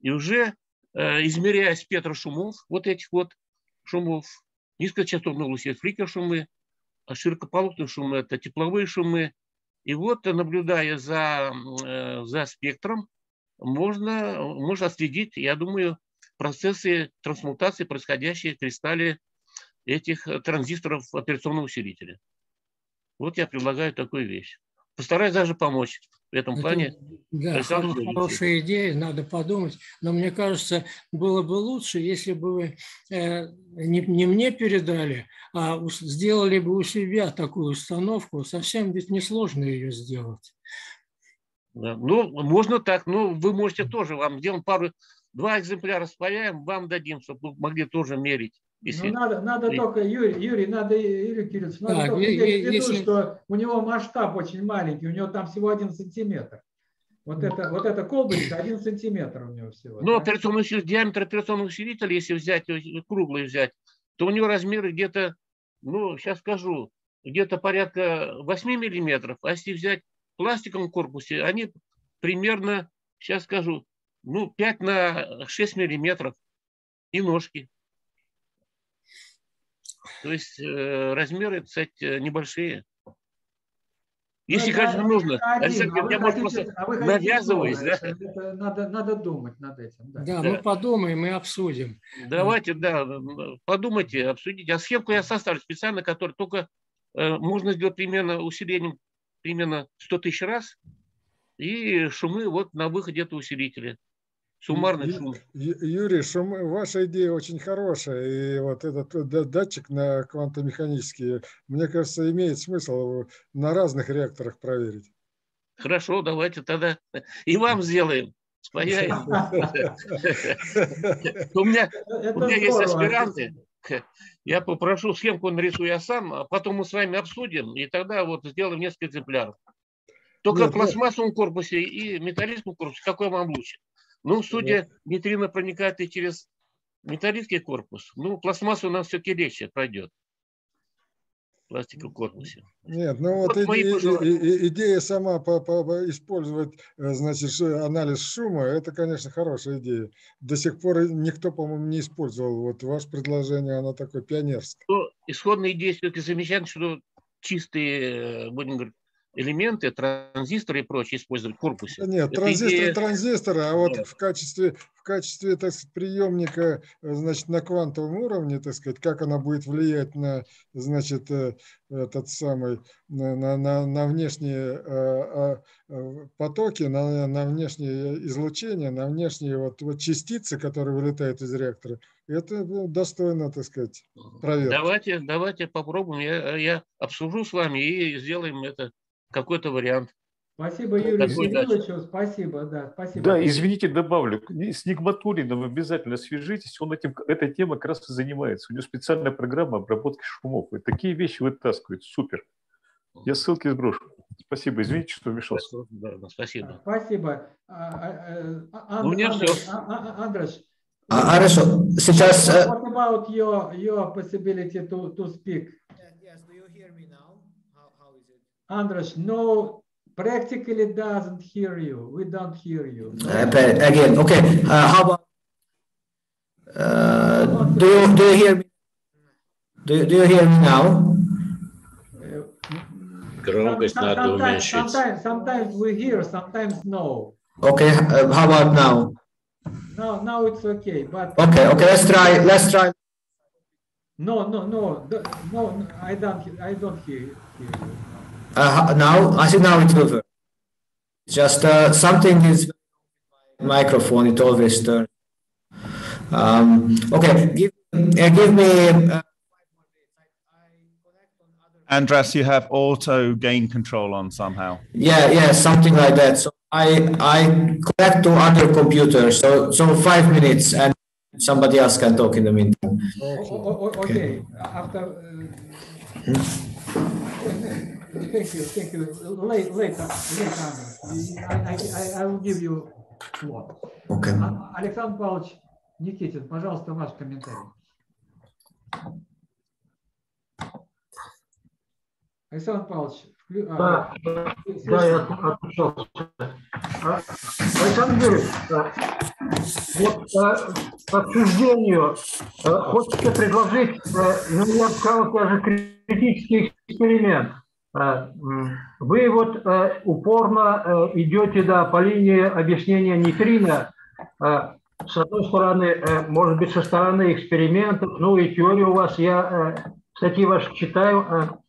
И уже э, измеряя спектр шумов, вот этих вот шумов, низкочастотные лучи, фликер шумы, широкополосные шумы, это тепловые шумы. И вот, наблюдая за, э, за спектром, можно, можно отследить, я думаю, процессы трансмутации, происходящие в кристалле этих транзисторов операционного усилителя. Вот я предлагаю такую вещь. Постараюсь даже помочь в этом это, плане. Да, хорошая идея, надо подумать. Но мне кажется, было бы лучше, если бы вы э, не, не мне передали, а у, сделали бы у себя такую установку. Совсем ведь несложно ее сделать. Да. Ну, можно так, но вы можете тоже. Вам сделаем пару... Два экземпляра спаяем, вам дадим, чтобы вы могли тоже мерить. Если... Надо, надо только, Юрий, Юрий, надо, Юрий Кириллович, надо так, только я, иметь я, в виду, если... что у него масштаб очень маленький, у него там всего один сантиметр. Вот, ну, это, вот эта колбочка, один сантиметр у него всего. Но операционный, диаметр операционного усилителя, если взять, круглый взять, то у него размеры где-то, ну, сейчас скажу, где-то порядка восьми миллиметров, а если взять в пластиковом корпусе, они примерно, сейчас скажу, ну, пять на шесть миллиметров и ножки. То есть э, размеры, кстати, небольшие. Если, это, конечно, это нужно. Один, а я, может, хотите, просто навязываюсь. Да? Это, надо, надо думать над этим. Да, да, да, мы подумаем и обсудим. Давайте, да, подумайте, обсудите. А схемку я составлю специально, которую только э, можно сделать примерно усилением примерно сто тысяч раз. И шумы вот на выходе этого усилителя. Суммарный шум. Юрий, шумы, ваша идея очень хорошая. И вот этот датчик на квантомеханический, мне кажется, имеет смысл на разных реакторах проверить. Хорошо, давайте тогда и вам сделаем. Спаяем. У меня есть аспиранты. Я попрошу, схемку нарисую я сам, а потом мы с вами обсудим, и тогда вот сделаем несколько экземпляров. Только нет, в пластмассовом нет. корпусе и металлическом корпусе, какой вам лучше? Ну, судя, нейтрино проникает и через металлический корпус. Ну, пластмассу у нас все-таки легче пройдет. В пластиковом корпусе. Нет, ну вот, вот иде иде идея сама по по использовать, значит, анализ шума, это, конечно, хорошая идея. До сих пор никто, по-моему, не использовал. Вот ваше предложение, оно такое пионерское. Ну, исходная идея все-таки замечательно, что чистые, будем говорить, элементы, транзисторы и прочее использовать в корпусе. Нет, транзисторы, транзисторы, а вот да. в качестве, в качестве, так сказать, приемника, значит, на квантовом уровне, так сказать, как она будет влиять на, значит, этот самый, на, на, на внешние потоки, на, на внешние излучения, на внешние вот, вот частицы, которые вылетают из реактора, это достойно, так сказать, проверки. Давайте, давайте попробуем, я, я обсужу с вами и сделаем это. Какой-то вариант. Спасибо, Юрию Сергеевичу. Спасибо, да. Спасибо. Да, извините, добавлю. С Нигматулиным обязательно свяжитесь. Он этим, этой темой как раз и занимается. У него специальная программа обработки шумов. И такие вещи вытаскивает. Супер. Я ссылки сброшу. Спасибо. Извините, что вмешался. Да, да, спасибо. Спасибо. Андрес. Хорошо. Сейчас... What about your, your possibility to, to speak? Andres, no, practically doesn't hear you. We don't hear you. No. Uh, again, okay. Uh, how about? Uh, do you do you hear me? Do you, do you hear me now? Sometimes, sometimes, sometimes, sometimes we hear, sometimes no. Okay. Uh, how about now? No, now it's okay. But okay, okay. Let's try. Let's try. No, no, no, no. I don't. I don't hear you. Uh, now, I think now it's over. Just uh, something is microphone. It always turns. Um, okay, give, uh, give me uh, Andres, you have auto gain control on somehow. Yeah, yeah, something like that. So I I connect to other computers. So so five minutes, and somebody else can talk in the meantime. Oh, okay. okay. After. Uh, thank you, thank you. Late, later, later. I I I will give you slow. Okay. Александр Павлович Никитин, пожалуйста, ваш комментарий. Александр Павлович, вклю... да, а, да, я отключался. Александр Юрьевич, вот по обсуждению, хочется предложить, ну, я бы сказал, даже критический эксперимент. Вы вот упорно идете, да, по линии объяснения нейтрино, с одной стороны, может быть, со стороны экспериментов, ну и теория у вас, я статьи ваши читаю.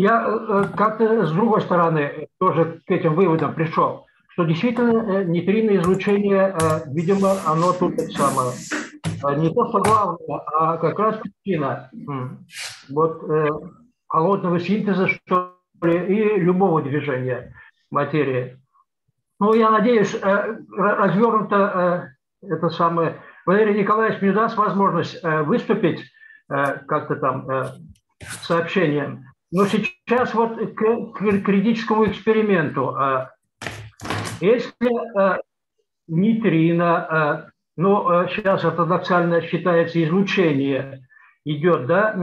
Я как-то с другой стороны тоже к этим выводам пришел, что действительно нейтринное излучение, видимо, оно тут самое. Не то, что главное, а как раз причина вот, холодного синтеза, что ли, и любого движения материи. Ну, я надеюсь, развернуто это самое. Валерий Николаевич мне даст возможность выступить как-то там сообщением. Но сейчас вот к критическому эксперименту. Если нейтрино, ну, сейчас ортодоксально считается излучение, идет, да,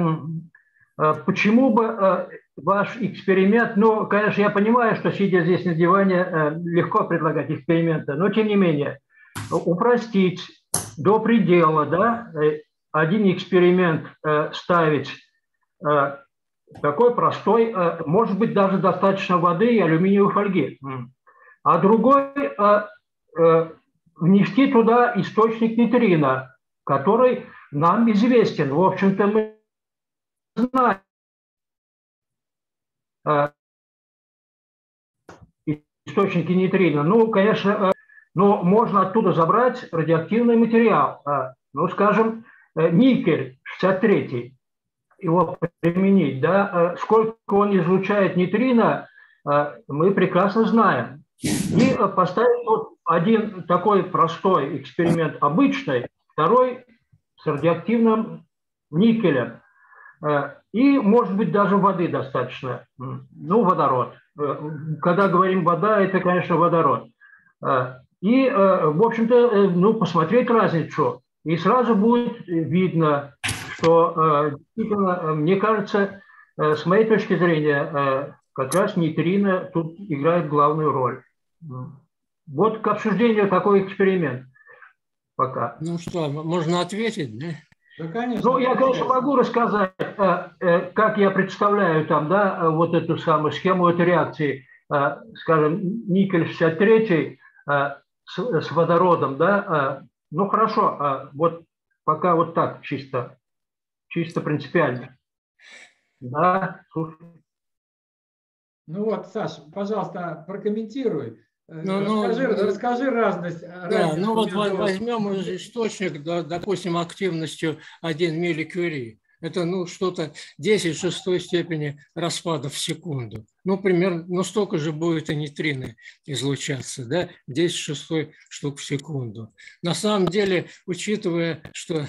почему бы ваш эксперимент, ну, конечно, я понимаю, что сидя здесь на диване, легко предлагать эксперименты, но тем не менее, упростить до предела, да, один эксперимент ставить, такой простой, может быть, даже достаточно воды и алюминиевой фольги. А другой внести туда источник нейтрино, который нам известен. В общем-то, мы знаем источники нейтрино. Ну, конечно, но можно оттуда забрать радиоактивный материал. Ну, скажем, никель шестьдесят третий. Его применить, да, сколько он излучает нейтрино, мы прекрасно знаем. И поставить вот один такой простой эксперимент обычный, второй с радиоактивным никелем. И, может быть, даже воды достаточно. Ну, водород. Когда говорим вода, это, конечно, водород. И, в общем-то, ну, посмотреть разницу. И сразу будет видно, что, действительно, мне кажется, с моей точки зрения, как раз нейтрино тут играет главную роль. Вот к обсуждению такой эксперимент пока. Ну что, можно ответить, да? Да, конечно. Ну, я, конечно, могу рассказать, как я представляю там, да, вот эту самую схему этой реакции, скажем, никель шестьдесят третий с водородом, да. Ну, хорошо, вот пока вот так чисто. Чисто принципиально. Да, слушай. Ну вот, Саша, пожалуйста, прокомментируй. Ну, расскажи, ну, расскажи разность. Да, разность ну вот между... возьмем источник, допустим, активностью один милли кюри. Это, ну, что-то десять в шестой степени распадов в секунду. Ну, примерно, ну, столько же будет и нейтрино излучаться, да, десять в шестой штук в секунду. На самом деле, учитывая, что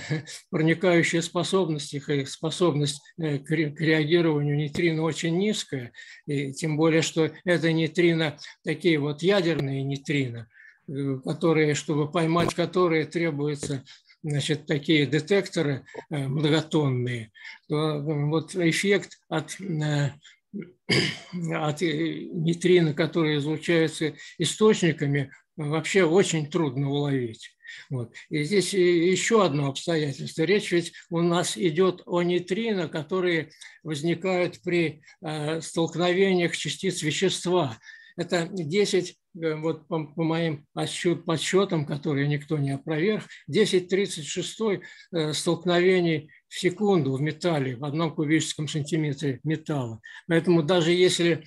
проникающая способность, их способность к реагированию нейтрино очень низкая, и тем более, что это нейтрино, такие вот ядерные нейтрино, которые, чтобы поймать которые, требуется... значит, такие детекторы многотонные, то вот эффект от, от нейтрино, которые излучаются источниками, вообще очень трудно уловить. Вот. И здесь еще одно обстоятельство. Речь ведь у нас идет о нейтрино, которые возникают при столкновениях частиц вещества. Это 10 вот по, по моим подсчетам, которые никто не опроверг, десять тридцать шесть столкновений в секунду в металле, в одном кубическом сантиметре металла. Поэтому даже если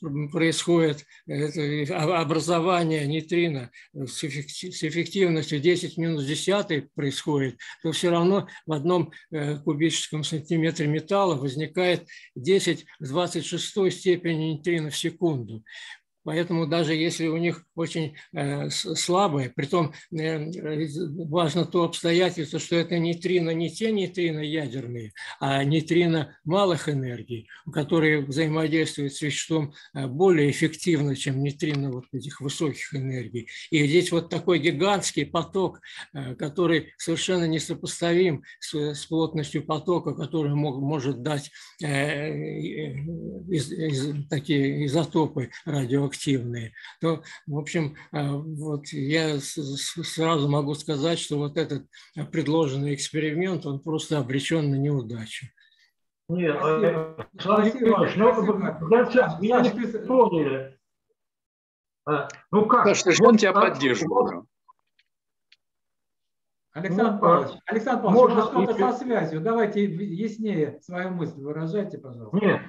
происходит образование нейтрино с эффективностью десять в минус десятой происходит, то все равно в одном кубическом сантиметре металла возникает десять в двадцать шестой степени нейтрино в секунду. Поэтому даже если у них очень э, слабые, притом э, важно то обстоятельство, что это нейтрино не те нейтрино ядерные, а нейтрино малых энергий, которые взаимодействуют с веществом более эффективно, чем нейтрино вот этих высоких энергий. И здесь вот такой гигантский поток, э, который совершенно несопоставим с, с плотностью потока, который мог, может дать э, э, из, из, такие изотопы радиоактивные. Активные, то, в общем, вот я сразу могу сказать, что вот этот предложенный эксперимент, он просто обречен на неудачу. Нет, Александр Иванович, меня не поняли. Ну как? Саша, он тебя поддерживает. Александр Павлович, Александр Павлович, что-то со связью. Давайте яснее свою мысль выражайте, пожалуйста. Нет.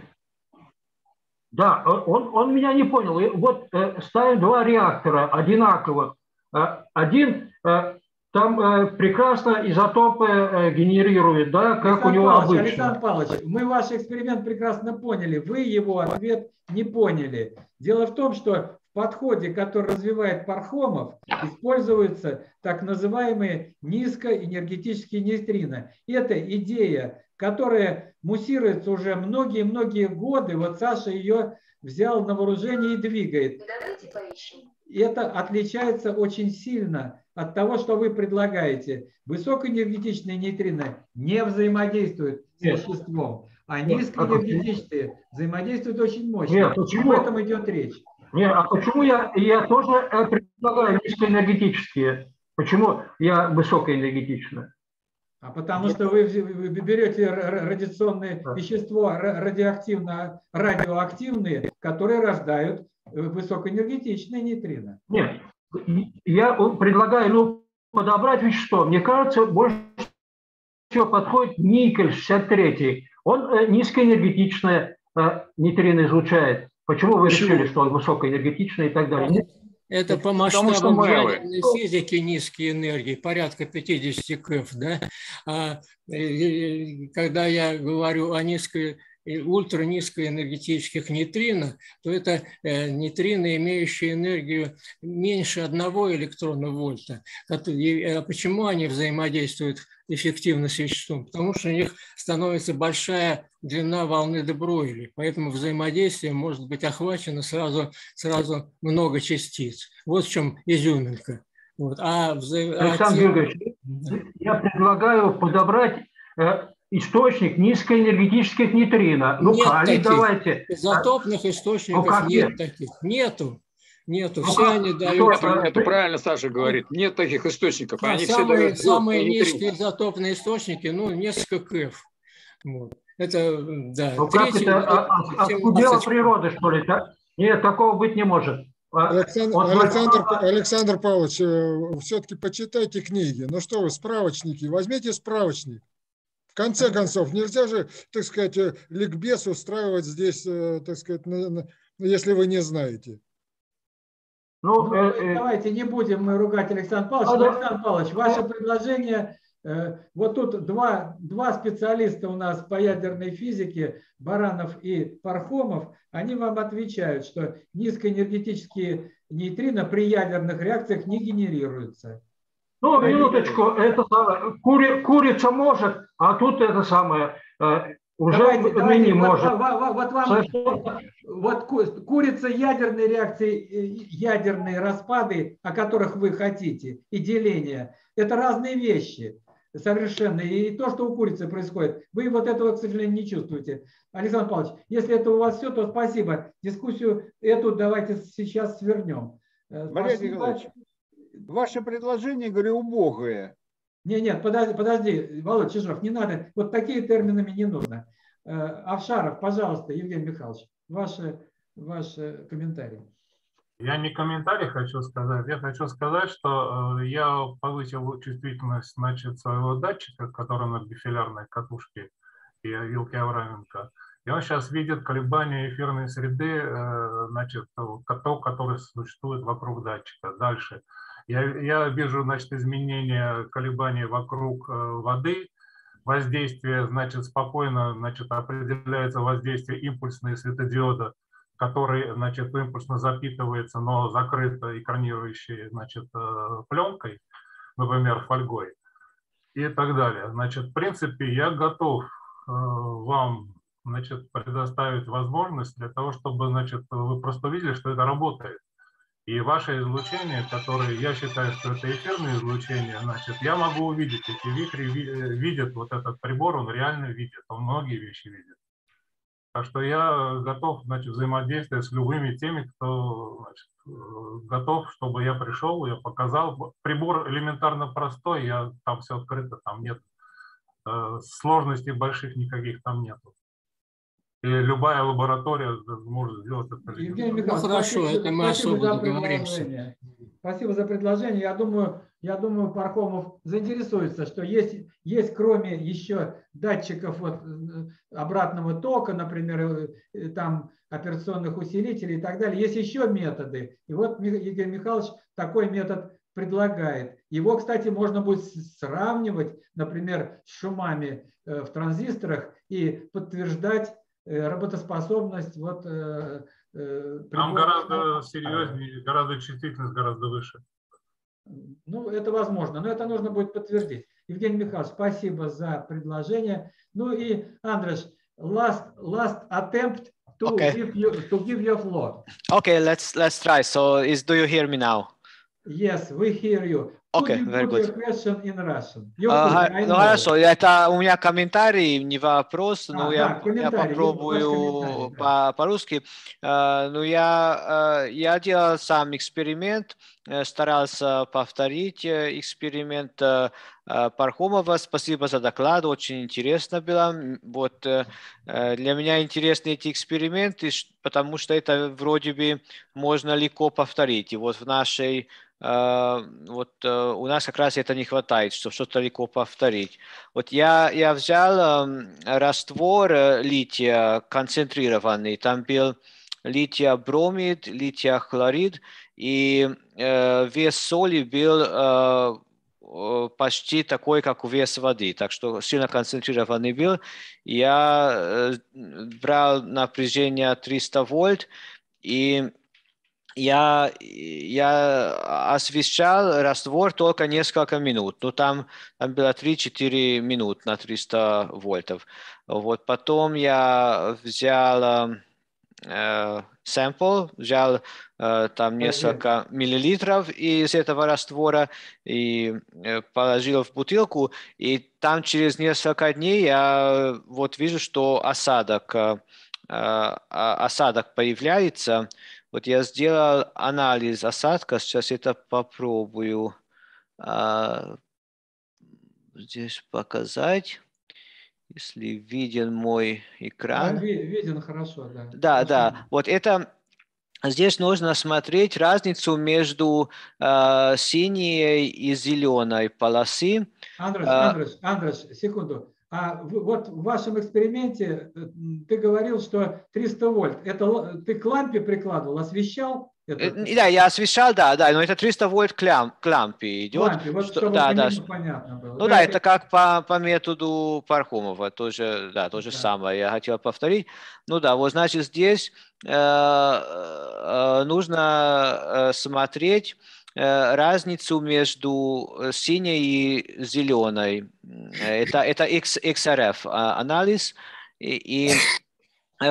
Да, он, он меня не понял. И вот э, ставим два реактора одинаковых. Э, один, э, там э, прекрасно изотопы э, генерирует, да, как Александр у него Павлович, обычно. Александр Павлович, мы ваш эксперимент прекрасно поняли, вы его ответ не поняли. Дело в том, что в подходе, который развивает Пархомов, используются так называемые низкоэнергетические нейтрино. Это идея, которая муссируется уже многие-многие годы. Вот Саша ее взял на вооружение и двигает. Давайте поищем. Это отличается очень сильно от того, что вы предлагаете. Высокоэнергетичные нейтрино не взаимодействуют с веществом, а низкоэнергетичные взаимодействуют очень мощно. Почему об этом идет речь? Нет, а почему я, я тоже предлагаю низкоэнергетические? Почему я высокоэнергетичная? А потому что вы берете радиационное вещество, радиоактивно, радиоактивные, которые рождают высокоэнергетичные нейтрино. Нет, я предлагаю ну, подобрать вещество. Мне кажется, больше всего подходит никель шестьдесят третий. Он низкоэнергетичное нейтрино излучает. Почему вы Почему? решили, что он высокоэнергетичный и так далее? Это по масштабам ядерной физики низкие энергии, порядка пятидесяти кэв. Да? А, и, и, когда я говорю о низкой и ультранизкоэнергетических нейтрино, то это нейтрино, имеющие энергию меньше одного электрона вольта. Почему они взаимодействуют эффективно с веществом? Потому что у них становится большая длина волны де Бройля, поэтому взаимодействие может быть охвачено сразу, сразу много частиц. Вот в чем изюминка. Вот. А вза... Александр Георгиевич, да. Я предлагаю подобрать... источник низкоэнергетических нейтрино. Ну, нет, давайте. Изотопных источников ну, нет, нет таких. Нету. Нету. Ну, все как? Они дают... Это, это правильно Саша говорит. Нет таких источников. Да, они самые все самые низкие изотопные источники, ну, несколько кэв. Вот. Это, да. Ну, третий, как это? Откуда природа, что ли? Да? Нет, такого быть не может. Александр, вот, Александр, вот, Александр Павлович, все-таки почитайте книги. Ну что вы, справочники. Возьмите справочник. В конце концов, нельзя же, так сказать, ликбез устраивать здесь, так сказать, если вы не знаете. Ну, давайте не будем мы ругать Александра Павловича. Александр Павлович, ваше предложение, вот тут два, два специалиста у нас по ядерной физике, Баранов и Пархомов, они вам отвечают, что низкоэнергетические нейтрино при ядерных реакциях не генерируются. Ну, минуточку, это кури, курица может, а тут это самое э, уже давайте, давайте, не вот, может. Вот, вот, вам, вот курица ядерной реакции, ядерные распады, о которых вы хотите, и деление, это разные вещи совершенно. И то, что у курицы происходит, вы вот этого, к сожалению, не чувствуете. Александр Павлович, если это у вас все, то спасибо. Дискуссию эту давайте сейчас свернем. Ваше предложение, говорю, убогое. Нет, нет, подожди, подожди, Володь, Чижов, не надо, вот такие терминами не нужно. Авшаров, пожалуйста, Евгений Михайлович, ваши, ваши комментарии. Я не комментарий хочу сказать, я хочу сказать, что э, я повысил чувствительность, значит, своего датчика, который на бифилярной катушке и вилке Авраменко. И он сейчас видит колебания эфирной среды, э, значит, то, который существует вокруг датчика. Дальше. Я, я вижу, значит, изменения колебаний вокруг э, воды. Воздействие, значит, спокойно, значит, определяется воздействие импульсной светодиода, который, значит, импульсно запитывается, но закрыт экранирующей, значит, пленкой, например, фольгой и так далее. Значит, в принципе, я готов вам, значит, предоставить возможность для того, чтобы, значит, вы просто увидели, что это работает. И ваше излучение, которое я считаю, что это эфирное излучение, значит, я могу увидеть, эти вихри видят вот этот прибор, он реально видит, он многие вещи видит. Так что я готов, значит, взаимодействовать с любыми теми, кто, значит, готов, чтобы я пришел, я показал. Прибор элементарно простой, я, там все открыто, там нет э, сложностей больших никаких, там нету. И любая лаборатория может сделать это. Евгений Михайлович, ну, хорошо, спасибо, это мы особо договоримся. Спасибо за предложение. Я думаю, я думаю, Пархомов заинтересуется, что есть, есть кроме еще датчиков вот обратного тока, например, там операционных усилителей и так далее, есть еще методы. И вот Евгений Михайлович такой метод предлагает. Его, кстати, можно будет сравнивать, например, с шумами в транзисторах и подтверждать работоспособность. Вот, э, э, там гораздо серьезнее, гораздо чувствительность гораздо выше. Ну, это возможно, но это нужно будет подтвердить. Евгений Михайлович, спасибо за предложение. Ну и, Андрес, last, last attempt to, okay. give, you, to give you a floor. Okay, let's, let's try. So, is, do you hear me now? Yes, we hear you. Okay, very good. Хорошо, это у меня комментарий, не вопрос, но я попробую по-русски. Но я делал сам эксперимент, старался повторить эксперимент Пархомова. Спасибо за доклад, очень интересно было. Вот для меня интересны эти эксперименты, потому что это вроде бы можно легко повторить. И вот в нашей вот у нас как раз это не хватает, чтобы что-то легко повторить. Вот я, я взял раствор лития концентрированный, там был литий-бромид, литий-хлорид, и вес соли был почти такой, как вес воды, так что сильно концентрированный был. Я брал напряжение триста вольт, и Я, я освещал раствор только несколько минут, но там, там было три-четыре минуты на триста вольтов. Вот, потом я взял э, сэмпл, взял э, там несколько миллилитров из этого раствора и положил в бутылку, и там через несколько дней я вот вижу, что осадок, э, осадок появляется. Вот я сделал анализ осадка, сейчас это попробую а, здесь показать, если виден мой экран. Да, виден хорошо, да. Да, хорошо. Да, вот это, здесь нужно смотреть разницу между а, синей и зеленой полосы. Андрес, а, Андрес, Андрес, секунду. А вот в вашем эксперименте ты говорил, что триста вольт. Это ты к лампе прикладывал, освещал? Это? Да, я освещал, да, да, но это триста вольт к лампе идет. Лампе, вот, что, да, да, понятно было. Ну да, да, это как по, по методу Пархомова, тоже, да, то же да. самое я хотел повторить. Ну да, вот значит здесь э, э, нужно смотреть разницу между синей и зеленой. Это, это икс эр эф анализ. И, и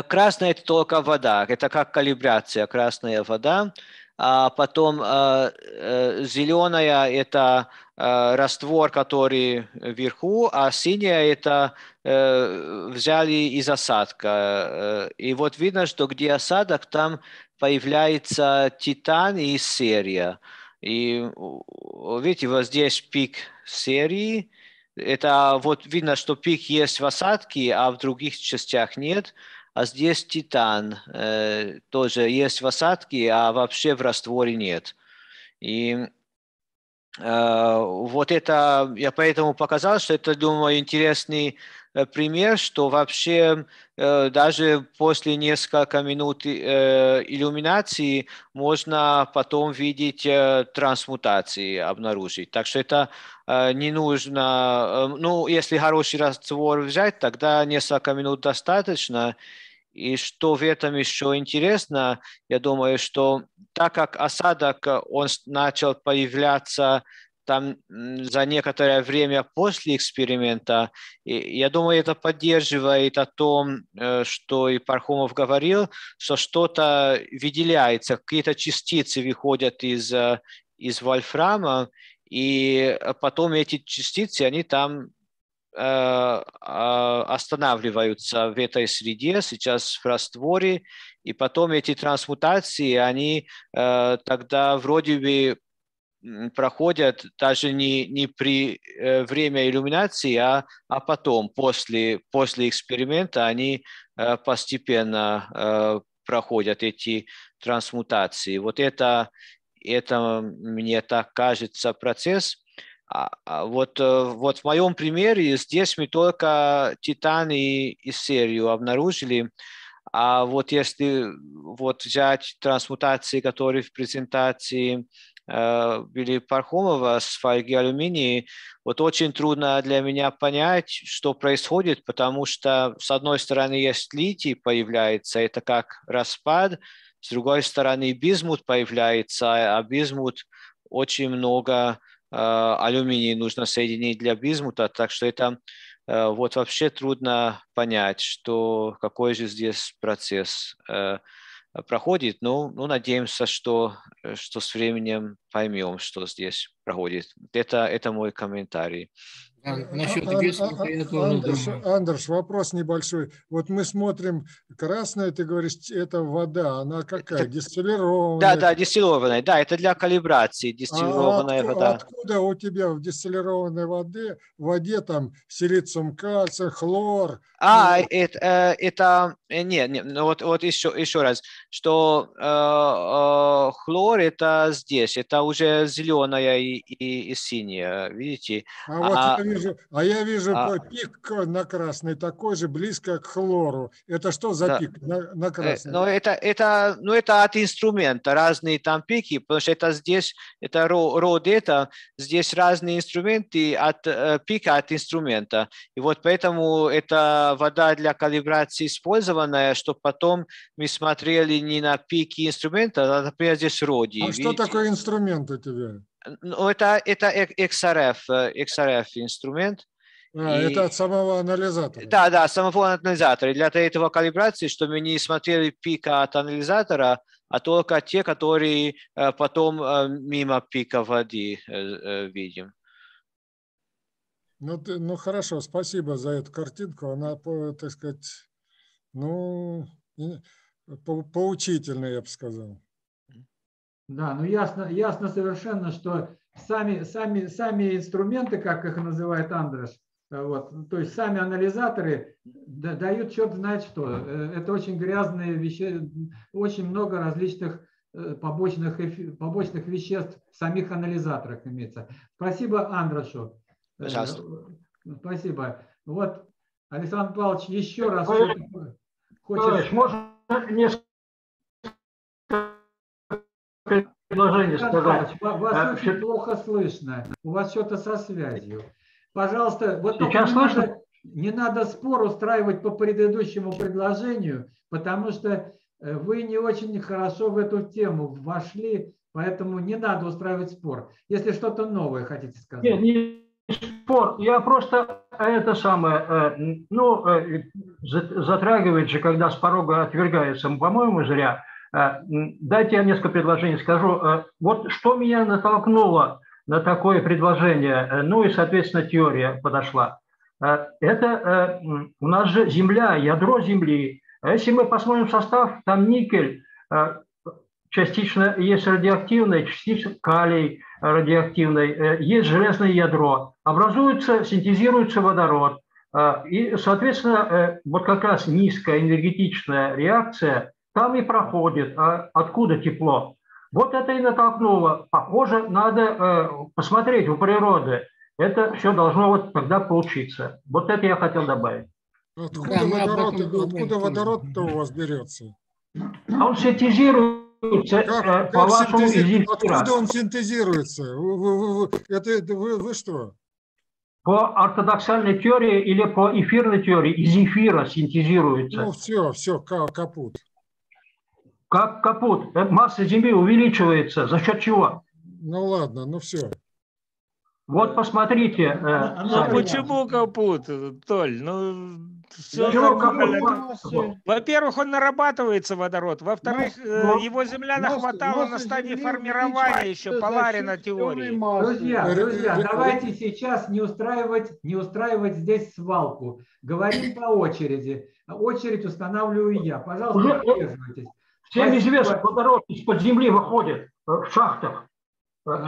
красная – это только вода. Это как калибрация, красная вода. А потом зеленая – это раствор, который вверху, а синяя – это взяли из осадка. И вот видно, что где осадок, там появляется титан и серия. И видите, вот здесь пик серии. Это вот видно, что пик есть в осадке, а в других частях нет. а здесь титан э, тоже есть в осадке, а вообще в растворе нет. И э, вот это, я поэтому показал, что это, думаю, интересный пример, что вообще э, даже после нескольких минут э, иллюминации можно потом видеть э, трансмутации, обнаружить. Так что это э, не нужно, э, ну, если хороший раствор взять, тогда несколько минут достаточно. И что в этом еще интересно, я думаю, что так как осадок, он начал появляться там за некоторое время после эксперимента, и я думаю, это поддерживает о том, что и Пархомов говорил, что что-то выделяется, какие-то частицы выходят из, из вольфрама, и потом эти частицы, они там останавливаются в этой среде, сейчас в растворе, и потом эти трансмутации, они тогда вроде бы проходят даже не, не при время иллюминации, а, а потом, после, после эксперимента, они постепенно проходят эти трансмутации. Вот это, это мне так кажется, процесс. А вот, вот в моем примере здесь мы только титан и, и серию обнаружили. А вот если вот взять трансмутации, которые в презентации э, были Пархомова с фольги алюминия, вот очень трудно для меня понять, что происходит, потому что с одной стороны есть литий появляется, это как распад, с другой стороны бизмут появляется, а бизмут очень много... алюминий нужно соединить для бизмута, так что это вот вообще трудно понять, что, какой же здесь процесс э, проходит. Ну, ну, надеемся, что, что с временем поймем, что здесь проходит. Это, это мой комментарий. Насчет Андрес, Андрес, вопрос небольшой. Вот мы смотрим, красная, ты говоришь, это вода, она какая? Дистиллированная? Да, да, дистиллированная, да, это для калибрации, дистиллированная а вода. Откуда у тебя в дистиллированной воде, в воде там силициум, кальций, хлор? А, ну... это, это, нет, нет, вот, вот еще, еще раз, что э, э, хлор это здесь, это уже зеленая и, и, и синяя, видите? А вот а, я вижу, а я вижу а, пик на красный, такой же близко к хлору. Это что за да, пик на, на красный? Но это, это, ну, это от инструмента, разные там пики, потому что это здесь, это род, это здесь разные инструменты от э, пика, от инструмента. И вот поэтому это вода для калибрации использованная, чтобы потом мы смотрели не на пики инструмента, а, например, здесь роди. А видите? Что такое инструмент у тебя? Ну, это, это икс ар эф, икс ар эф инструмент. А, и... Это от самого анализатора. Да, да, самого анализатора. И для этого калибрации, что мы не смотрели пика от анализатора, а только те, которые потом мимо пика воды видим. Ну, ты, ну хорошо, спасибо за эту картинку. Она, так сказать, ну, по поучительная, я бы сказал. Да, ну ясно, ясно совершенно, что сами, сами, сами инструменты, как их называет Андрес, вот, то есть сами анализаторы дают черт знает что. Это очень грязные вещи, очень много различных побочных, побочных веществ в самих анализаторах имеется. Спасибо Андрешу. Пожалуйста. Спасибо. Вот, Александр Павлович, еще раз хочет... Можно несколько... Предложение сказать. Вас а, очень плохо слышно. У вас что-то со связью. Пожалуйста, вот сейчас не, надо, не надо спор устраивать по предыдущему предложению, потому что вы не очень хорошо в эту тему вошли, поэтому не надо устраивать спор. Если что-то новое хотите сказать. Нет, не спор. Я просто это самое, ну, затрагивает же, когда с порога отвергается, по-моему, зря. Дайте я несколько предложений скажу. Вот что меня натолкнуло на такое предложение, ну и, соответственно, теория подошла. Это у нас же земля, ядро земли. Если мы посмотрим состав, там никель, частично есть радиоактивный, частично калий радиоактивный, есть железное ядро. Образуется, синтезируется водород. И, соответственно, вот как раз низкая энергетичная реакция там и проходит. А откуда тепло? Вот это и натолкнуло. Похоже, надо посмотреть у природы. Это все должно вот тогда получиться. Вот это я хотел добавить. Откуда, да, водород, откуда водород-то у вас берется? А он синтезируется. Как, по как вашему синтези... Откуда он синтезируется? Вы, вы, вы, это, вы, вы что? По ортодоксальной теории или по эфирной теории из эфира синтезируется. Ну все, все, капут. Как капут. Масса Земли увеличивается. За счет чего? Ну ладно, ну все. Вот посмотрите. Ну почему капут, Толь? Ну, ну во-первых, он нарабатывается, водород. Во-вторых, ну, его земля нахватала на стадии формирования еще Поларина теории. Друзья, друзья, давайте сейчас не устраивать, не устраивать здесь свалку. Говорим по очереди. Очередь устанавливаю я. Пожалуйста, поддерживайтесь. Всем известно, водород из-под земли выходит в шахтах.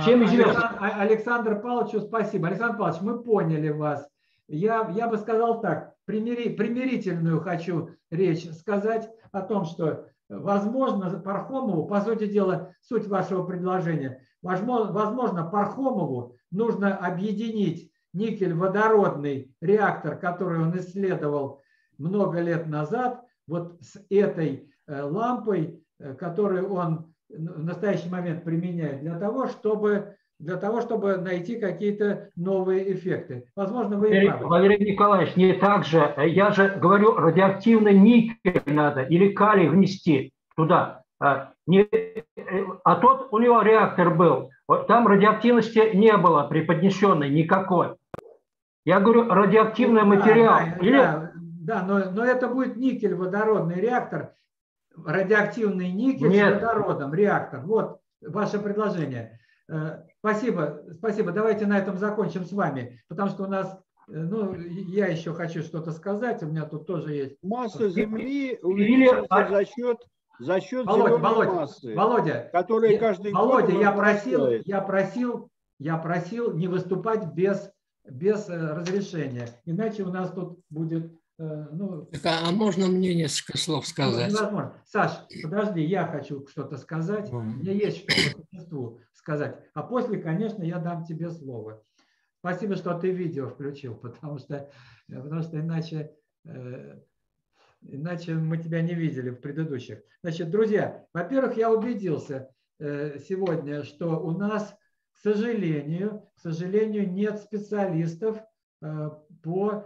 Всем известно. Александр Павловичу спасибо. Александр Павлович, мы поняли вас. Я, я бы сказал так, примири, примирительную хочу речь сказать о том, что, возможно, Пархомову, по сути дела, суть вашего предложения, возможно, Пархомову нужно объединить никель-водородный реактор, который он исследовал много лет назад, вот с этой лампой, которую он в настоящий момент применяет для того, чтобы, для того, чтобы найти какие-то новые эффекты. Возможно, вы и правы. Валерий Николаевич, не так же. Я же говорю, радиоактивный никель надо или калий внести туда. А тот, у него реактор был. Там радиоактивности не было преподнесенной никакой. Я говорю, радиоактивный материал. Да, или... да, да но, но это будет никель-водородный реактор. Радиоактивный никель Нет. с водородом, реактор. Вот ваше предложение. Спасибо, спасибо. Давайте на этом закончим с вами, потому что у нас, ну, я еще хочу что-то сказать, у меня тут тоже есть... Масса Земли увеличивается за счет, за счет Володя, зеленой Володя, массы, Володя, которая каждый Володя, год я просил, я просил, я просил не выступать без, без разрешения, иначе у нас тут будет... Ну, а можно мне несколько слов сказать? Невозможно. Саш, подожди, я хочу что-то сказать. У меня есть что-то по существу сказать. А после, конечно, я дам тебе слово. Спасибо, что ты видео включил, потому что, потому что иначе, иначе мы тебя не видели в предыдущих. Значит, друзья, во-первых, я убедился сегодня, что у нас, к сожалению, к сожалению, нет специалистов по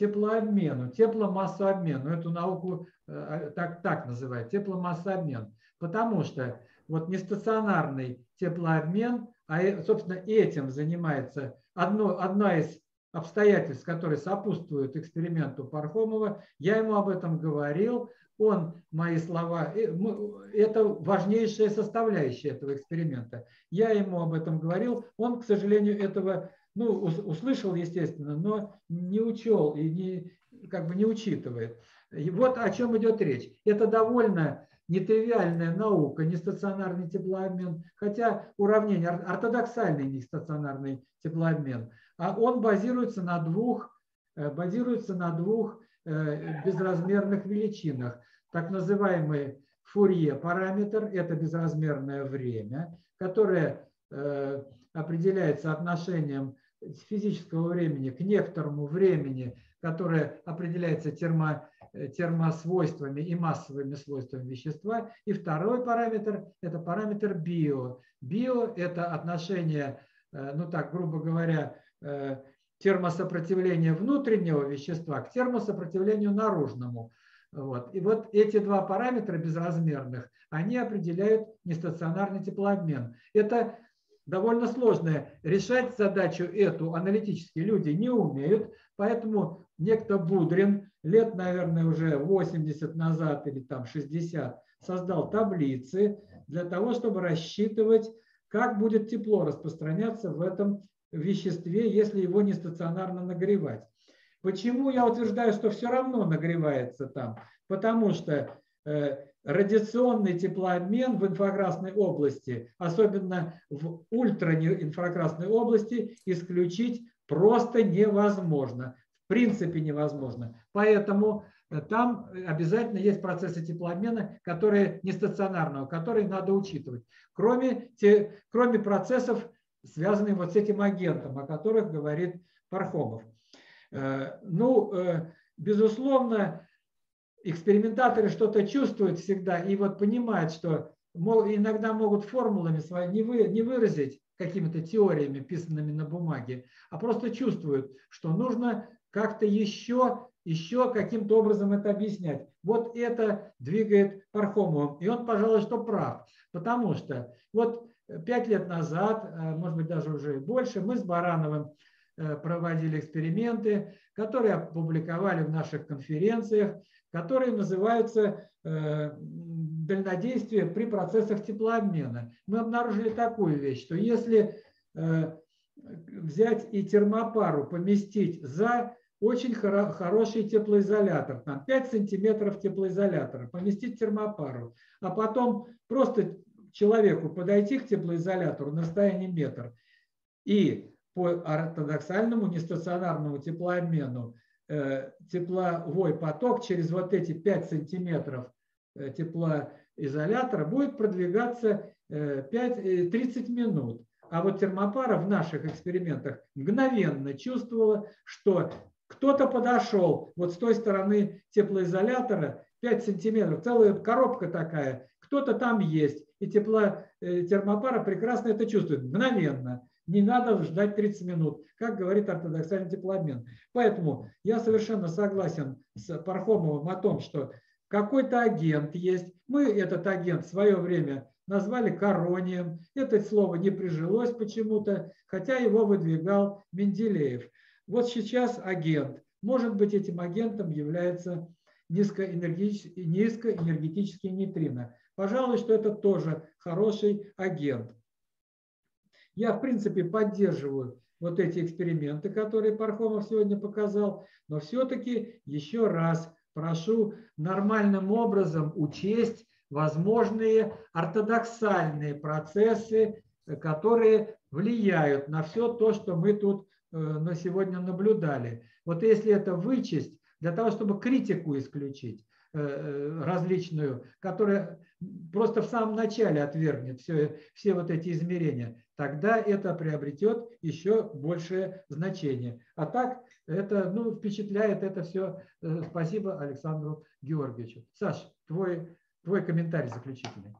теплообмену, тепломассообмену, эту науку так, так называют, тепломассообмен, потому что вот нестационарный теплообмен, а, собственно, этим занимается одно, одна из обстоятельств, которые сопутствуют эксперименту Пархомова, я ему об этом говорил, он, мои слова, это важнейшая составляющая этого эксперимента, я ему об этом говорил, он, к сожалению, этого Ну, услышал, естественно, но не учел и не, как бы не учитывает. И вот о чем идет речь. Это довольно нетривиальная наука, нестационарный теплообмен, хотя уравнение ортодоксальный нестационарный теплообмен. А он базируется на двух, базируется на двух безразмерных величинах. Так называемый Фурье-параметр – это безразмерное время, которое определяется отношением физического времени к некоторому времени, которое определяется термо, термосвойствами и массовыми свойствами вещества. И второй параметр – это параметр био. Био – это отношение, ну так, грубо говоря, термосопротивления внутреннего вещества к термосопротивлению наружному. Вот. И вот эти два параметра безразмерных, они определяют нестационарный теплообмен. Это довольно сложно. Решать задачу эту аналитические люди не умеют, поэтому некто Будрин лет, наверное, уже восемьдесят назад или там шестьдесят создал таблицы для того, чтобы рассчитывать, как будет тепло распространяться в этом веществе, если его не стационарно нагревать. Почему я утверждаю, что все равно нагревается там? Потому что радиационный теплообмен в инфракрасной области, особенно в ультраинфракрасной области, исключить просто невозможно. В в принципе невозможно. Поэтому там обязательно есть процессы теплообмена, которые не стационарного, которые надо учитывать. Кроме, те, кроме процессов, связанных вот с этим агентом, о которых говорит Пархомов. Ну, безусловно, экспериментаторы что-то чувствуют всегда и вот понимают, что иногда могут формулами свои не выразить, какими-то теориями, писанными на бумаге, а просто чувствуют, что нужно как-то еще, еще каким-то образом это объяснять. Вот это двигает Пархомовым. И он, пожалуй, что прав. Потому что вот пять лет назад, может быть, даже уже и больше, мы с Барановым проводили эксперименты, которые опубликовали в наших конференциях, которые называются дальнодействие при процессах теплообмена. Мы обнаружили такую вещь, что если взять и термопару поместить за очень хороший теплоизолятор, там пять сантиметров теплоизолятора, поместить термопару, а потом просто человеку подойти к теплоизолятору на расстоянии метр и по ортодоксальному нестационарному теплообмену тепловой поток через вот эти пять сантиметров теплоизолятора будет продвигаться тридцать минут. А вот термопара в наших экспериментах мгновенно чувствовала, что кто-то подошел вот с той стороны теплоизолятора, пять сантиметров, целая коробка такая, кто-то там есть, и тепло, термопара прекрасно это чувствует мгновенно. Не надо ждать тридцать минут, как говорит ортодоксальный теплообмен. Поэтому я совершенно согласен с Пархомовым о том, что какой-то агент есть. Мы этот агент в свое время назвали коронием. Это слово не прижилось почему-то, хотя его выдвигал Менделеев. Вот сейчас агент. Может быть, этим агентом является низкоэнергетический, низкоэнергетический нейтрино. Пожалуй, что это тоже хороший агент. Я, в принципе, поддерживаю вот эти эксперименты, которые Пархомов сегодня показал, но все-таки еще раз прошу нормальным образом учесть возможные ортодоксальные процессы, которые влияют на все то, что мы тут на сегодня наблюдали. Вот если это вычесть, для того, чтобы критику исключить различную, которая просто в самом начале отвергнет все, все вот эти измерения, тогда это приобретет еще большее значение. А так это, ну, впечатляет это все. Спасибо Александру Георгиевичу. Саш, твой, твой комментарий заключительный.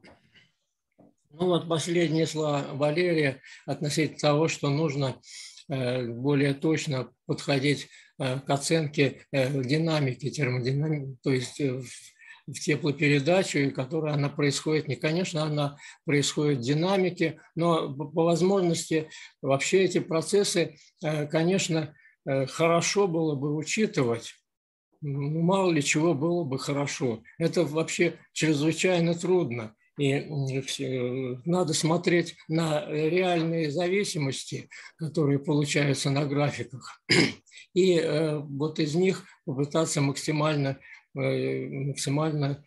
Ну вот последние слова Валерия относительно того, что нужно более точно подходить к оценке динамики, термодинамики, то есть в теплопередачу, которая она происходит. Не, конечно, она происходит в динамике, но по возможности вообще эти процессы, конечно, хорошо было бы учитывать. Мало ли чего было бы хорошо. Это вообще чрезвычайно трудно. И надо смотреть на реальные зависимости, которые получаются на графиках, и вот из них попытаться максимально, максимально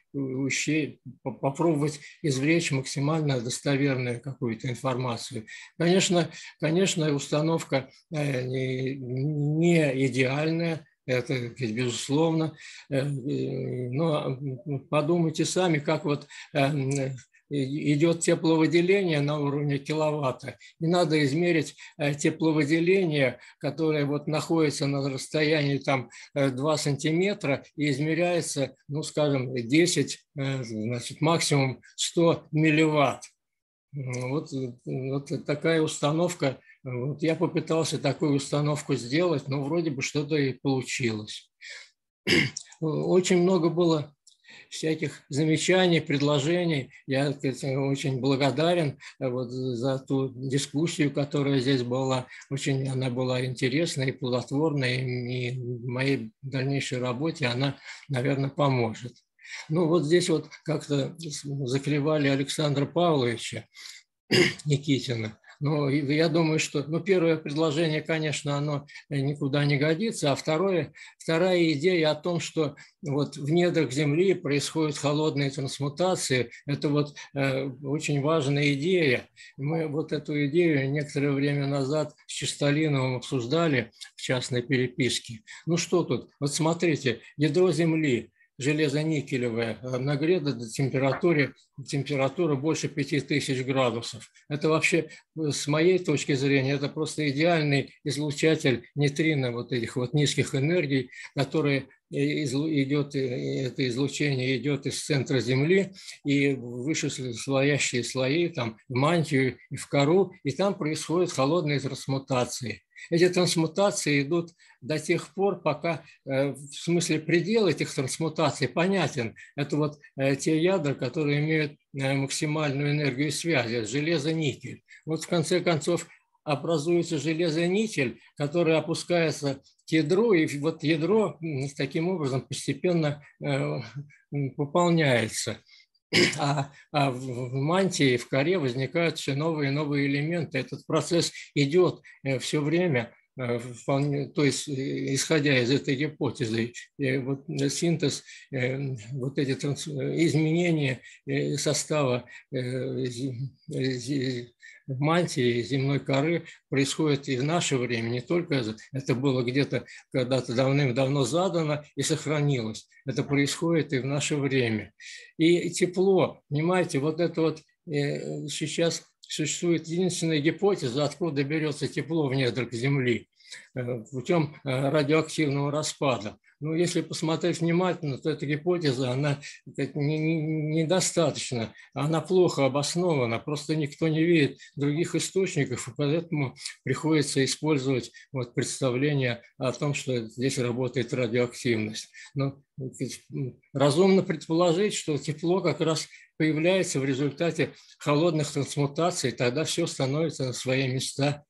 попробовать извлечь максимально достоверную какую-то информацию. Конечно, конечно, установка не идеальная, это безусловно, но подумайте сами, как вот идет тепловыделение на уровне киловатта, и надо измерить тепловыделение, которое вот находится на расстоянии там два сантиметра и измеряется, ну скажем, десять, значит, максимум сто милливатт. Вот, вот такая установка. Вот я попытался такую установку сделать, но вроде бы что-то и получилось. Очень много было всяких замечаний, предложений. Я очень благодарен вот за ту дискуссию, которая здесь была. Очень она была интересной и плодотворной, и в моей дальнейшей работе она, наверное, поможет. Ну вот здесь вот как-то заклевали Александра Павловича Никитина. Ну, я думаю, что, ну, первое предложение, конечно, оно никуда не годится, а второе, вторая идея о том, что вот в недрах Земли происходят холодные трансмутации, это вот э, очень важная идея. Мы вот эту идею некоторое время назад с Чистолиновым обсуждали в частной переписки. Ну что тут? Вот смотрите, ядро Земли, железоникелевое, нагрето до температуры, температура больше пяти тысяч градусов. Это вообще, с моей точки зрения, это просто идеальный излучатель нейтрино, вот этих вот низких энергий, которые идет, это излучение идет из центра Земли и выше слоящие слои, там, в мантию и в кору, и там происходят холодные трансмутации. Эти трансмутации идут до тех пор, пока, в смысле, предел этих трансмутаций понятен. Это вот те ядра, которые имеют максимальную энергию связи, железо-никель. Вот в конце концов образуется железо-никель, который опускается к ядру, и вот ядро таким образом постепенно пополняется. А, а в мантии, в коре возникают все новые и новые элементы. Этот процесс идет все время, вполне, то есть исходя из этой гипотезы, вот синтез, вот эти транс... изменения состава мантии, земной коры происходит и в наше время, не только это было где-то когда-то давным-давно задано и сохранилось. Это происходит и в наше время. И тепло, понимаете, вот это вот сейчас существует единственная гипотеза, откуда берется тепло в недрах Земли путем радиоактивного распада. Но если посмотреть внимательно, то эта гипотеза, она недостаточна, она плохо обоснована, просто никто не видит других источников, и поэтому приходится использовать вот представление о том, что здесь работает радиоактивность. Но разумно предположить, что тепло как раз появляется в результате холодных трансмутаций, тогда все становится на свои места.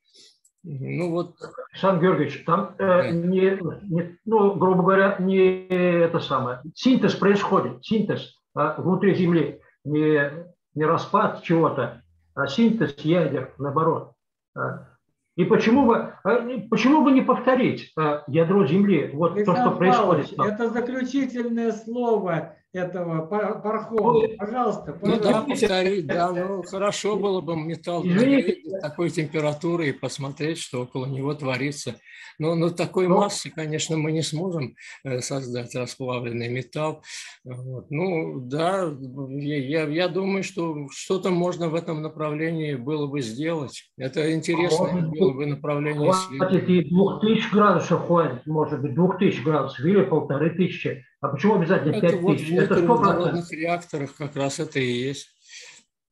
Ну вот, Александр Георгиевич, там, э, не, не, ну, грубо говоря, не это самое. Синтез происходит, синтез а, внутри Земли, не, не распад чего-то, а синтез ядер, наоборот. А, и почему бы, а, почему бы не повторить а, ядро Земли, вот Александр то, что происходит. Павлович, это заключительное слово этого Пархомова. Пожалуйста, пожалуйста. Ну да, повторить, да, ну хорошо было бы металл с такой температурой и посмотреть, что около него творится. Но, но такой но... массы, конечно, мы не сможем создать расплавленный металл. Вот. Ну да, я, я думаю, что что-то можно в этом направлении было бы сделать. Это интересное а было бы направление. Хватит и двух тысяч градусов хватит, может быть, двух тысяч градусов или полторы тысячи. А почему обязательно пять тысяч? Это сто процентов. В водородных реакторах как раз это и есть.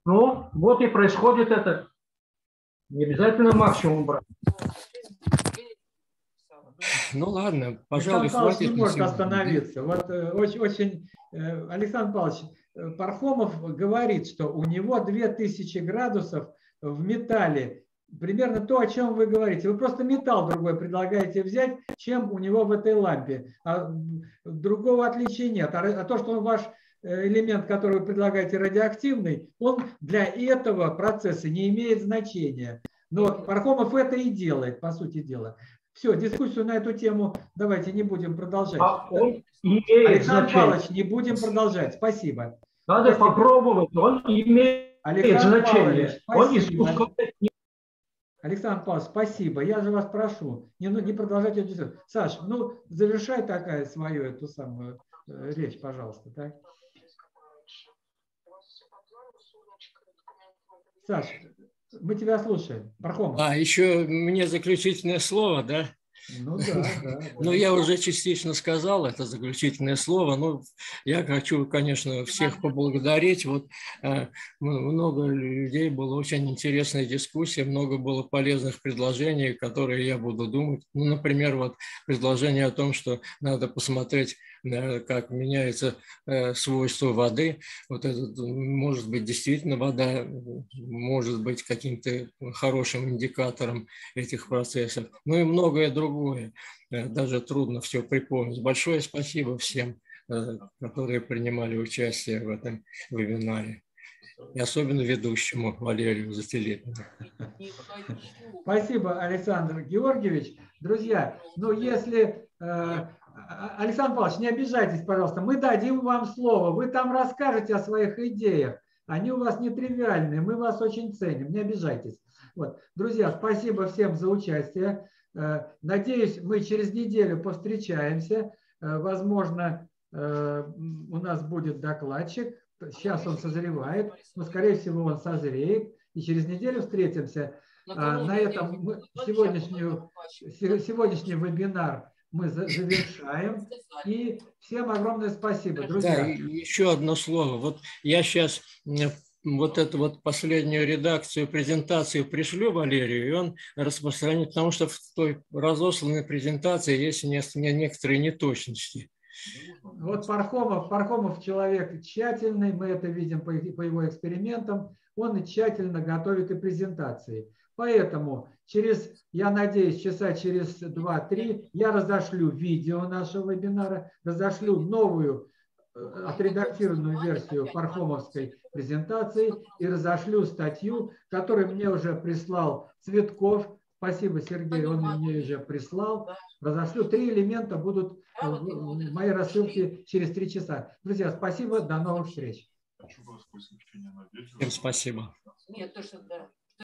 Ну, вот и происходит это. Не обязательно максимум брать. Ну ладно, пожалуй, хватит. Александр Павлович не может остановиться. Вот, очень, очень, Александр Павлович, Пархомов говорит, что у него две тысячи градусов в металле. Примерно то, о чем вы говорите. Вы просто металл другой предлагаете взять, чем у него в этой лампе. А другого отличия нет. А то, что он ваш элемент, который вы предлагаете, радиоактивный, он для этого процесса не имеет значения. Но Пархомов это и делает, по сути дела. Все, дискуссию на эту тему давайте не будем продолжать. А он имеет Александр Павлович, не будем продолжать. Спасибо. Надо спасибо. Попробовать. Он имеет Александр значение. Павлович, он искусствует. Александр Павлович, спасибо. Я же вас прошу, не, ну, не продолжайте эту дискуссию. Саш, ну завершай такая свою эту самую э, речь, пожалуйста. Так? Саш, мы тебя слушаем. Пархомов. А, еще мне заключительное слово, да? Ну, да, да. Ну, я уже частично сказал это заключительное слово, но я хочу, конечно, всех поблагодарить. Вот много людей было, очень интересная дискуссия, много было полезных предложений, которые я буду думать. Ну, например, вот предложение о том, что надо посмотреть, как меняется свойство воды. Вот это, может быть, действительно вода может быть каким-то хорошим индикатором этих процессов. Ну и многое другое. Даже трудно все припомнить. Большое спасибо всем, которые принимали участие в этом вебинаре. И особенно ведущему Валерию Зателепину. Спасибо, Александр Георгиевич. Друзья, ну если... Александр Павлович, не обижайтесь, пожалуйста, мы дадим вам слово, вы там расскажете о своих идеях, они у вас нетривиальные, мы вас очень ценим, не обижайтесь. Вот. Друзья, спасибо всем за участие, Надеюсь, мы через неделю повстречаемся. Возможно, у нас будет докладчик. Сейчас он созревает, но, скорее всего, он созреет. И через неделю встретимся. На этом мы сегодняшнюю, сегодняшний вебинар мы завершаем. И всем огромное спасибо, друзья. Да, еще одно слово. Вот я сейчас вот эту вот последнюю редакцию, презентацию пришлю Валерию, и он распространит, потому что в той разосланной презентации есть некоторые неточности. Вот Пархомов, Пархомов человек тщательный, мы это видим по, по его экспериментам, он тщательно готовит и презентации. Поэтому через, я надеюсь, часа через два-три я разошлю видео нашего вебинара, разошлю новую отредактированную версию пархомовской презентации и разошлю статью, которую мне уже прислал Цветков. Спасибо, Сергей, он мне уже прислал. Разошлю. Три элемента будут в моей рассылке через три часа. Друзья, спасибо, до новых встреч. Всем спасибо. Нет, то, что да.